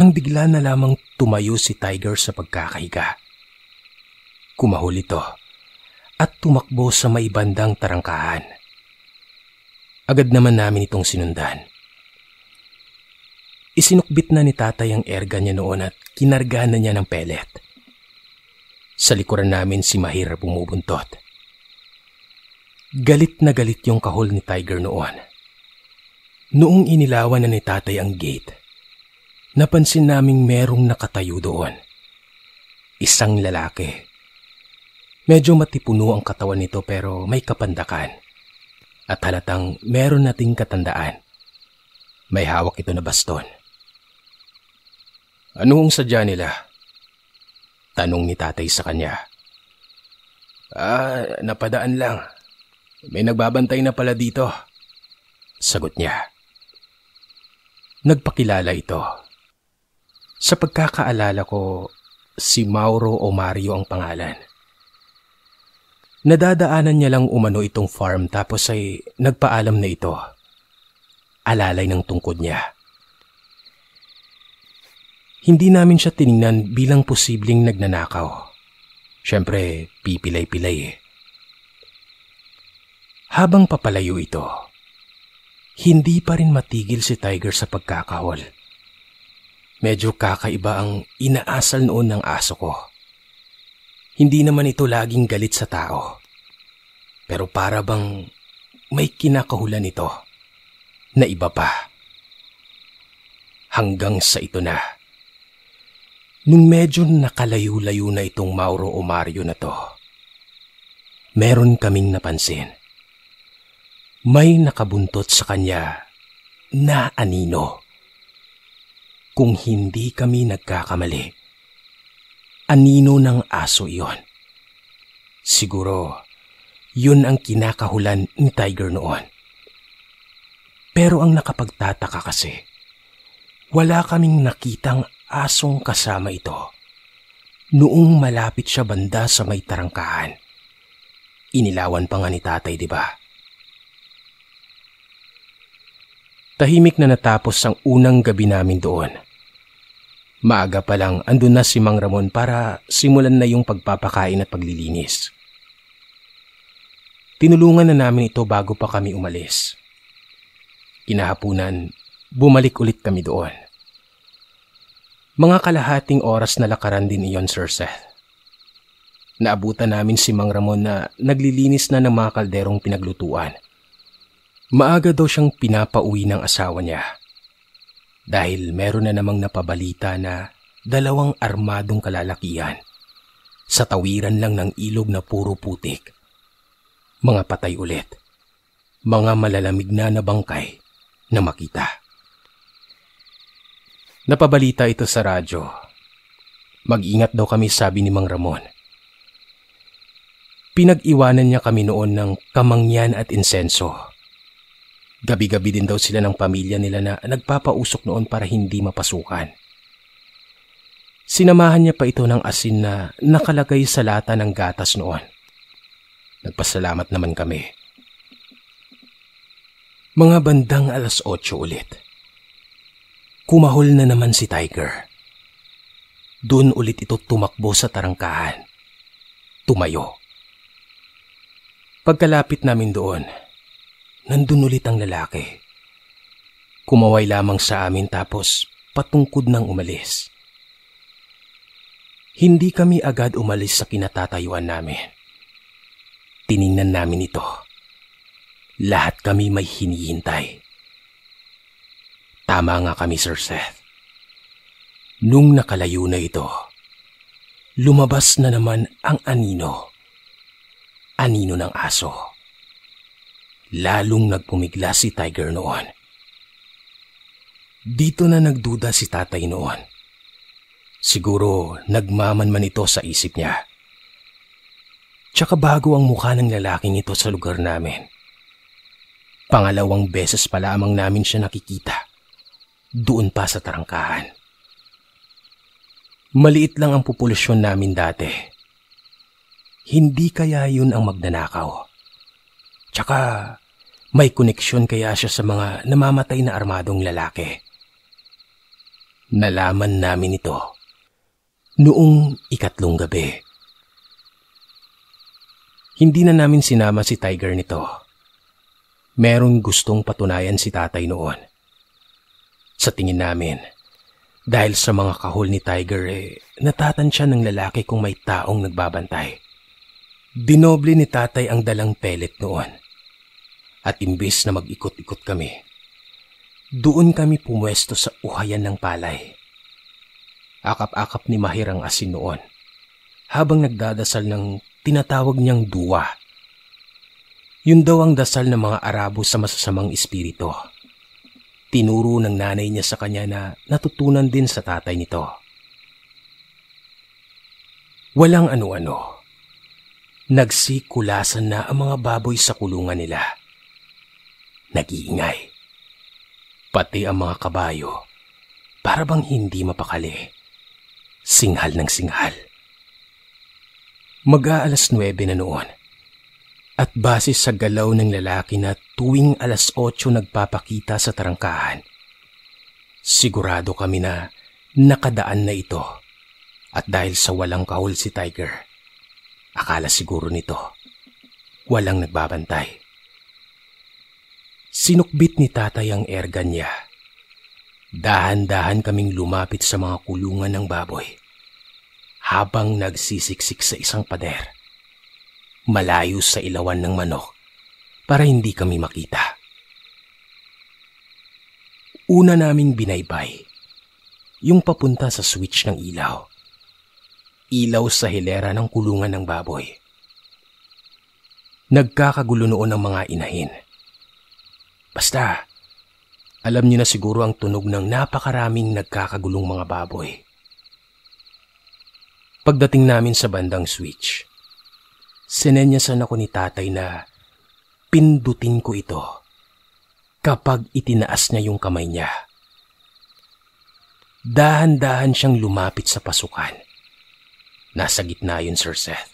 nang bigla na lamang tumayo si Tiger sa pagkakahiga. Kumahol ito at tumakbo sa may bandang tarangkahan. Agad naman namin itong sinundan. Isinukbit na ni tatay ang erga niya noon at kinarga na niya ng pellet. Sa likuran namin si Maher bumubuntot. Galit na galit yung kahol ni Tiger noon. Noong inilawan na ni tatay ang gate, napansin naming merong nakatayo doon. Isang lalaki. Medyo matipuno ang katawan nito pero may kapandakan. at halatang meron nating katandaan. May hawak ito na baston. Anong sadya nila? Tanong ni tatay sa kanya. Ah, napadaan lang. May nagbabantay na pala dito. Sagot niya. Nagpakilala ito. Sa pagkakaalala ko, si Mauro o Mario ang pangalan. Nadadaanan niya lang umano itong farm tapos ay nagpaalam na ito. Alalay ng tungkod niya. Hindi namin siya tiningnan bilang posibleng nagnanakaw. Siyempre, pipilay-pilay eh. Habang papalayo ito, hindi pa rin matigil si Tiger sa pagkakahol. Medyo kakaiba ang inaasal noon ng aso ko. Hindi naman ito laging galit sa tao. Pero para bang may kinakahulan ito na iba pa. Hanggang sa ito na. Nung medyo nakalayo-layo na itong Mauro o Mario na to, meron kaming napansin. May nakabuntot sa kanya na anino. Kung hindi kami nagkakamali, anino ng aso iyon. Siguro, yun ang kinakahulan ni Tiger noon. Pero ang nakapagtataka kasi, wala kaming nakitang asong kasama ito noong malapit siya banda sa may tarangkahan. Inilawan pa nga ni tatay, di ba? Tahimik na natapos ang unang gabi namin doon. Maaga pa lang andun na si Mang Ramon para simulan na yung pagpapakain at paglilinis. Tinulungan na namin ito bago pa kami umalis. Kinahapunan, bumalik ulit kami doon. Mga kalahating oras na lakaran din iyon, Sir Seth. Naabutan namin si Mang Ramon na naglilinis na ng mga kalderong pinaglutuan. Maaga daw siyang pinapauwi ng asawa niya. Dahil meron na namang napabalita na dalawang armadong kalalakihan. Sa tawiran lang ng ilog na puro putik. Mga patay ulit. Mga malalamig na nabangkay na makita. Napabalita ito sa radyo. Mag-ingat daw kami, sabi ni Mang Ramon. Pinag-iwanan niya kami noon ng kamangyan at insenso. Gabi-gabi din daw sila ng pamilya nila na nagpapausok noon para hindi mapasukan. Sinamahan niya pa ito ng asin na nakalagay sa lata ng gatas noon. Nagpasalamat naman kami. Mga bandang alas otso ulit. Kumahol na naman si Tiger. Doon ulit ito tumakbo sa tarangkahan. Tumayo. Pagkalapit namin doon, nandun ulit ang lalaki. Kumaway lamang sa amin tapos patungkod nang umalis. Hindi kami agad umalis sa kinatatayuan namin. Tiningnan namin ito. Lahat kami may hinihintay. Tama nga kami, Sir Seth. Nung nakalayo na ito, lumabas na naman ang anino. Anino ng aso. Lalong nagpumigla si Tiger noon. Dito na nagduda si tatay noon. Siguro nagmamanman ito sa isip niya. Tsaka bago ang mukha ng lalaking ito sa lugar namin. Pangalawang beses pa lamang namin siya nakikita. Doon pa sa tarangkahan. Maliit lang ang populasyon namin dati. Hindi kaya yun ang magnanakaw. Tsaka may koneksyon kaya siya sa mga namamatay na armadong lalaki. Nalaman namin ito noong ikatlong gabi. Hindi na namin sinama si Tiger nito. Merong gustong patunayan si tatay noon. Sa tingin namin, dahil sa mga kahol ni Tiger, eh, natatansya ng lalaki kung may taong nagbabantay. Dinoble ni tatay ang dalang pellet noon. At imbis na mag-ikot-ikot kami, doon kami pumwesto sa uhayan ng palay. Akap-akap ni Maher ang asin noon, habang nagdadasal ng tinatawag niyang duwa. Yun daw ang dasal ng mga Arabo sa masasamang espiritu. Tinuro ng nanay niya sa kanya na natutunan din sa tatay nito. Walang ano-ano. Nagsikulasan na ang mga baboy sa kulungan nila. Nag-iingay. Pati ang mga kabayo, para bang hindi mapakali. Singhal ng singhal. Mag-aalas nuwebe na noon. At base sa galaw ng lalaki na tuwing alas otso nagpapakita sa tarangkahan, sigurado kami na nakadaan na ito. At dahil sa walang kahol si Tiger, akala siguro nito walang nagbabantay. Sinukbit ni tatay ang airgun niya. Dahan-dahan kaming lumapit sa mga kulungan ng baboy habang nagsisiksik sa isang pader, malayo sa ilawan ng manok para hindi kami makita. Una naming binaybay yung papunta sa switch ng ilaw. Ilaw sa hilera ng kulungan ng baboy. Nagkakagulo noon ang mga inahin. Basta, alam niyo na siguro ang tunog ng napakaraming nagkakagulong mga baboy. Pagdating namin sa bandang switch, sinenyasan ako ni tatay na pindutin ko ito kapag itinaas niya yung kamay niya. Dahan-dahan siyang lumapit sa pasukan. Nasa gitna yun, Sir Seth.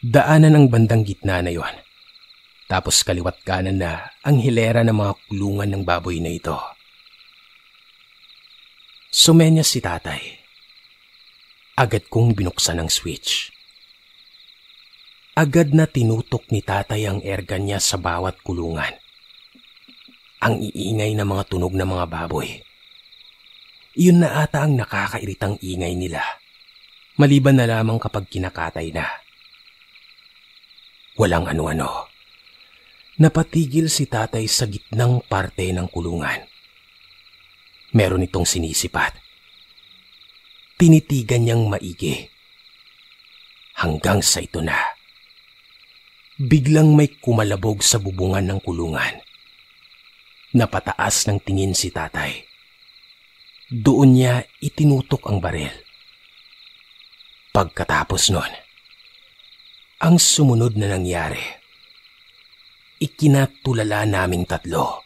Daanan ang bandang gitna na yun. Tapos kaliwat kanan na ang hilera ng mga kulungan ng baboy na ito. Sumenyas si tatay. Agad kong binuksan ang switch. Agad na tinutok ni tatay ang airgun niya sa bawat kulungan. Ang iingay ng mga tunog ng mga baboy. Iyon na ata ang nakakairitang ingay nila. Maliban na lamang kapag kinakatay na. Walang ano-ano. Napatigil si tatay sa gitnang parte ng kulungan. Meron itong sinisipat. Tinitigan niyang maigi. Hanggang sa ito na. Biglang may kumalabog sa bubungan ng kulungan. Napataas ng tingin si tatay. Doon niya itinutok ang baril. Pagkatapos nun, ang sumunod na nangyari, ikinatulala naming tatlo.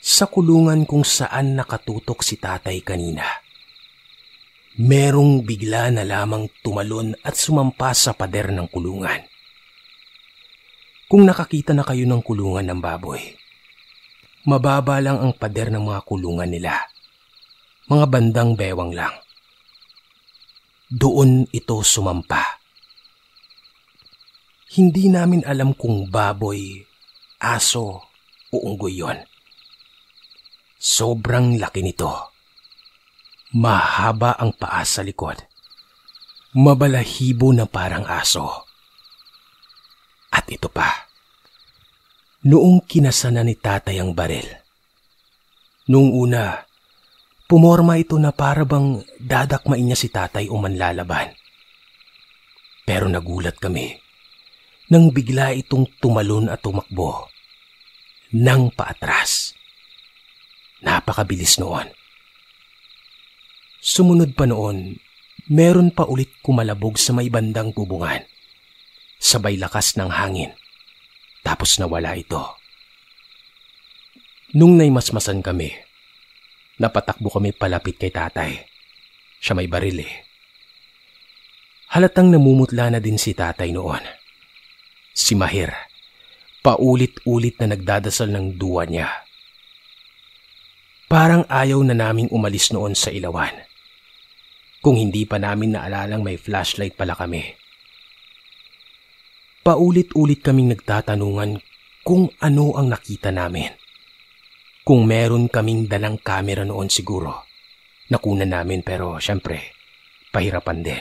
Sa kulungan kung saan nakatutok si tatay kanina, merong bigla na lamang tumalon at sumampa sa pader ng kulungan. Kung nakakita na kayo ng kulungan ng baboy, mababa lang ang pader ng mga kulungan nila. Mga bandang bewang lang. Doon ito sumampa. Hindi namin alam kung baboy, aso o unggoy yon. Sobrang laki nito. Mahaba ang paa sa likod. Mabalahibo na parang aso. At ito pa. Noong kinasana ni tatay ang baril. Noong una, pumorma ito na para bang dadakmain niya si tatay o manlalaban. Pero nagulat kami nang bigla itong tumalon at tumakbo nang paatras. Napakabilis noon. Sumunod pa noon, meron pa ulit kumalabog sa may bandang bubungan, sabay lakas ng hangin, tapos nawala ito. Nung naimasmasan kami, napatakbo kami palapit kay tatay. Siya may baril eh. Halatang namumutla na din si tatay noon. Si Maher, paulit-ulit na nagdadasal ng duwa niya. Parang ayaw na naming umalis noon sa ilawan. Kung hindi pa namin naalalang may flashlight pala kami. Paulit-ulit kaming nagtatanungan kung ano ang nakita namin. Kung meron kaming dalang kamera noon siguro. Nakunan namin pero syempre, pahirapan din.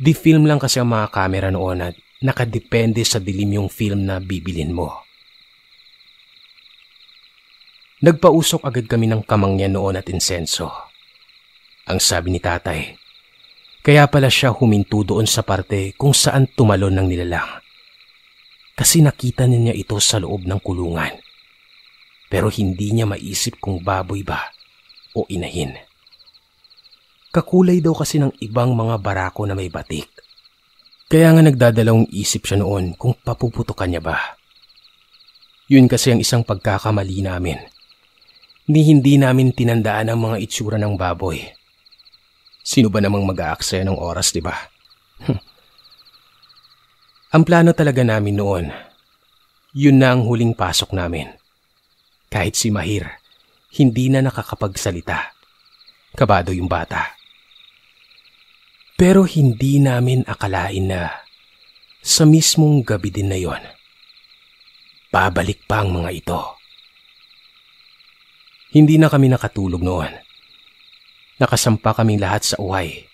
Di-film lang kasi ang mga kamera noon at nakadepende sa dilim yung film na bibilin mo. Nagpausok agad kami ng kamangyan noon at insenso. Ang sabi ni tatay, Kaya pala siya huminto doon sa parte kung saan tumalon ng nilalang. Kasi nakita niya ito sa loob ng kulungan. Pero hindi niya maiisip kung baboy ba o inahin. Kakulay daw kasi ng ibang mga barako na may batik. Kaya nga nagdadalawang isip siya noon kung papuputukan niya ba. Yun kasi ang isang pagkakamali namin. Ni hindi namin tinandaan ang mga itsura ng baboy. Sino ba namang mag-aaksaya ng oras, di ba? Ang plano talaga namin noon, yun na ang huling pasok namin. Kahit si Maher, hindi na nakakapagsalita. Kabado yung bata. Pero hindi namin akalain na sa mismong gabi din na yon, babalik pa ang mga ito. Hindi na kami nakatulog noon. Nakasampa kaming lahat sa uhay.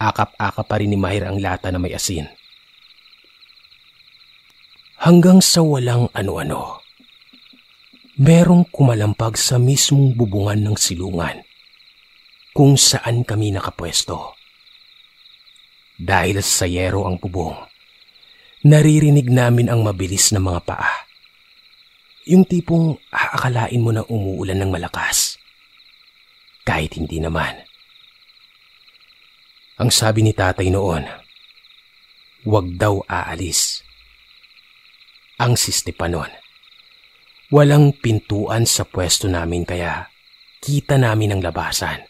Akap-akap pa rin ni Maher ang lata na may asin. Hanggang sa walang ano-ano, merong kumalampag sa mismong bubungan ng silungan kung saan kami nakapwesto. Dahil sa yero ang bubong, naririnig namin ang mabilis na mga paa. Yung tipong aakalain mo na umuulan ng malakas. Kahit hindi naman. Ang sabi ni tatay noon, wag daw aalis. Ang sistema noon, walang pintuan sa pwesto namin kaya kita namin ang labasan.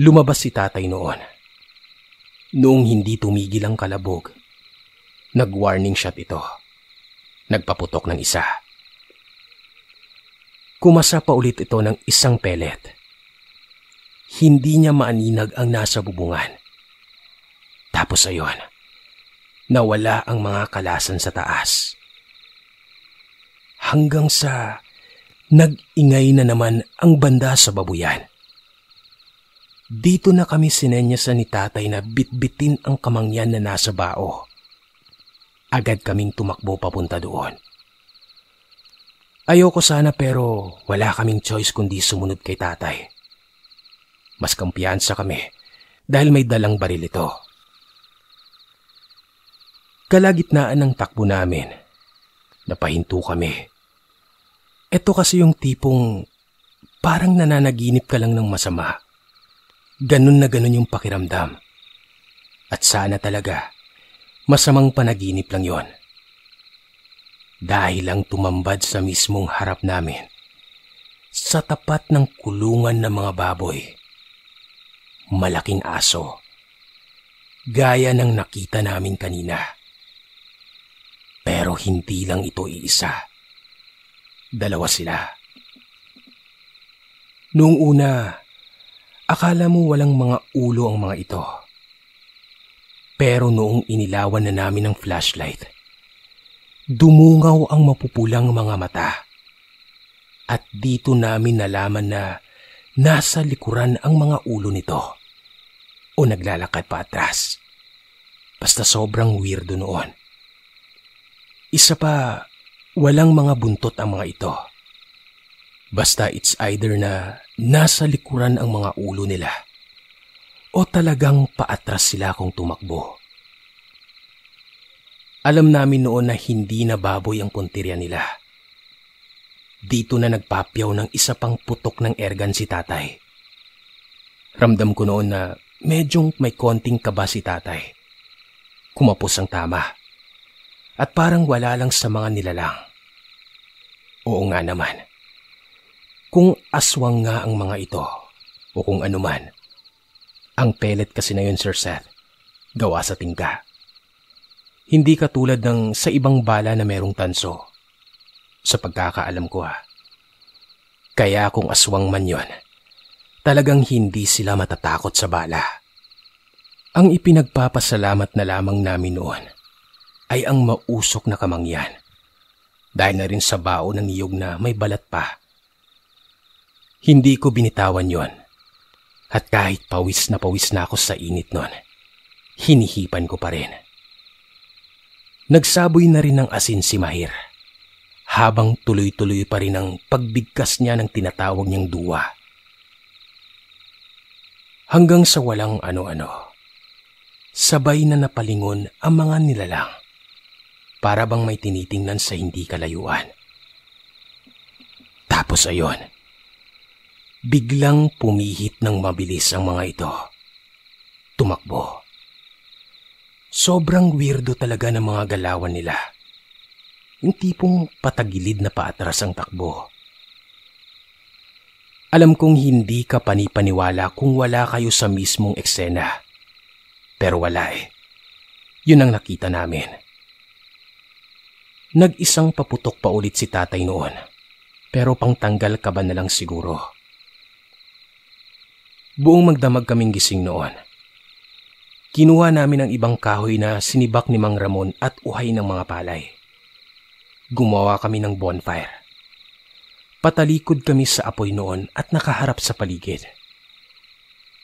Lumabas si tatay noon. Noong hindi tumigil ang kalabog, nag-warning shot ito. Nagpaputok ng isa. Kumasa pa ulit ito ng isang pellet. Hindi niya maaninag ang nasa bubungan. Tapos ayon, nawala ang mga kalasan sa taas. Hanggang sa nag-ingay na naman ang banda sa babuyan. Dito na kami sinenyasan ni tatay na bitbitin ang kamangyan na nasa bao. Agad kaming tumakbo papunta doon. Ayoko sana pero wala kaming choice kundi sumunod kay tatay. Mas kumpiyansa kami dahil may dalang baril ito. Kalagitnaan ng takbo namin, napahinto kami. Ito kasi yung tipong parang nananaginip ka lang ng masama. Ganun na ganun yung pakiramdam. At sana talaga, masamang panaginip lang yon. Dahil lang tumambad sa mismong harap namin, sa tapat ng kulungan ng mga baboy, malaking aso, gaya ng nakita namin kanina. Pero hindi lang ito iisa. Dalawa sila. Noong una, akala mo walang mga ulo ang mga ito. Pero noong inilawan na namin ng flashlight, dumungaw ang mapupulang mga mata. At dito namin nalaman na nasa likuran ang mga ulo nito o naglalakad pa atras. Basta sobrang weirdo noon. Isa pa, walang mga buntot ang mga ito. Basta it's either na nasa likuran ang mga ulo nila o talagang paatras sila kung tumakbo. Alam namin noon na hindi na baboy ang puntirya nila. Dito na nagpapyaw ng isa pang putok ng airgun si tatay. Ramdam ko noon na medyong may konting kaba si tatay. Kumapos ang tama. At parang wala lang sa mga nilalang. Oo nga naman. Kung aswang nga ang mga ito o kung anuman, ang pellet kasi na yun, Sir Seth, gawa sa tingka. Hindi katulad ng sa ibang bala na merong tanso. Sa pagkakaalam ko ha. Kaya kung aswang man yon, talagang hindi sila matatakot sa bala. Ang ipinagpapasalamat na lamang namin noon ay ang mausok na kamangyan. Dahil na rin sa bao ng niyog na may balat pa. Hindi ko binitawan yon. At kahit pawis na pawis na ako sa init noon, hinihipan ko pa rin. Nagsaboy na rin ng asin si Maher, habang tuloy-tuloy pa rin ang pagbigkas niya ng tinatawag niyang duwa. hanggang sa walang ano-ano. Sabay na napalingon ang mga nilalang, para bang may tinitingnan sa hindi kalayuan. Tapos ayon, biglang pumihit ng mabilis ang mga ito. Tumakbo. Sobrang weirdo talaga ng mga galawan nila. Yung tipong patagilid na paatras ang takbo. Alam kong hindi ka panipaniwala kung wala kayo sa mismong eksena. Pero wala eh. Yun ang nakita namin. Nag-isang paputok pa ulit si tatay noon. Pero pangtanggal ka ba na lang siguro? Buong magdamag kaming gising noon. Kinuha namin ang ibang kahoy na sinibak ni Mang Ramon at uhay ng mga palay. Gumawa kami ng bonfire. Patalikod kami sa apoy noon at nakaharap sa paligid.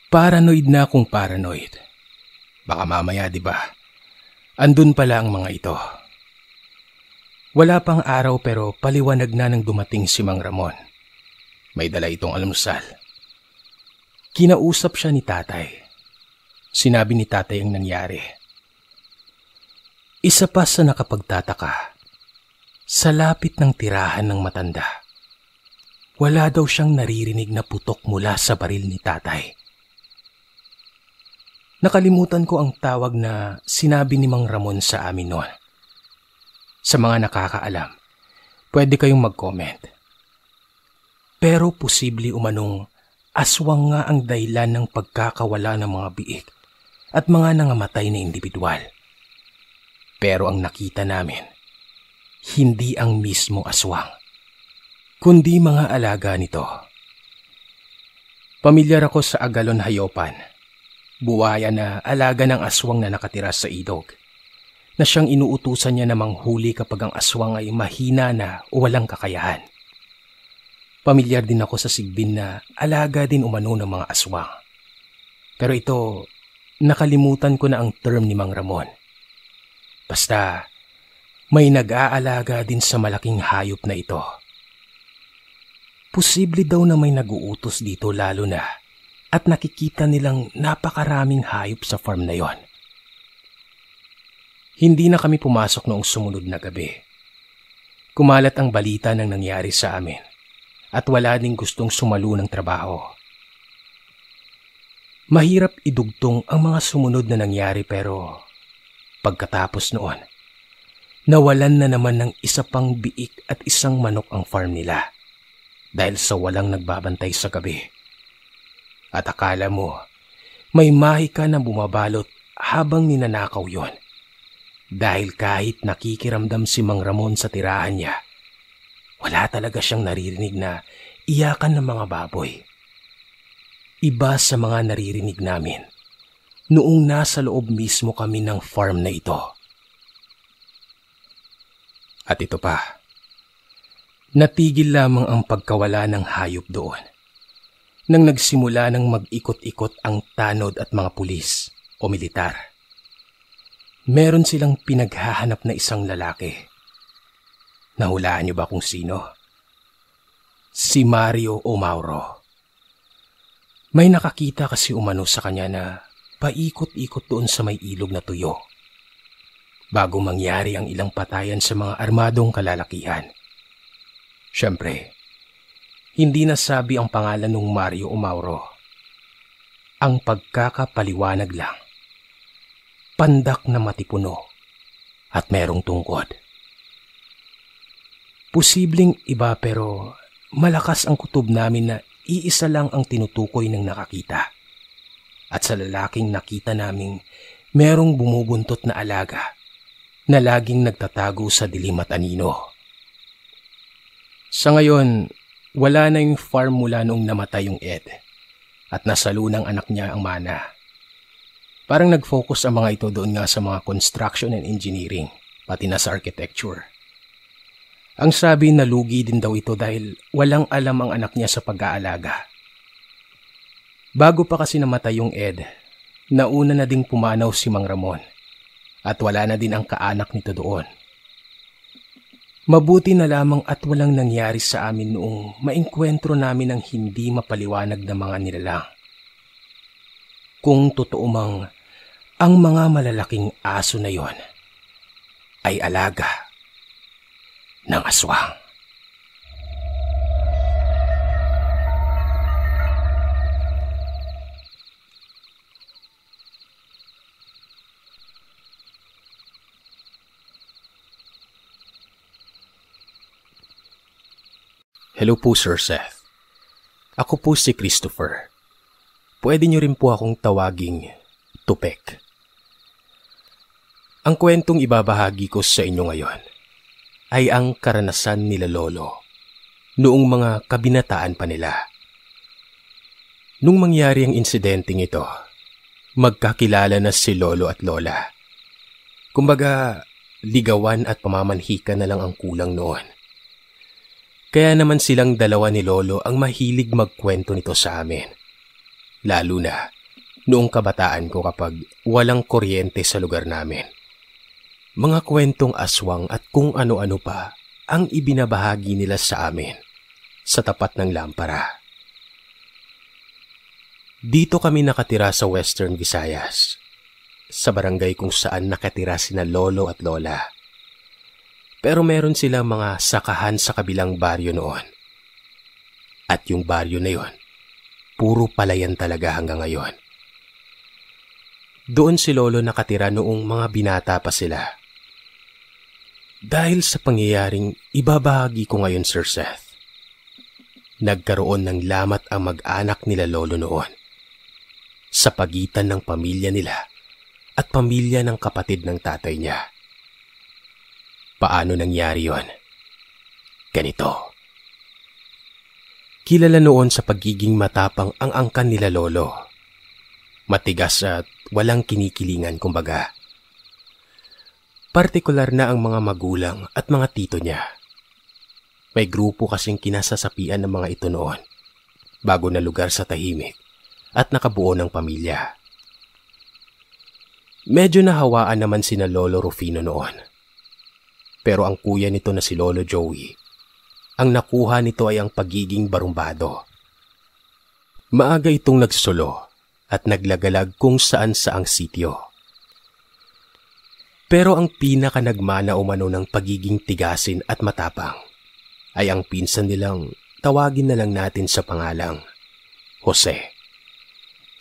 Paranoid na akong paranoid. Baka mamaya, di ba? Andun pala ang mga ito. Wala pang araw pero paliwanag na nang dumating si Mang Ramon. May dala itong almusal. Kinausap siya ni tatay. Sinabi ni tatay ang nangyari. Isa pa sa nakapagtataka, sa lapit ng tirahan ng matanda, wala daw siyang naririnig na putok mula sa baril ni tatay. Nakalimutan ko ang tawag na sinabi ni Mang Ramon sa amin noon. Sa mga nakakaalam, pwede kayong mag-comment. Pero posible umanong aswang nga ang dahilan ng pagkakawala ng mga biik at mga nangamatay na individual. Pero ang nakita namin, hindi ang mismong aswang, kundi mga alaga nito. Pamilyar ako sa agalon hayopan, buwaya na alaga ng aswang na nakatira sa idog, na siyang inuutusan niya na manghuli kapag ang aswang ay mahina na o walang kakayahan. Pamilyar din ako sa sigbin na alaga din umano ng mga aswang. Pero ito, nakalimutan ko na ang term ni Mang Ramon. Basta, may nag-aalaga din sa malaking hayop na ito. Posible daw na may naguutos dito lalo na at nakikita nilang napakaraming hayop sa farm na yon. Hindi na kami pumasok noong sumunod na gabi. Kumalat ang balita ng nangyari sa amin at wala ding gustong sumalo ng trabaho. Mahirap idugtong ang mga sumunod na nangyari pero pagkatapos noon, nawalan na naman ng isa pang biik at isang manok ang farm nila. Dahil sa walang nagbabantay sa gabi. At akala mo, may mahika na bumabalot habang ninanakaw yon. Dahil kahit nakikiramdam si Mang Ramon sa tirahan niya, wala talaga siyang naririnig na iyakan ng mga baboy. Iba sa mga naririnig namin, noong nasa loob mismo kami ng farm na ito. At ito pa, natigil lamang ang pagkawala ng hayop doon nang nagsimula ng mag-ikot-ikot ang tanod at mga pulis o militar. Meron silang pinaghahanap na isang lalaki. Nahulaan niyo ba kung sino? Si Mario o Mauro. May nakakita kasi umano sa kanya na paikot-ikot doon sa may ilog na tuyo bago mangyari ang ilang patayan sa mga armadong kalalakihan. Siyempre, hindi nasabi ang pangalan ng Mario o Mauro. Ang pagkakapaliwanag lang, pandak na matipuno at merong tungkod. Posibleng iba pero malakas ang kutob namin na iisa lang ang tinutukoy ng nakakita. At sa lalaking nakita naming merong bumubuntot na alaga na laging nagtatago sa dilim at anino. Sa ngayon, wala na yung farm mula nung namatay yung Ed at nasalo ng anak niya ang mana. Parang nag-focus ang mga ito doon nga sa mga construction and engineering, pati na sa architecture. Ang sabi na lugi din daw ito dahil walang alam ang anak niya sa pag-aalaga. Bago pa kasi namatay yung Ed, nauna na ding pumanaw si Mang Ramon at wala na din ang kaanak nito doon. Mabuti na lamang at walang nangyari sa amin noong maengkwentro namin ang hindi mapaliwanag na mga nilalang. kung totoo mang ang mga malalaking aso na yon ay alaga ng aswang. Hello po, Sir Seth. Ako po si Christopher. Pwede niyo rin po akong tawaging Tupek. Ang kwentong ibabahagi ko sa inyo ngayon ay ang karanasan nila Lolo noong mga kabinataan pa nila. Nung mangyari ang insidenteng ito, magkakilala na si Lolo at Lola. Kumbaga, ligawan at pamamanhikan na lang ang kulang noon. Kaya naman silang dalawa ni Lolo ang mahilig magkwento nito sa amin. Lalo na noong kabataan ko kapag walang kuryente sa lugar namin. Mga kwentong aswang at kung ano-ano pa ang ibinabahagi nila sa amin sa tapat ng lampara. Dito kami nakatira sa Western Visayas, sa barangay kung saan nakatira sina Lolo at Lola. Pero meron silang mga sakahan sa kabilang baryo noon. At yung baryo na yon, puro palayan talaga hanggang ngayon. Doon si Lolo nakatira noong mga binata pa sila. Dahil sa pangyayaring ibabahagi ko ngayon, Sir Seth, nagkaroon ng lamat ang mag-anak nila Lolo noon sa pagitan ng pamilya nila at pamilya ng kapatid ng tatay niya. Paano nangyari yon? Ganito. Kilala noon sa pagiging matapang ang angkan nila Lolo. Matigas at walang kinikilingan kumbaga. Partikular na ang mga magulang at mga tito niya. May grupo kasing kinasasapian ng mga ito noon. Bago na lugar sa tahimik at nakabuo ng pamilya. Medyo nahawaan naman sina Lolo Rufino noon. Pero ang kuya nito na si Lolo Joey, ang nakuha nito ay ang pagiging barumbado. Maaga itong nagsolo at naglagalag kung saan saang sityo. Pero ang pinakanagmana umano ng pagiging tigasin at matapang ay ang pinsan nilang tawagin na lang natin sa pangalang Jose.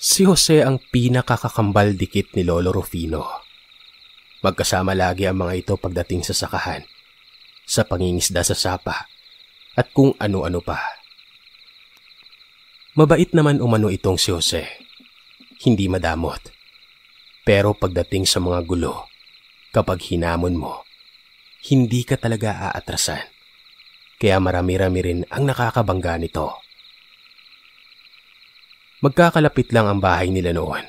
Si Jose ang pinakakakambal dikit ni Lolo Rufino. Magkasama lagi ang mga ito pagdating sa sakahan, sa pangingisda sa sapa, at kung ano-ano pa. Mabait naman umano itong si Jose, hindi madamot. Pero pagdating sa mga gulo, kapag hinamon mo, hindi ka talaga aatrasan. Kaya marami-rami rin ang nakakabangga nito. Magkakalapit lang ang bahay nila noon.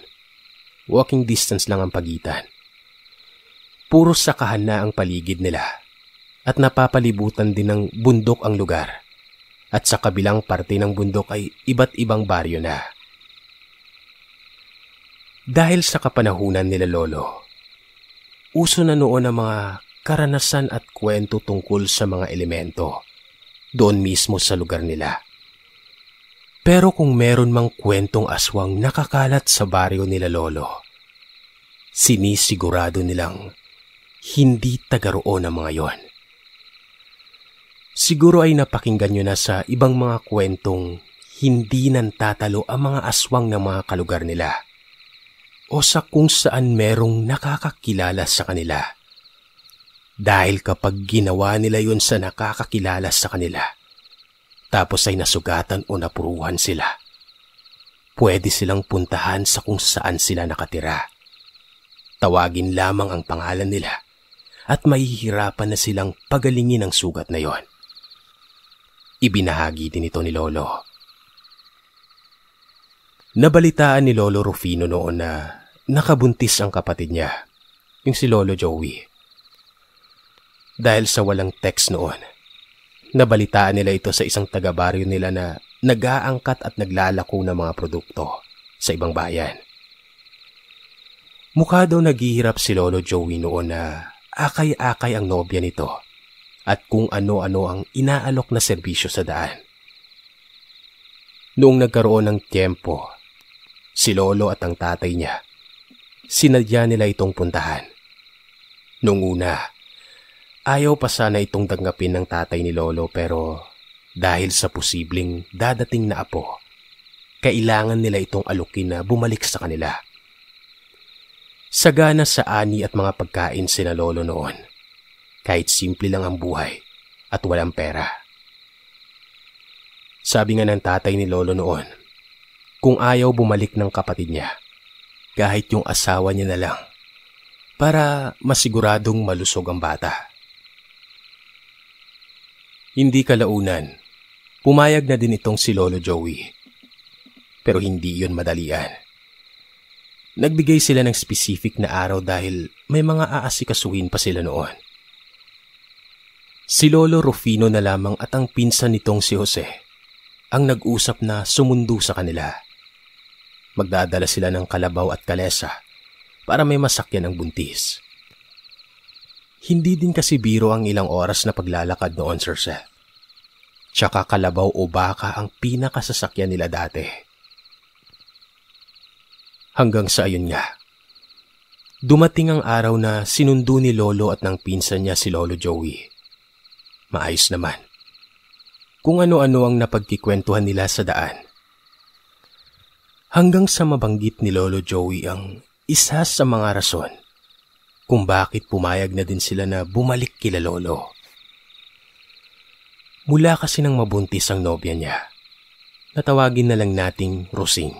Walking distance lang ang pagitan. Puro sakahan na ang paligid nila at napapalibutan din ng bundok ang lugar at sa kabilang parte ng bundok ay iba't ibang baryo na. Dahil sa kapanahunan nila Lolo, uso na noon ang mga karanasan at kwento tungkol sa mga elemento doon mismo sa lugar nila. Pero kung meron mang kwentong aswang nakakalat sa baryo nila Lolo, sinisigurado nilang hindi tagaroon ang mga yon. Siguro ay napakinggan nyo na sa ibang mga kwentong hindi nantatalo ang mga aswang ng mga kalugar nila o sa kung saan merong nakakakilala sa kanila. Dahil kapag ginawa nila yon sa nakakakilala sa kanila, tapos ay nasugatan o napuruhan sila, pwede silang puntahan sa kung saan sila nakatira. Tawagin lamang ang pangalan nila at mahihirapan na silang pagalingin ang sugat na yon. Ibinahagi din ito ni Lolo. Nabalitaan ni Lolo Rufino noon na nakabuntis ang kapatid niya, yung si Lolo Joey. Dahil sa walang text noon, nabalitaan nila ito sa isang taga-baryo nila na nag-aangkat at naglalako ng mga produkto sa ibang bayan. Mukha daw naghihirap si Lolo Joey noon na akay-akay ang nobya nito at kung ano-ano ang inaalok na serbisyo sa daan. Noong nagkaroon ng tiempo, si Lolo at ang tatay niya, sinadya nila itong puntahan. Nung una, ayaw pa sana itong tanggapin ng tatay ni Lolo pero dahil sa posibleng dadating na apo, kailangan nila itong alukin na bumalik sa kanila. Sagana sa ani at mga pagkain sina Lolo noon, kahit simple lang ang buhay at walang pera. Sabi nga ng tatay ni Lolo noon, kung ayaw bumalik ng kapatid niya, kahit yung asawa niya na lang, para masiguradong malusog ang bata. Hindi kalaunan, pumayag na din itong si Lolo Joey. Pero hindi yun madalian. Nagbigay sila ng specific na araw dahil may mga aasikasuhin pa sila noon. Si Lolo Rufino na lamang at ang pinsan nitong si Jose ang nag-usap na sumundo sa kanila. Magdadala sila ng kalabaw at kalesa para may masakyan ang buntis. Hindi din kasi biro ang ilang oras na paglalakad noon, Sir Seth. Tsaka kalabaw o baka ang pinakasasakyan nila dati. Hanggang sa ayun nga, dumating ang araw na sinundo ni Lolo at ng pinsan niya si Lolo Joey. Maayos naman. Kung ano-ano ang napagkikwentuhan nila sa daan. Hanggang sa mabanggit ni Lolo Joey ang isa sa mga rason kung bakit pumayag na din sila na bumalik kila Lolo. Mula kasi nang mabuntis ang nobya niya, natawagin na lang nating Rosing.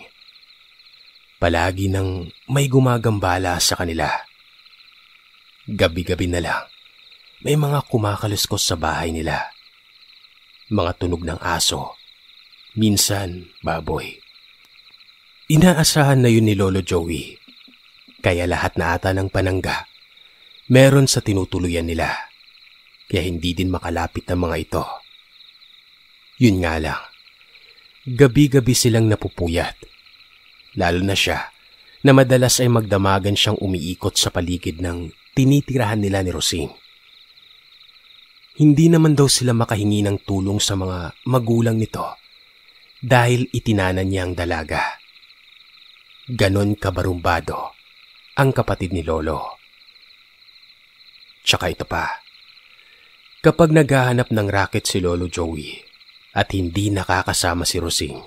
Palagi nang may gumagambala sa kanila. Gabi-gabi na lang, may mga kumakaluskos sa bahay nila. Mga tunog ng aso, minsan baboy. Inaasahan na yun ni Lolo Joey, kaya lahat na ata ng panangga meron sa tinutuluyan nila, kaya hindi din makalapit ang mga ito. Yun nga lang, gabi-gabi silang napupuyat, lalo na siya na madalas ay magdamagan siyang umiikot sa paligid ng tinitirahan nila ni Rosing. Hindi naman daw sila makahingi ng tulong sa mga magulang nito dahil itinanan niya ang dalaga. Ganon kabarumbado ang kapatid ni Lolo. Tsaka ito pa, kapag naghahanap ng racket si Lolo Joey at hindi nakakasama si Rosing,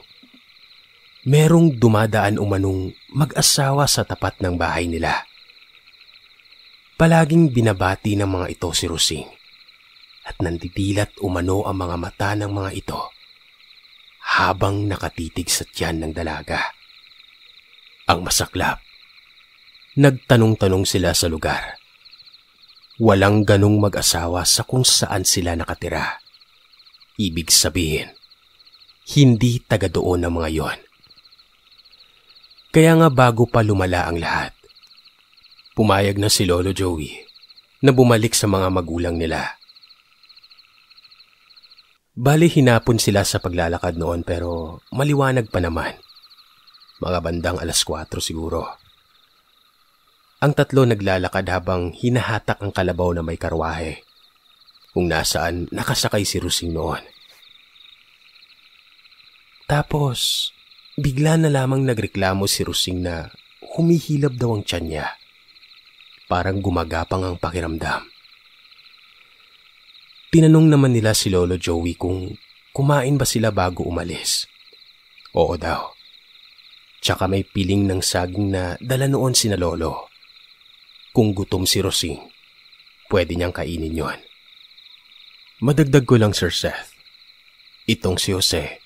merong dumadaan umanong mag-asawa sa tapat ng bahay nila. Palaging binabati ng mga ito si Rosing at nandidilat umano ang mga mata ng mga ito habang nakatitig sa tiyan ng dalaga. Ang masaklap, nagtanong-tanong sila sa lugar. Walang ganong mag-asawa sa kung saan sila nakatira. Ibig sabihin, hindi taga doon ang mga yon. Kaya nga bago pa lumala ang lahat, pumayag na si Lolo Joey na bumalik sa mga magulang nila. Bali hinapon sila sa paglalakad noon pero maliwanag pa naman. Mga bandang alas kwatro siguro. Ang tatlo naglalakad habang hinahatak ang kalabaw na may karwahe, kung nasaan nakasakay si Rosing noon. Tapos, bigla na lamang nagreklamo si Rosing na humihilab daw ang tiyan niya. Parang gumagapang ang pakiramdam. Tinanong naman nila si Lolo Joey kung kumain ba sila bago umalis. Oo daw. Tsaka may piling ng saging na dala noon sina Lolo. Kung gutom si Rosing, pwede niyang kainin yon. Madagdag ko lang, Sir Seth. Itong si Jose,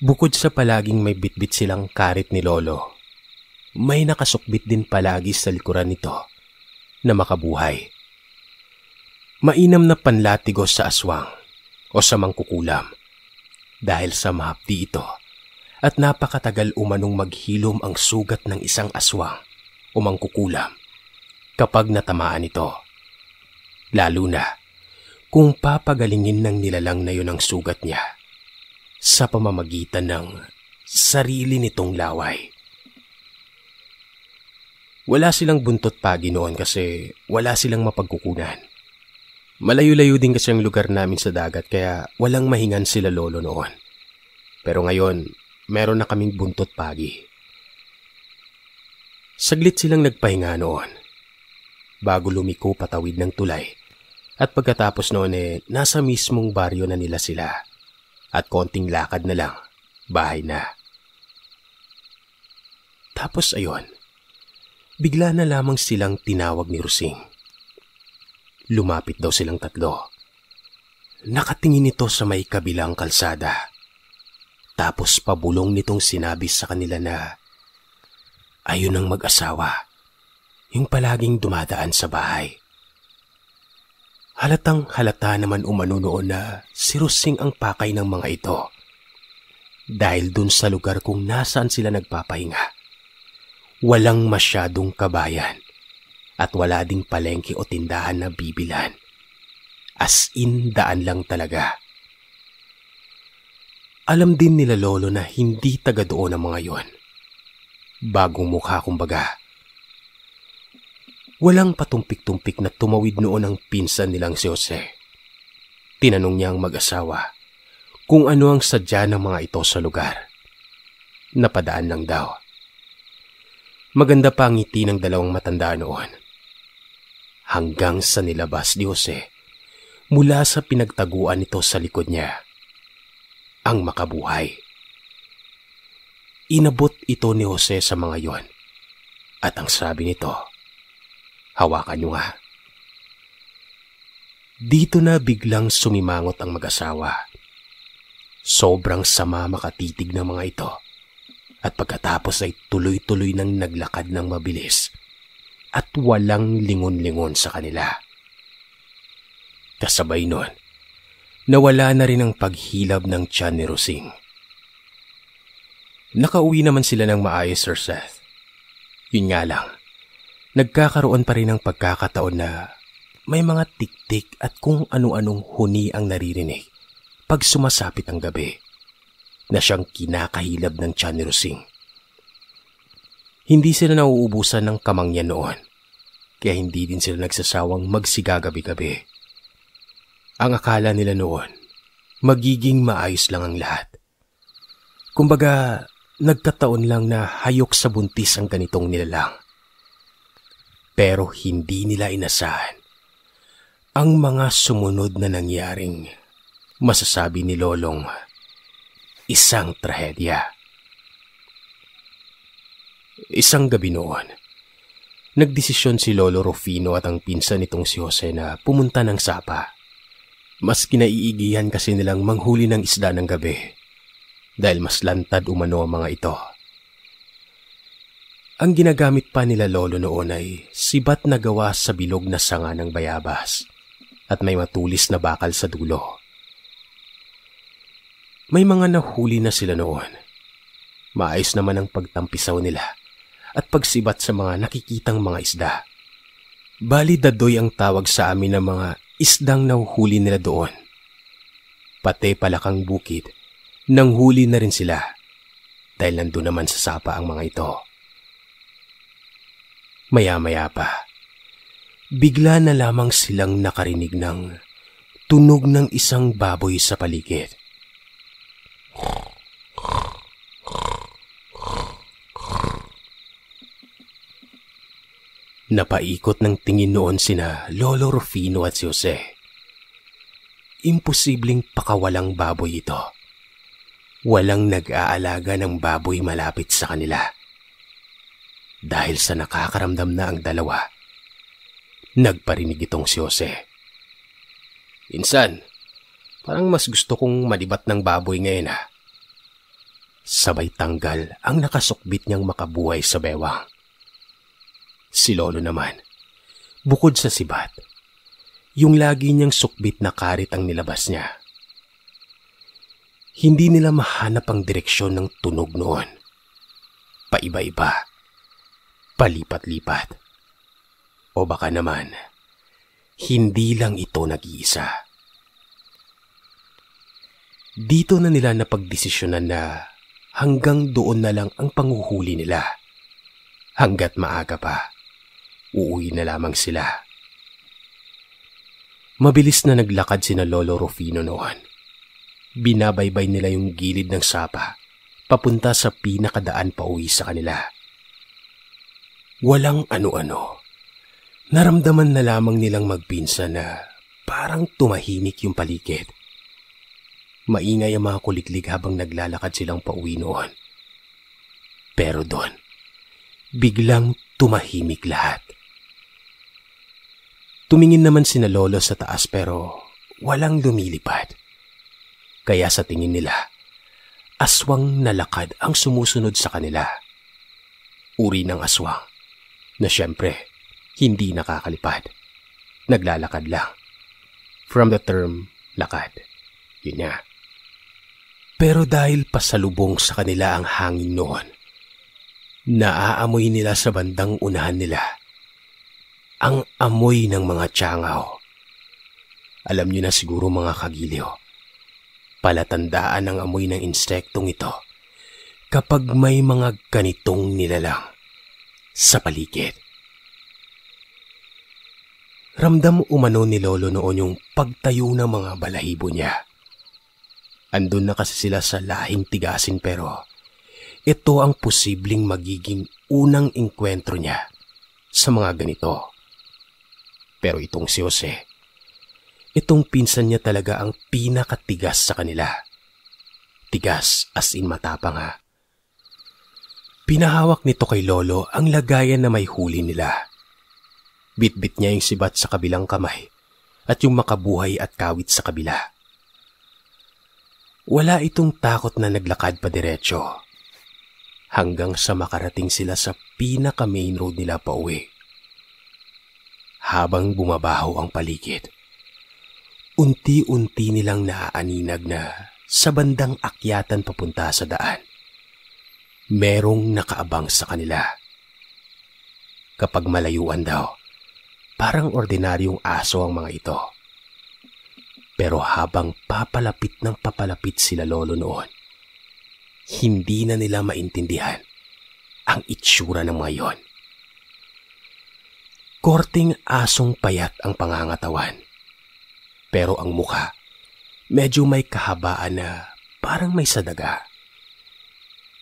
bukod sa palaging may bitbit silang karit ni Lolo, may nakasukbit din palagi sa likuran nito na makabuhay. Mainam na panlatigo sa aswang o sa mangkukulam dahil sa mahapdi ito. At napakatagal umanong maghilom ang sugat ng isang aswang o mangkukulam kapag natamaan ito. Lalo na kung papagalingin ng nilalang na yun ang sugat niya sa pamamagitan ng sarili nitong laway. Wala silang buntot pagi noon kasi wala silang mapagkukunan. Malayo-layo din kasi ang lugar namin sa dagat kaya walang mahingan sila Lolo noon. Pero ngayon, meron na kaming buntot pagi. Saglit silang nagpahinga noon bago lumiko patawid ng tulay at pagkatapos noon eh nasa mismong baryo na nila sila at konting lakad na lang, bahay na. Tapos ayon, bigla na lamang silang tinawag ni Rosing. Lumapit daw silang tatlo. Nakatingin ito sa may kabilang kalsada. Tapos pabulong nitong sinabi sa kanila na ayun ang mag-asawa, yung palaging dumadaan sa bahay. Halatang halata naman umano noon na si Rosing ang pakay ng mga ito dahil dun sa lugar kung nasaan sila nagpapahinga. Walang masyadong kabayan at wala ding palengke o tindahan na bibilan. As in, daan lang talaga. Alam din nila lolo na hindi taga doon ang mga yon. Bagong mukha kumbaga. Walang patumpik-tumpik na tumawid noon ang pinsan nilang si Jose. Tinanong niya ang mag-asawa kung ano ang sadya ng mga ito sa lugar. Napadaan lang daw. Maganda pa ang ngiti ng dalawang matanda noon. Hanggang sa nilabas ni Jose mula sa pinagtaguan nito sa likod niya. Ang makabuhay. Inabot ito ni Jose sa mga yon. At ang sabi nito, hawakan nyo nga. Dito na biglang sumimangot ang mag-asawa. Sobrang sama makatitig ng mga ito. At pagkatapos ay tuloy-tuloy nang naglakad ng mabilis. At walang lingon-lingon sa kanila. Kasabay nun, nawala na rin ang paghilab ng tiyan ni Rosing. Nakauwi naman sila ng maayos, Sir Seth. Yun nga lang, nagkakaroon pa rin ng pagkakataon na may mga tiktik at kung ano-anong huni ang naririnig pag sumasapit ang gabi na siyang kinakahilab ng tiyan ni Rosing. Hindi sila nauubusan ng kamangyan noon, kaya hindi din sila nagsasawang magsiga gabi-gabi. Ang akala nila noon, magiging maayos lang ang lahat. Kumbaga, nagkataon lang na hayok sa buntis ang ganitong nilalang. Pero hindi nila inasahan ang mga sumunod na nangyaring masasabi ni Lolong isang trahedya. Isang gabi noon, nagdesisyon si Lolo Rufino at ang pinsan nitong si Jose na pumunta ng sapa. Mas kinaiigihan kasi nilang manghuli ng isda ng gabi dahil mas lantad umano ang mga ito. Ang ginagamit pa nila lolo noon ay sibat na gawa sa bilog na sanga ng bayabas at may matulis na bakal sa dulo. May mga nahuli na sila noon. Maayos naman ang pagtampisaw nila at pagsibat sa mga nakikitang mga isda. Bali dadoy ang tawag sa amin ng mga isdang nahuhuli nila doon. Pati palakang bukid, nanghuli na rin sila dahil nandun naman sa sapa ang mga ito. Maya-maya pa, bigla na lamang silang nakarinig ng tunog ng isang baboy sa paligid. Napaikot ng tingin noon sina Lolo Rufino at si Jose. Imposibleng pakawalang baboy ito. Walang nag-aalaga ng baboy malapit sa kanila. Dahil sa nakakaramdam na ang dalawa, nagparinig itong si Jose. Insan, parang mas gusto kong malibat ng baboy ngayon ha. Sabay tanggal ang nakasukbit niyang makabuhay sa bewang. Si Lolo naman, bukod sa sibat, yung lagi niyang sukbit na karit ang nilabas niya. Hindi nila mahanap ang direksyon ng tunog noon. Paiba-iba, palipat-lipat. O baka naman, hindi lang ito nag-iisa. Dito na nila napagdesisyonan na hanggang doon na lang ang panguhuli nila. Hanggat maaga pa. Uuwi na lamang sila. Mabilis na naglakad sina Lolo Rufino noon. Binabaybay nila yung gilid ng sapa papunta sa pinakadaan pauwi sa kanila. Walang ano-ano. Naramdaman na lamang nilang magpinsan na parang tumahimik yung paligid. Maingay ang mga kuliklig habang naglalakad silang pauwi noon. Pero doon, biglang tumahimik lahat. Tumingin naman sina Lolo sa taas pero walang lumilipad. Kaya sa tingin nila, aswang nalakad ang sumusunod sa kanila. Uri ng aswang na siyempre hindi nakakalipad. Naglalakad lang. From the term, lakad. Yun niya. Pero dahil pasalubong sa kanila ang hangin noon, naaamoy nila sa bandang unahan nila ang amoy ng mga tiyangaw. Alam niyo na siguro mga kagiliw, palatandaan ang amoy ng insektong ito kapag may mga ganitong nilalang sa paligid. Ramdam umano ni Lolo noon yung pagtayo ng mga balahibo niya. Andun na kasi sila sa lahing tigasin pero ito ang posibleng magiging unang engkwentro niya sa mga ganito. Pero itong si Jose, itong pinsan niya talaga ang pinakatigas sa kanila. Tigas as in matapang ha. Pinahawak nito kay Lolo ang lagayan na may huli nila. Bitbit niya yung sibat sa kabilang kamay at yung makabuhay at kawit sa kabila. Wala itong takot na naglakad pa diretso hanggang sa makarating sila sa pinaka main road nila pa uwi. Habang bumabaho ang paligid, unti-unti nilang naaaninag na sa bandang akyatan papunta sa daan, merong nakaabang sa kanila. Kapag malayuan daw, parang ordinaryong aso ang mga ito. Pero habang papalapit ng papalapit sila Lolo noon, hindi na nila maintindihan ang itsura ng mga yon. Korting asong payat ang pangangatawan. Pero ang mukha, medyo may kahabaan na parang may sadaga.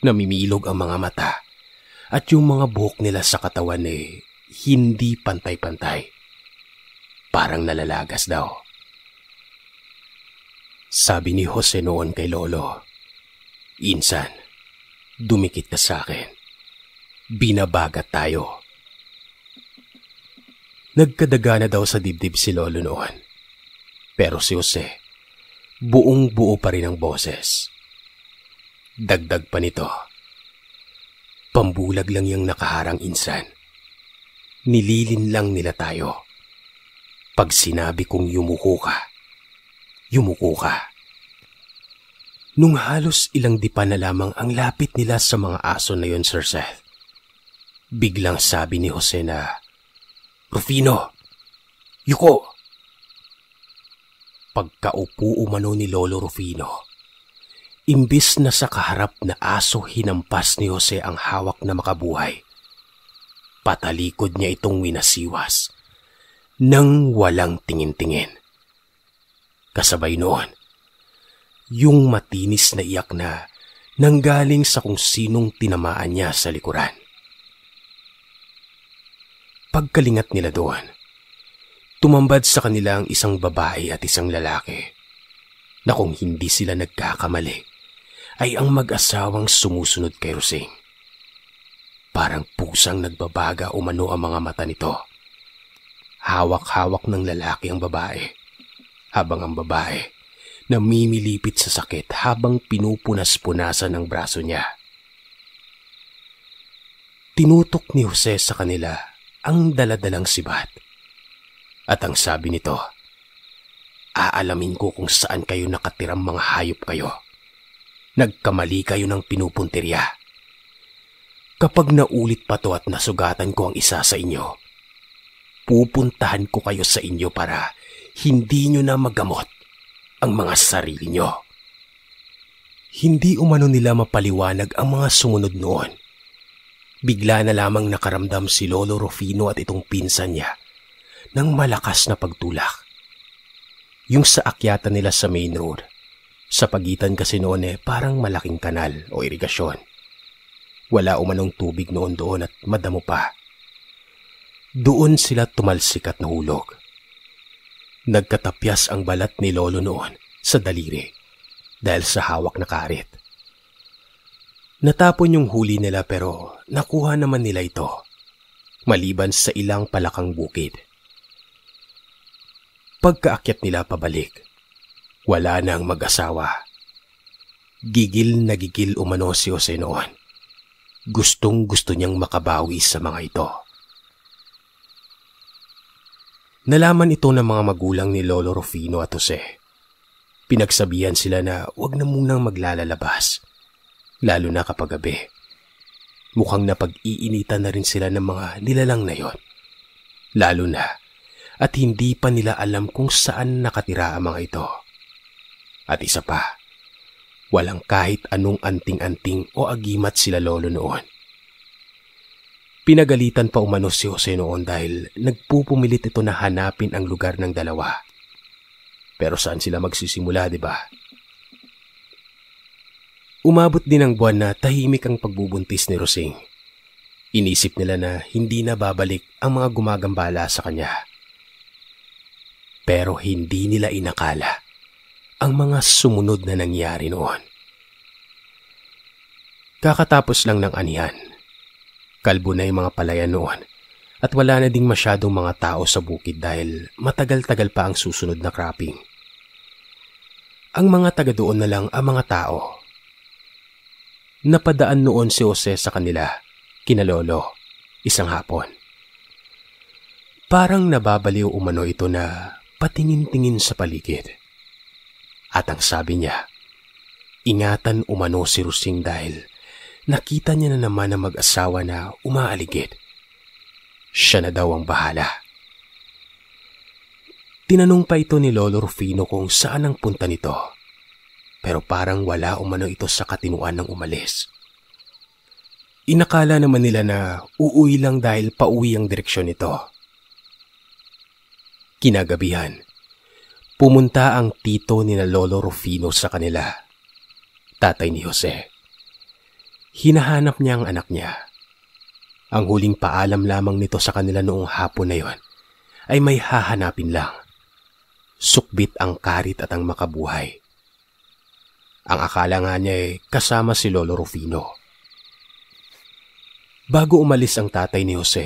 Namimilog ang mga mata at yung mga buhok nila sa katawan eh hindi pantay-pantay. Parang nalalagas daw. Sabi ni Jose noon kay Lolo, "Insan, dumikit ka sa akin. Binabagat tayo." Nagkadaga na daw sa dibdib si Lolo noon. Pero si Jose, buong buo pa rin ang boses. Dagdag pa nito, pambulag lang yung nakaharang insan. Nililin lang nila tayo. Pag sinabi kong yumuko ka, yumuko ka. Nung halos ilang dipa na lamang ang lapit nila sa mga aso na yun, Sir Seth, biglang sabi ni Jose na, "Rufino! Yuko!" Pagkaupo umano ni Lolo Rufino, imbis na sa kaharap na aso hinampas ni Jose ang hawak na makabuhay, patalikod niya itong winasiwas nang walang tingin-tingin. Kasabay noon, yung matinis na iyak na nanggaling sa kung sinong tinamaan niya sa likuran. Pagkalingat nila doon, tumambad sa kanila ang isang babae at isang lalaki na kung hindi sila nagkakamali ay ang mag-asawang sumusunod kay Rosing. Parang pusang nagbabaga umano ang mga mata nito. Hawak-hawak ng lalaki ang babae habang ang babae namimilipit sa sakit habang pinupunas-punasan ang braso niya. Tinutok ni Jose sa kanila ang daladalang sibat. At ang sabi nito, "Aalamin ko kung saan kayo nakatirang mga hayop kayo. Nagkamali kayo ng pinupunteriya. Kapag naulit pa to at nasugatan ko ang isa sa inyo, pupuntahan ko kayo sa inyo para hindi nyo na magamot ang mga sarili nyo." Hindi umano nila mapaliwanag ang mga sumunod noon. Bigla na lamang nakaramdam si Lolo Rufino at itong pinsan niya ng malakas na pagtulak. Yung sa akyatan nila sa main road, sa pagitan kasi noon eh parang malaking kanal o irigasyon. Wala umanong tubig noon doon at madamo pa Doon sila tumalsik at nahulog. Nagkatapyas ang balat ni Lolo noon sa daliri dahil sa hawak na karit. Natapon yung huli nila pero nakuha naman nila ito, maliban sa ilang palakang bukid. Pagkaakyat nila pabalik, wala nang mag-asawa. Gigil na gigil umano si Jose noon. Gustong gusto niyang makabawi sa mga ito. Nalaman ito ng mga magulang ni Lolo Rufino at Jose. Pinagsabihan sila na huwag na munang maglalalabas, lalo na kapag gabi. Mukhang napag-iinitan na rin sila ng mga nilalang na yon. Lalo na at hindi pa nila alam kung saan nakatira ang mga ito. At isa pa, walang kahit anong anting-anting o agimat sila Lolo noon. Pinagalitan pa umano si Jose noon dahil nagpupumilit ito na hanapin ang lugar ng dalawa. Pero saan sila magsisimula, di ba? Umabot din ang buwan na tahimik ang pagbubuntis ni Rosing. Inisip nila na hindi na babalik ang mga gumagambala sa kanya. Pero hindi nila inakala ang mga sumunod na nangyari noon. Kakatapos lang ng anihan. Kalbo na yung mga palayan noon at wala na ding masyadong mga tao sa bukid dahil matagal-tagal pa ang susunod na cropping. Ang mga taga doon na lang ang mga tao. Napadaan noon si Jose sa kanila, kinalolo, isang hapon. Parang nababaliw umano ito na patingin-tingin sa paligid. At ang sabi niya, ingatan umano si Rosing dahil nakita niya na naman ang mag-asawa na umaaligid. Siya na daw ang bahala. Tinanong pa ito ni Lolo Rufino kung saan ang punta nito. Pero parang wala umano ito sa katinuan ng umalis. Inakala naman nila na uuwi lang dahil pauwi ang direksyon nito. Kinagabihan, pumunta ang tito ni na Lolo Rufino sa kanila, tatay ni Jose. Hinahanap niya ang anak niya. Ang huling paalam lamang nito sa kanila noong hapon na yon ay may hahanapin lang. Sukbit ang karit at ang makabuhay. Ang akala nga niya ay kasama si Lolo Rufino. Bago umalis ang tatay ni Jose,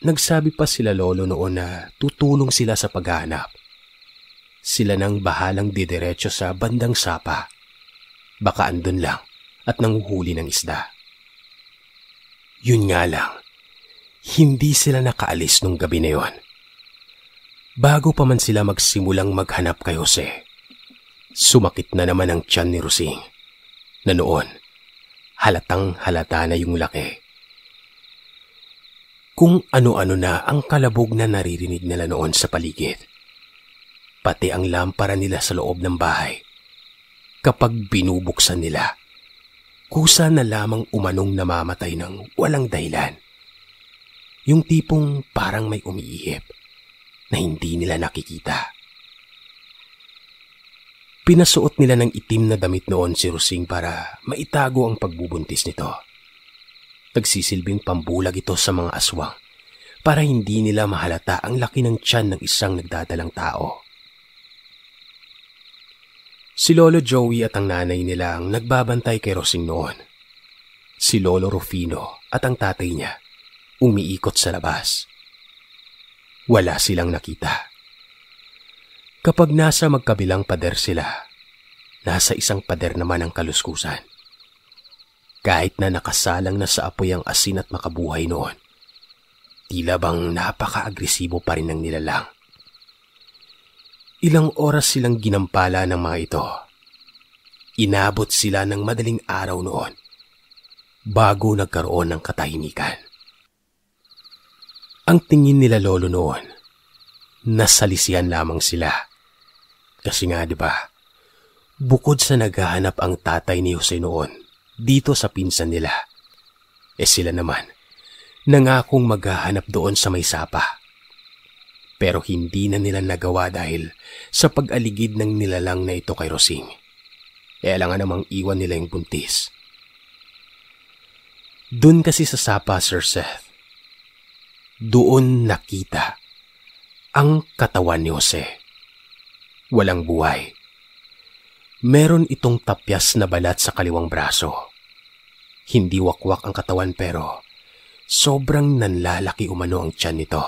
nagsabi pa sila Lolo noon na tutulong sila sa paghahanap. Sila nang bahalang didiretso sa bandang sapa. Baka andun lang at nanguhuli ng isda. Yun nga lang, hindi sila nakaalis nung gabi na yon. Bago pa man sila magsimulang maghanap kay Jose, sumakit na naman ang tiyan ni Rosing, na noon, halatang halata na yung laki. Kung ano-ano na ang kalabog na naririnig nila noon sa paligid. Pati ang lampara nila sa loob ng bahay. Kapag binubuksan nila, kusa na lamang umanong namamatay ng walang dahilan. Yung tipong parang may umiihip na hindi nila nakikita. Pinasuot nila ng itim na damit noon si Rosing para maitago ang pagbubuntis nito. Nagsisilbing pambulag ito sa mga aswang para hindi nila mahalata ang laki ng tiyan ng isang nagdadalang tao. Si Lolo Joey at ang nanay nila ang nagbabantay kay Rosing noon. Si Lolo Rufino at ang tatay niya umiikot sa labas. Wala silang nakita. Kapag nasa magkabilang pader sila, nasa isang pader naman ang kaluskusan. Kahit na nakasalang na sa apoy ang asin at makabuhay noon, tila bang napaka-agresibo pa rin ang nilalang. Ilang oras silang ginampala ng mga ito. Inabot sila ng madaling araw noon bago nagkaroon ng katahimikan. Ang tingin nila Lolo noon, nasalisihan lamang sila. Kasi nga diba, bukod sa naghahanap ang tatay ni Jose noon dito sa pinsan nila, eh sila naman nangakong maghahanap doon sa may sapa. Pero hindi na nila nagawa dahil sa pag-aligid ng nilalang na ito kay Rosing. E alangan namang iwan nila yung buntis. Doon kasi sa sapa, Sir Seth, Doon nakita ang katawan ni Jose. Walang buhay. Meron itong tapyas na balat sa kaliwang braso. Hindi wakwak ang katawan pero sobrang nanlalaki umano ang tiyan nito.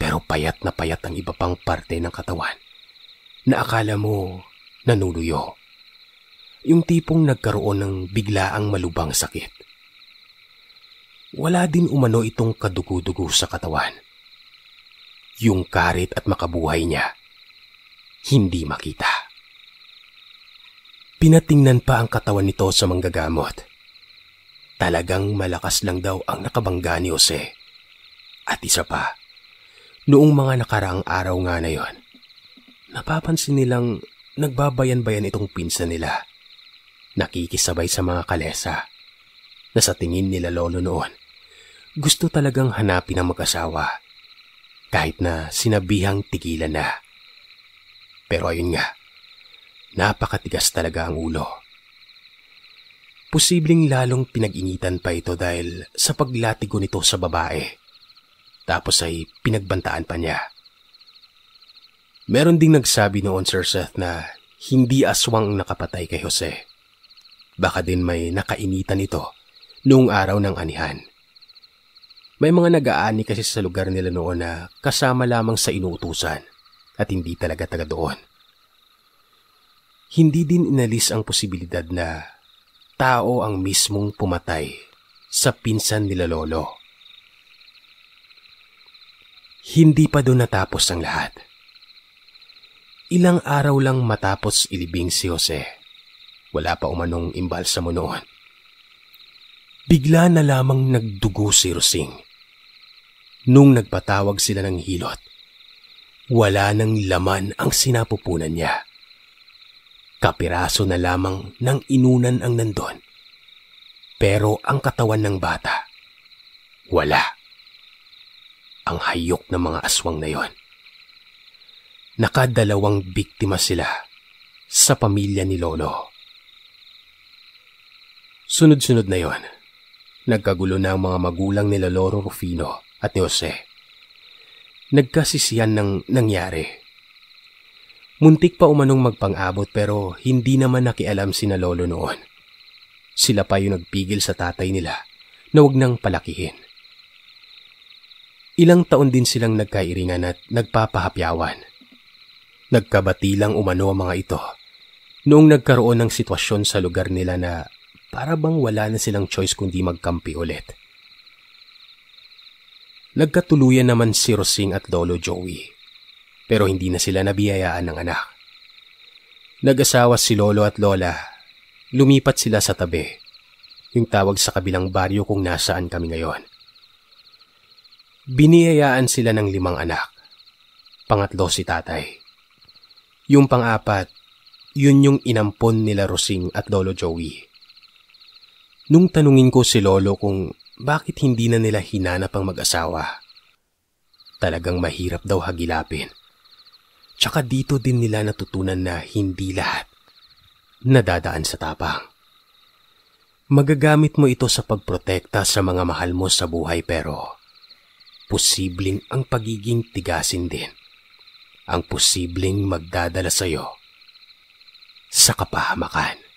Pero payat na payat ang iba pang parte ng katawan na akala mo nanuluyo. Yung tipong nagkaroon ng biglaang malubhang sakit. Wala din umano itong kadugo-dugo sa katawan. Yung karit at makabuhay niya, hindi makita. Pinatingnan pa ang katawan nito sa manggagamot. Talagang malakas lang daw ang nakabangga ni Jose. At isa pa, noong mga nakaraang araw nga na yon, napapansin nilang nagbabayan-bayan itong pinsan nila. Nakikisabay sa mga kalesa na sa tingin nila lolo noon, gusto talagang hanapin ang mag-asawa. Kahit na sinabihang tigilan na. Pero ayun nga, napakatigas talaga ang ulo. Posibleng lalong pinag-initan pa ito dahil sa paglatigo nito sa babae. Tapos ay pinagbantaan pa niya. Meron ding nagsabi noon Sir Seth na hindi aswang nakapatay kay Jose. Baka din may nakainitan ito noong araw ng anihan. May mga nag-aani kasi sa lugar nila noon na kasama lamang sa inuutusan at hindi talaga taga doon. Hindi din inalis ang posibilidad na tao ang mismong pumatay sa pinsan nila lolo. Hindi pa doon natapos ang lahat. Ilang araw lang matapos ilibing si Jose. Wala pa umanong imbalsamo noon. Bigla na lamang nagdugo si Rosing. Nung nagpatawag sila ng hilot, wala nang laman ang sinapupunan niya. Kapiraso na lamang ng inunan ang nandon. Pero ang katawan ng bata, wala. Ang hayok ng mga aswang na yon. Nakadalawang biktima sila sa pamilya ni Lolo. Sunod-sunod na yon. Nagkagulo na ang mga magulang ni Lolo Rufino at ni Jose. Nagkasisiyan ng nangyari. Muntik pa umanong magpang-abot pero hindi naman nakialam sina lolo noon. Sila pa yung nagpigil sa tatay nila na huwag nang palakihin. Ilang taon din silang nagkairingan at nagpapahapyawan. Nagkabatilang umano ang mga ito noong nagkaroon ng sitwasyon sa lugar nila na para bang wala na silang choice kundi magkampi ulit. Nagkatuluyan naman si Rosing at Lolo Joey, pero hindi na sila nabiyayaan ng anak. Nag-asawa si Lolo at Lola, lumipat sila sa tabi, yung tawag sa kabilang baryo kung nasaan kami ngayon. Biniyayaan sila ng limang anak, pangatlo si tatay. Yung pang-apat, yun yung inampon nila Rosing at Lolo Joey. Nung tanungin ko si Lolo kung bakit hindi na nila hinanap ang mag-asawa? Talagang mahirap daw hagilapin. Tsaka dito din nila natutunan na hindi lahat nadadaan sa tapang. Magagamit mo ito sa pagprotekta sa mga mahal mo sa buhay pero posibleng ang pagiging tigasin din ang posibleng magdadala sa'yo sa kapahamakan.